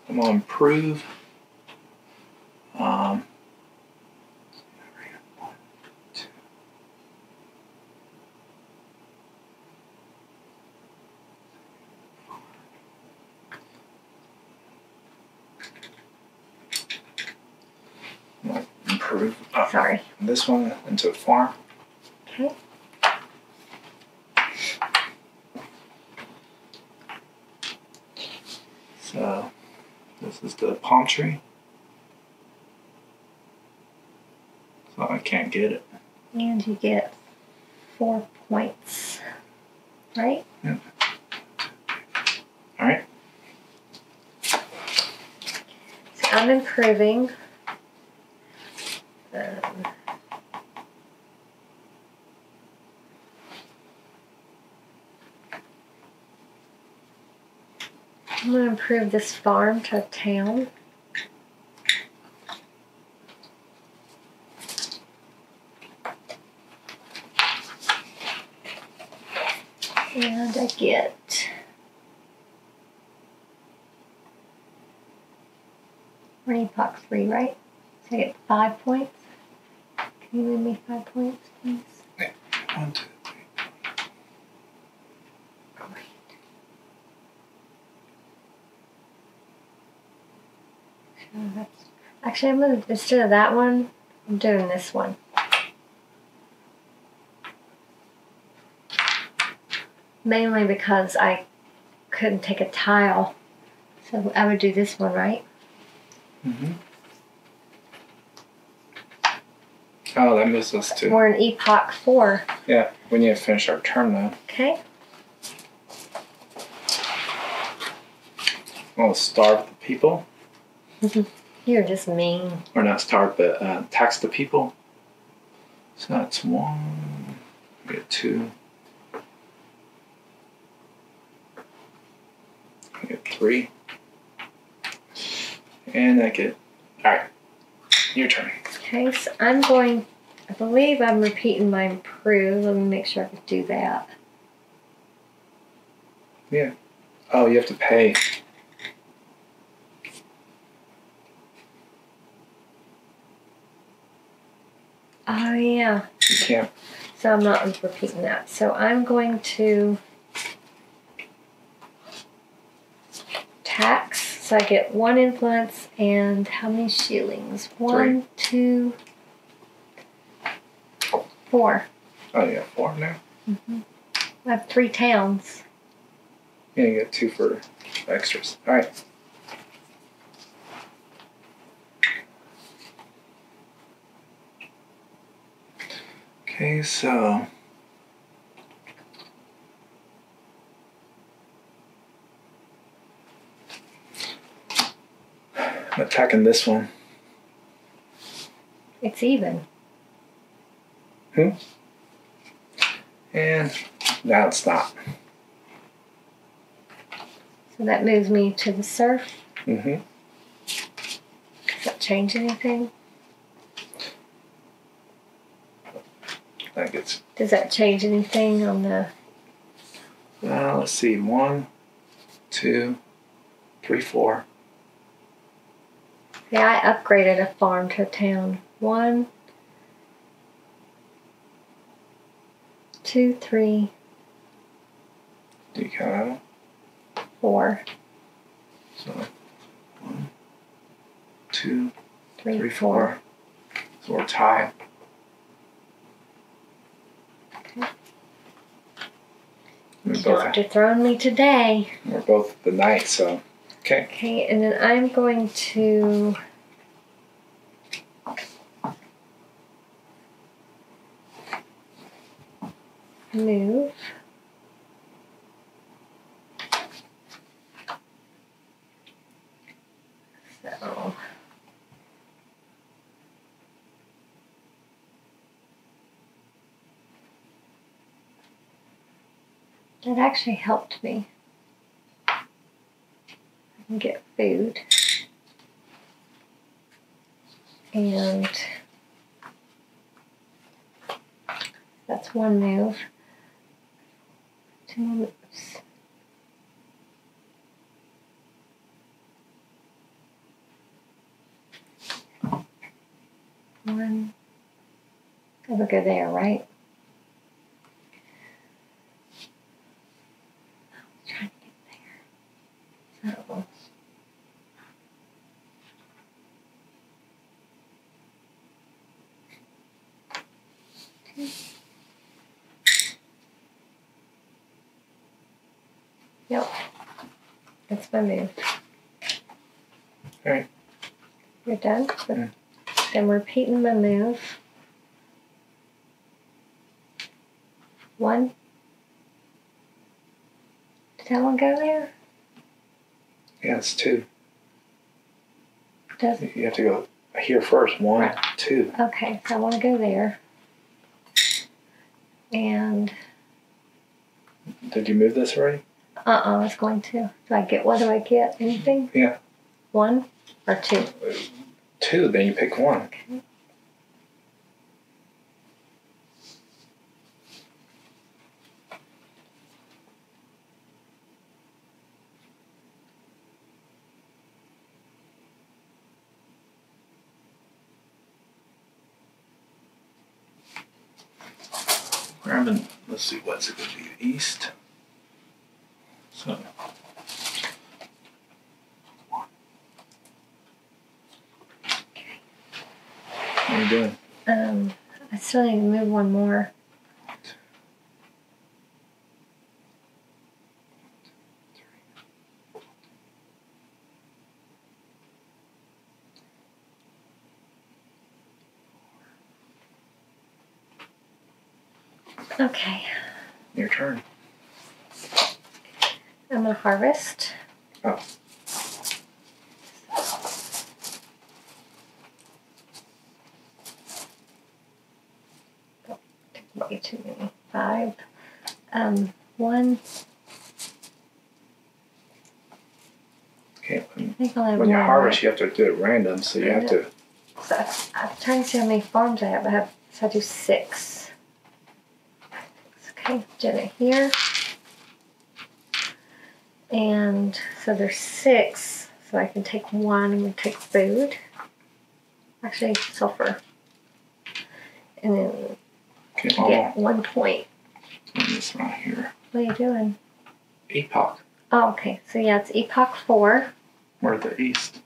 I'm gonna improve. Um, one, two. I'm gonna improve. Oh, sorry. This one into a farm. Okay. So this is the palm tree. So I can't get it. And you get four points, right? Yeah. All right. So I'm improving. Um, I'm going to improve this farm to a town. And I get Epoch three, right? So I get five points. Can you leave me five points, please? Yeah. One, two. Actually, I'm gonna, instead of that one, I'm doing this one. Mainly because I couldn't take a tile. So I would do this one, right? Mm-hmm. Oh, that moves us too. We're in Epoch four. Yeah, we need to finish our turn now. Okay. I'll starve the people. You're just mean. Or not starve, but uh, tax the people. So that's one. We get two. We get three. And I could. All right, your turn. Okay, so I'm going. I believe I'm repeating my improve. Let me make sure I can do that. Yeah. Oh, you have to pay. Oh, yeah. You can't. So I'm not repeating that. So I'm going to tax. So I get one influence and how many shillings? One, Three. two, four. Oh, you got four now? Mm-hmm. I have three towns. Yeah, you got two for extras. All right. Okay, so I'm attacking this one. It's even. Hmm? And now it's not. So that moves me to the surf. Mm-hmm. Does that change anything? It's, Does that change anything on the... Uh, let's see. One, two, three, four. Yeah, I upgraded a farm to a town. One, two, three. Do you count out? Four. So, one, two, three, three four. four. So we're tied. After throwing me today. We're both the knight, so okay. Okay, and then I'm going to move. So that actually helped me. I can get food. And that's one move. Two more moves. One. Gotta go there, right? So, okay. Yep, that's my move. All right. You're done? Yeah. I'm repeating my move. One. Did that one go there? Yeah, it's two. Does you have to go here first. One, right. two. Okay, so I want to go there. And... Did you move this already? Uh-uh, it's going to. Do I get, what do I get? Anything? Yeah. One or two? Two, then you pick one. Okay. And let's see, what's it going to be? East. So, what are you doing? Um, I still need to move one more. Okay. Your turn. I'm gonna harvest. Oh. Oh, took way too many. Five. Um, one. Okay, one. think I'll have when you harvest, you have to do it random, so you have to. So I've, I've trying to see how many farms I have. I have so I do six. Okay, Jenna here, and so there's six. So I can take one. I'm gonna take food. Actually, sulfur, and then okay, I get on. one point. This one here. What are you doing? Epoch. Oh, okay. So yeah, it's Epoch four. We're at the east.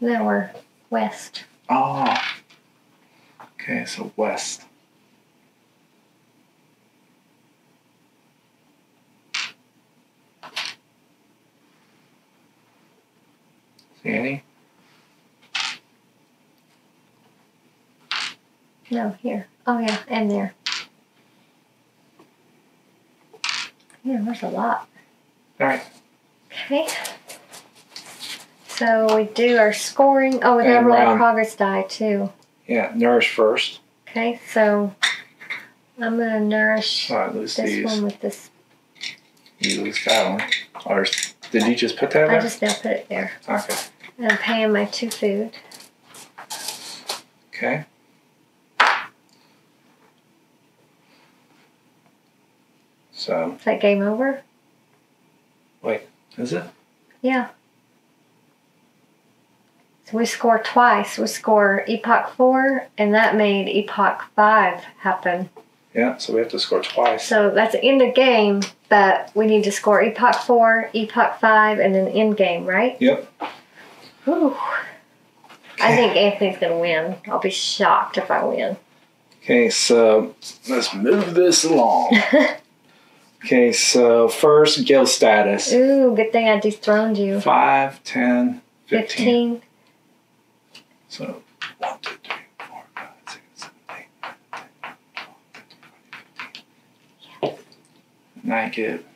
No, we're west. Oh. Okay, so west. See any? No, here. Oh yeah, and there. Yeah, there's a lot. All right. Okay. So we do our scoring. Oh, and, and I roll a progress die too. Yeah, nourish first. Okay, so I'm gonna nourish right, this these. one with this. You lose that one. Or did you just put that? I there? just now put it there. Okay. And I'm paying my two food. Okay. So. Is that game over? Wait, is it? Yeah. So we score twice. We score Epoch four, and that made Epoch five happen. Yeah, so we have to score twice. So that's the end of game, but we need to score Epoch four, Epoch five, and then end game, right? Yep. Ooh. I think Anthony's going to win. I'll be shocked if I win. Okay, so let's move this along. Okay, so first, guild status. Ooh, good thing I dethroned you. five, ten, fifteen. fifteen. So, one, two, three, four, five, six, seven, eight, nine, ten, eleven, twelve, thirteen, fourteen, fifteen. Yeah. And I get...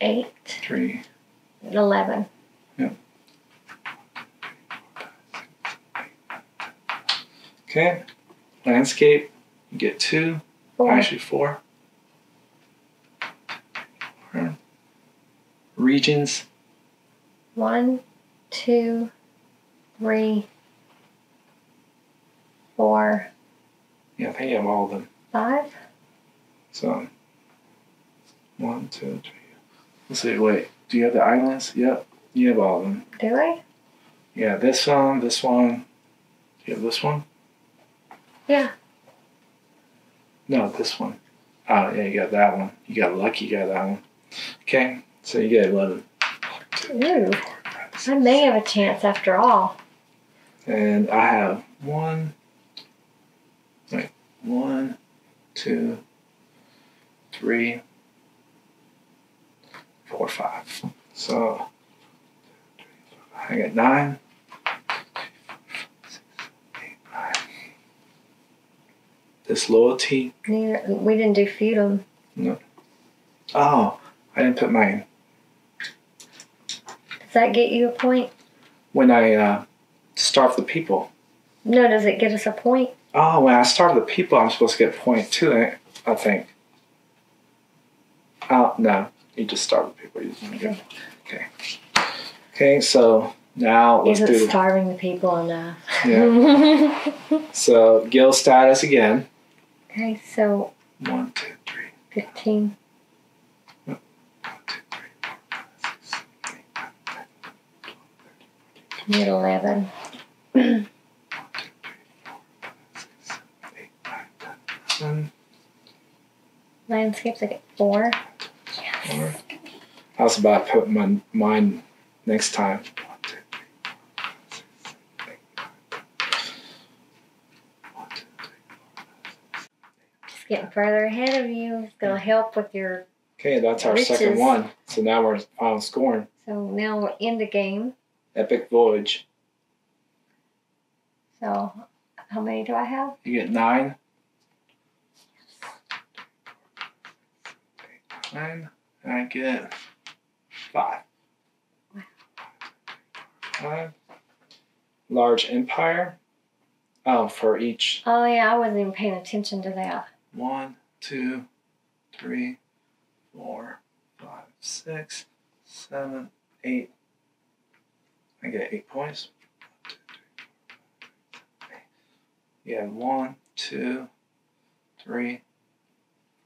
eight. three. eleven. Yep. Okay. Landscape, you get two. Four. Actually, four. Regions. One, two, three, four. Yeah, I think you have all of them. Five. So, one, two, three. Let's see, wait. Do you have the islands? Yep, you have all of them. Do I? Yeah, this one, this one. Do you have this one? Yeah. No, this one. Oh, yeah, you got that one. You got lucky, you got that one. Okay. So you get eleven. Ooh, I may have a chance after all. And I have one, wait, one, two, three, four, five. So I got nine. Six, eight, nine. Disloyalty. Yeah, we didn't do feudum. No. Oh, I didn't put mine. Does that get you a point? When I uh, starve the people. No, does it get us a point? Oh, when I starve the people, I'm supposed to get a point too, I think. Oh, no. You just starve the people. You okay. Get okay. Okay, so now let's Isn't do... Isn't starving the people enough? Yeah. So, guild status again. Okay, so... One, two, three. Fifteen. Need eleven. Landscapes, I get four. Yes. Four. I was about to put my, mine next time. Just getting further ahead of you. It's going to help with your Okay, that's our riches. second one. So now we're on scoring. So now we're in the game. Epic Voyage. So, how many do I have? You get nine. Yes. Nine. And I get five. Wow. Five. Large Empire. Oh, for each. Oh, yeah, I wasn't even paying attention to that. One, two, three, four, five, six, seven, eight. I I get eight points. You have one, two, three,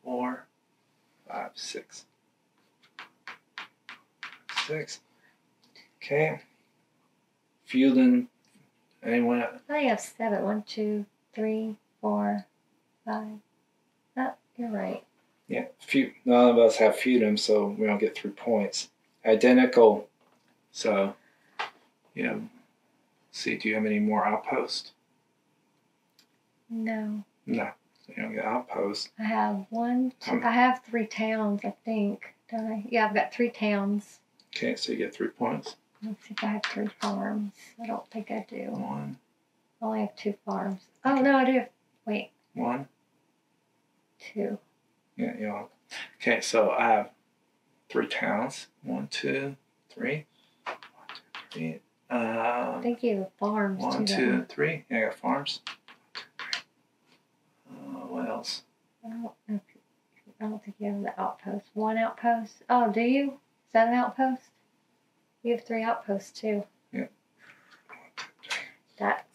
four, five, six. Six. Okay. Feudum. Anyone else? I have seven. One, two, three, four, five. Oh, you're right. Yeah. Few, none of us have Feudum, so we don't get three points. Identical. So, you know, see, do you have any more outposts? No. No. So you don't get outposts. I have one, two, um, I have three towns, I think. Don't I? Yeah, I've got three towns. Okay, so you get three points. Let's see if I have three farms. I don't think I do. One. I only have two farms. Oh, okay. No, I do have, wait. One. Two. Yeah, you all. Okay, so I have three towns. One, two, three. One, two, three. Um, I think you have farms. One, too, two, three. Yeah, I got farms. Uh, what else? I don't, know if, I don't think you have the outpost. One outpost. Oh, do you? Is that an outpost? You have three outposts too. Yeah. That's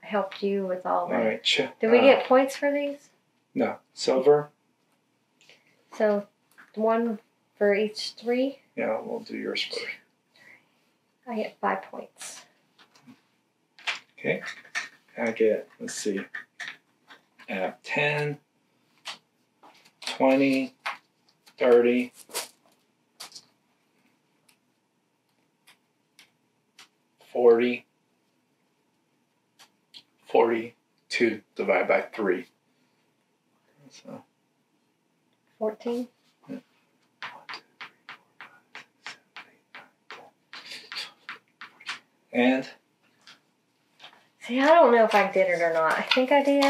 helped you with all, all that. Right. Did we uh, get points for these? No. Silver. So one for each three? Yeah, we'll do yours first. I get five points. Okay. I get, let's see. I have ten, twenty, thirty. forty, forty-two divided by three. So. fourteen? Yeah. one, two, three, four, five, six, seven, eight, nine, ten. And? See, I don't know if I did it or not. I think I did.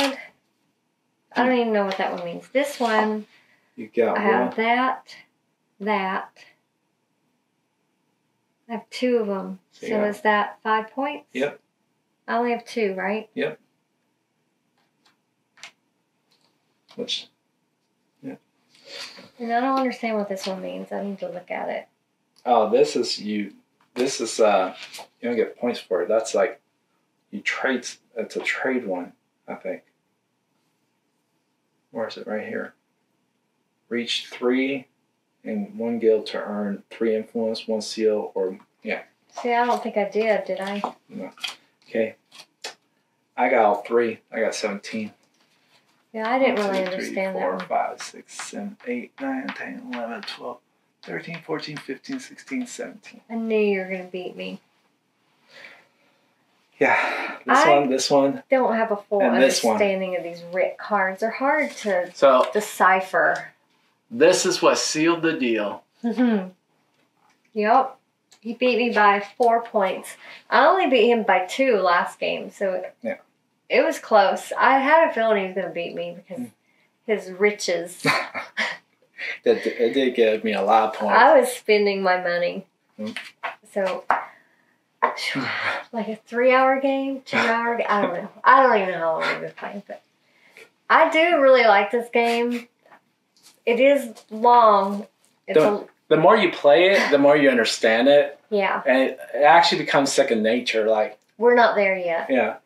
I don't even know what that one means. This one, you got I one. have that, that. I have two of them. So, so is that five points? Yep. I only have two, right? Yep. Which, yeah. And I don't understand what this one means. I need to look at it. Oh, this is you. This is, uh, you don't get points for it. That's like, you trade, it's a trade one, I think. Where is it? Right here. Reach three. And one guild to earn three influence, one seal, or, yeah. See, I don't think I did, did I? No. Okay. I got all three. I got seventeen. Yeah, I didn't one, really two, understand three, that four, one. five, six, seven, eight, nine, ten, eleven, twelve, thirteen, fourteen, fifteen, sixteen, seventeen. I knew you were going to beat me. Yeah. This I one, this one. don't have a full understanding of these R I C cards. They're hard to so, decipher. This is what sealed the deal. Mm-hmm. Yep. He beat me by four points. I only beat him by two last game, so yeah. It was close. I had a feeling he was going to beat me because mm. his riches. That it did give me a lot of points. I was spending my money. Mm. So, like a three-hour game, two-hour game, I don't know. I don't even know how long we've been playing, but I do really like this game. It is long. It's the, a, the more you play it, the more you understand it. Yeah. And it, it actually becomes second nature. Like we're not there yet. Yeah.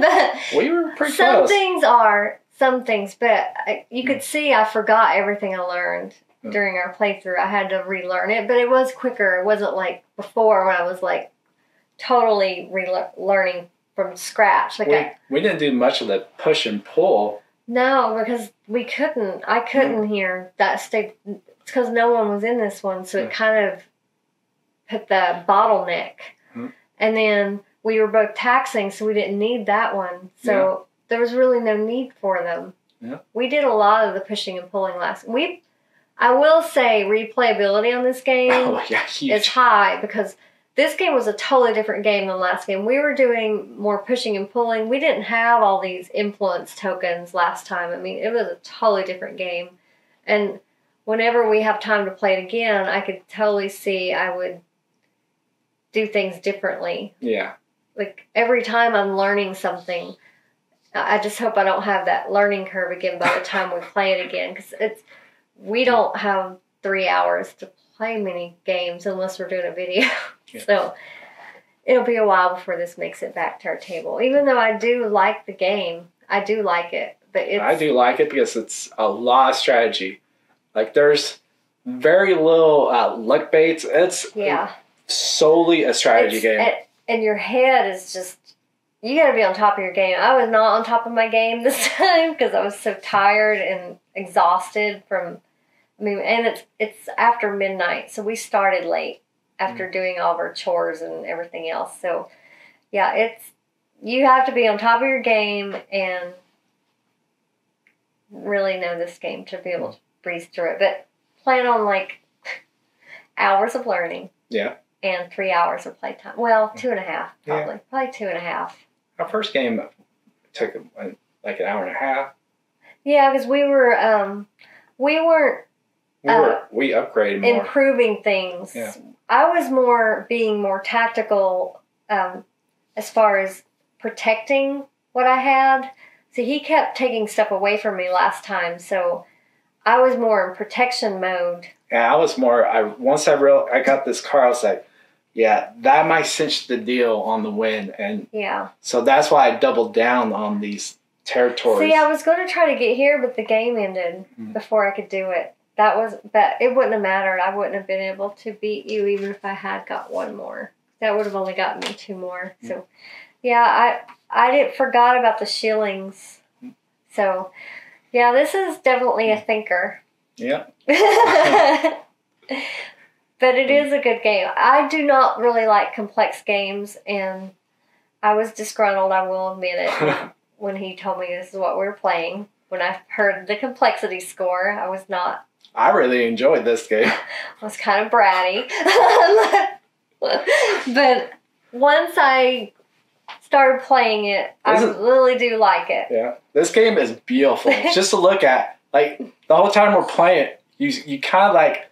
But we were pretty some close. Some things are, some things, but I, you could mm. see I forgot everything I learned mm. during our playthrough. I had to relearn it, but it was quicker. It wasn't like before when I was like totally relearning from scratch. Like we, I, we didn't do much of the push and pull. No, because we couldn't. I couldn't yeah. hear that state. It's because no one was in this one, so yeah. it kind of hit the bottleneck. Mm-hmm. And then we were both taxing, so we didn't need that one. So yeah. there was really no need for them. Yeah. We did a lot of the pushing and pulling last. We, I will say replayability on this game oh, yeah, is high because this game was a totally different game than last game. We were doing more pushing and pulling. We didn't have all these influence tokens last time. I mean, it was a totally different game. And whenever we have time to play it again, I could totally see I would do things differently. Yeah. Like, every time I'm learning something, I just hope I don't have that learning curve again by the time we play it again. Because it's, we don't have three hours to play many games unless we're doing a video. Yeah. So it'll be a while before this makes it back to our table. Even though I do like the game, I do like it. But it's, I do like it because it's a lot of strategy. Like, there's very little uh, luck baits. It's yeah. solely a strategy it's, game. It, and your head is just, you got to be on top of your game. I was not on top of my game this time because I was so tired and exhausted from, I mean, and it's, it's after midnight. So we started late after mm. doing all of our chores and everything else. So, yeah, it's, you have to be on top of your game and really know this game to be able to breeze through it. But plan on, like, hours of learning. Yeah. And three hours of playtime. Well, two and a half, probably. Yeah. Probably two and a half. Our first game took, like, an hour and a half. Yeah, because we were, um, we weren't. We, were, uh, we upgraded more. Improving things. Yeah. I was more being more tactical um, as far as protecting what I had. So he kept taking stuff away from me last time, so I was more in protection mode. Yeah, I was more, I once I real I got this car, I was like, yeah, that might cinch the deal on the win. And yeah. So that's why I doubled down on these territories. See, I was going to try to get here, but the game ended mm-hmm. before I could do it. That was, but it wouldn't have mattered. I wouldn't have been able to beat you even if I had got one more. That would have only gotten me two more. Mm-hmm. So, yeah, I I didn't forgot about the shillings. Mm-hmm. So, yeah, this is definitely a thinker. Yeah. But it is a good game. I do not really like complex games, and I was disgruntled, I will admit it, when he told me this is what we were playing. When I heard the complexity score, I was not... I really enjoyed this game. I was kind of bratty. But once I started playing it, this I is, really do like it. Yeah. This game is beautiful. Just to look at. Like, the whole time we're playing it, you, you kind of, like,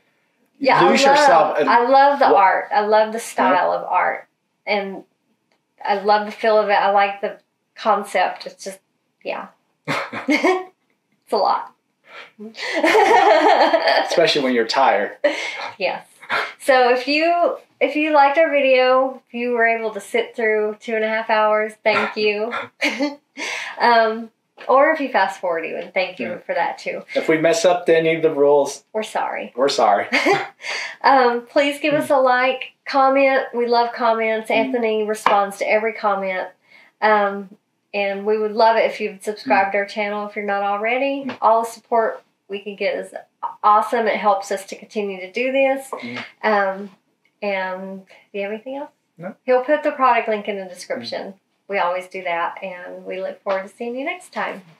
yeah, lose I love, yourself. And, I love the well, art. I love the style yeah. of art. And I love the feel of it. I like the concept. It's just, yeah. It's a lot. Especially when you're tired. Yes. So if you if you liked our video, if you were able to sit through two and a half hours, thank you. um, or if you fast forward even, thank you yeah. for that too. If we mess up any of the rules, we're sorry. We're sorry. um, please give us a like, comment. We love comments. Anthony responds to every comment. Um, And we would love it if you've subscribed to our channel if you're not already. Mm. All the support we can get is awesome. It helps us to continue to do this. Mm. Um, and do you have anything else? No. He'll put the product link in the description. Mm. We always do that. And we look forward to seeing you next time.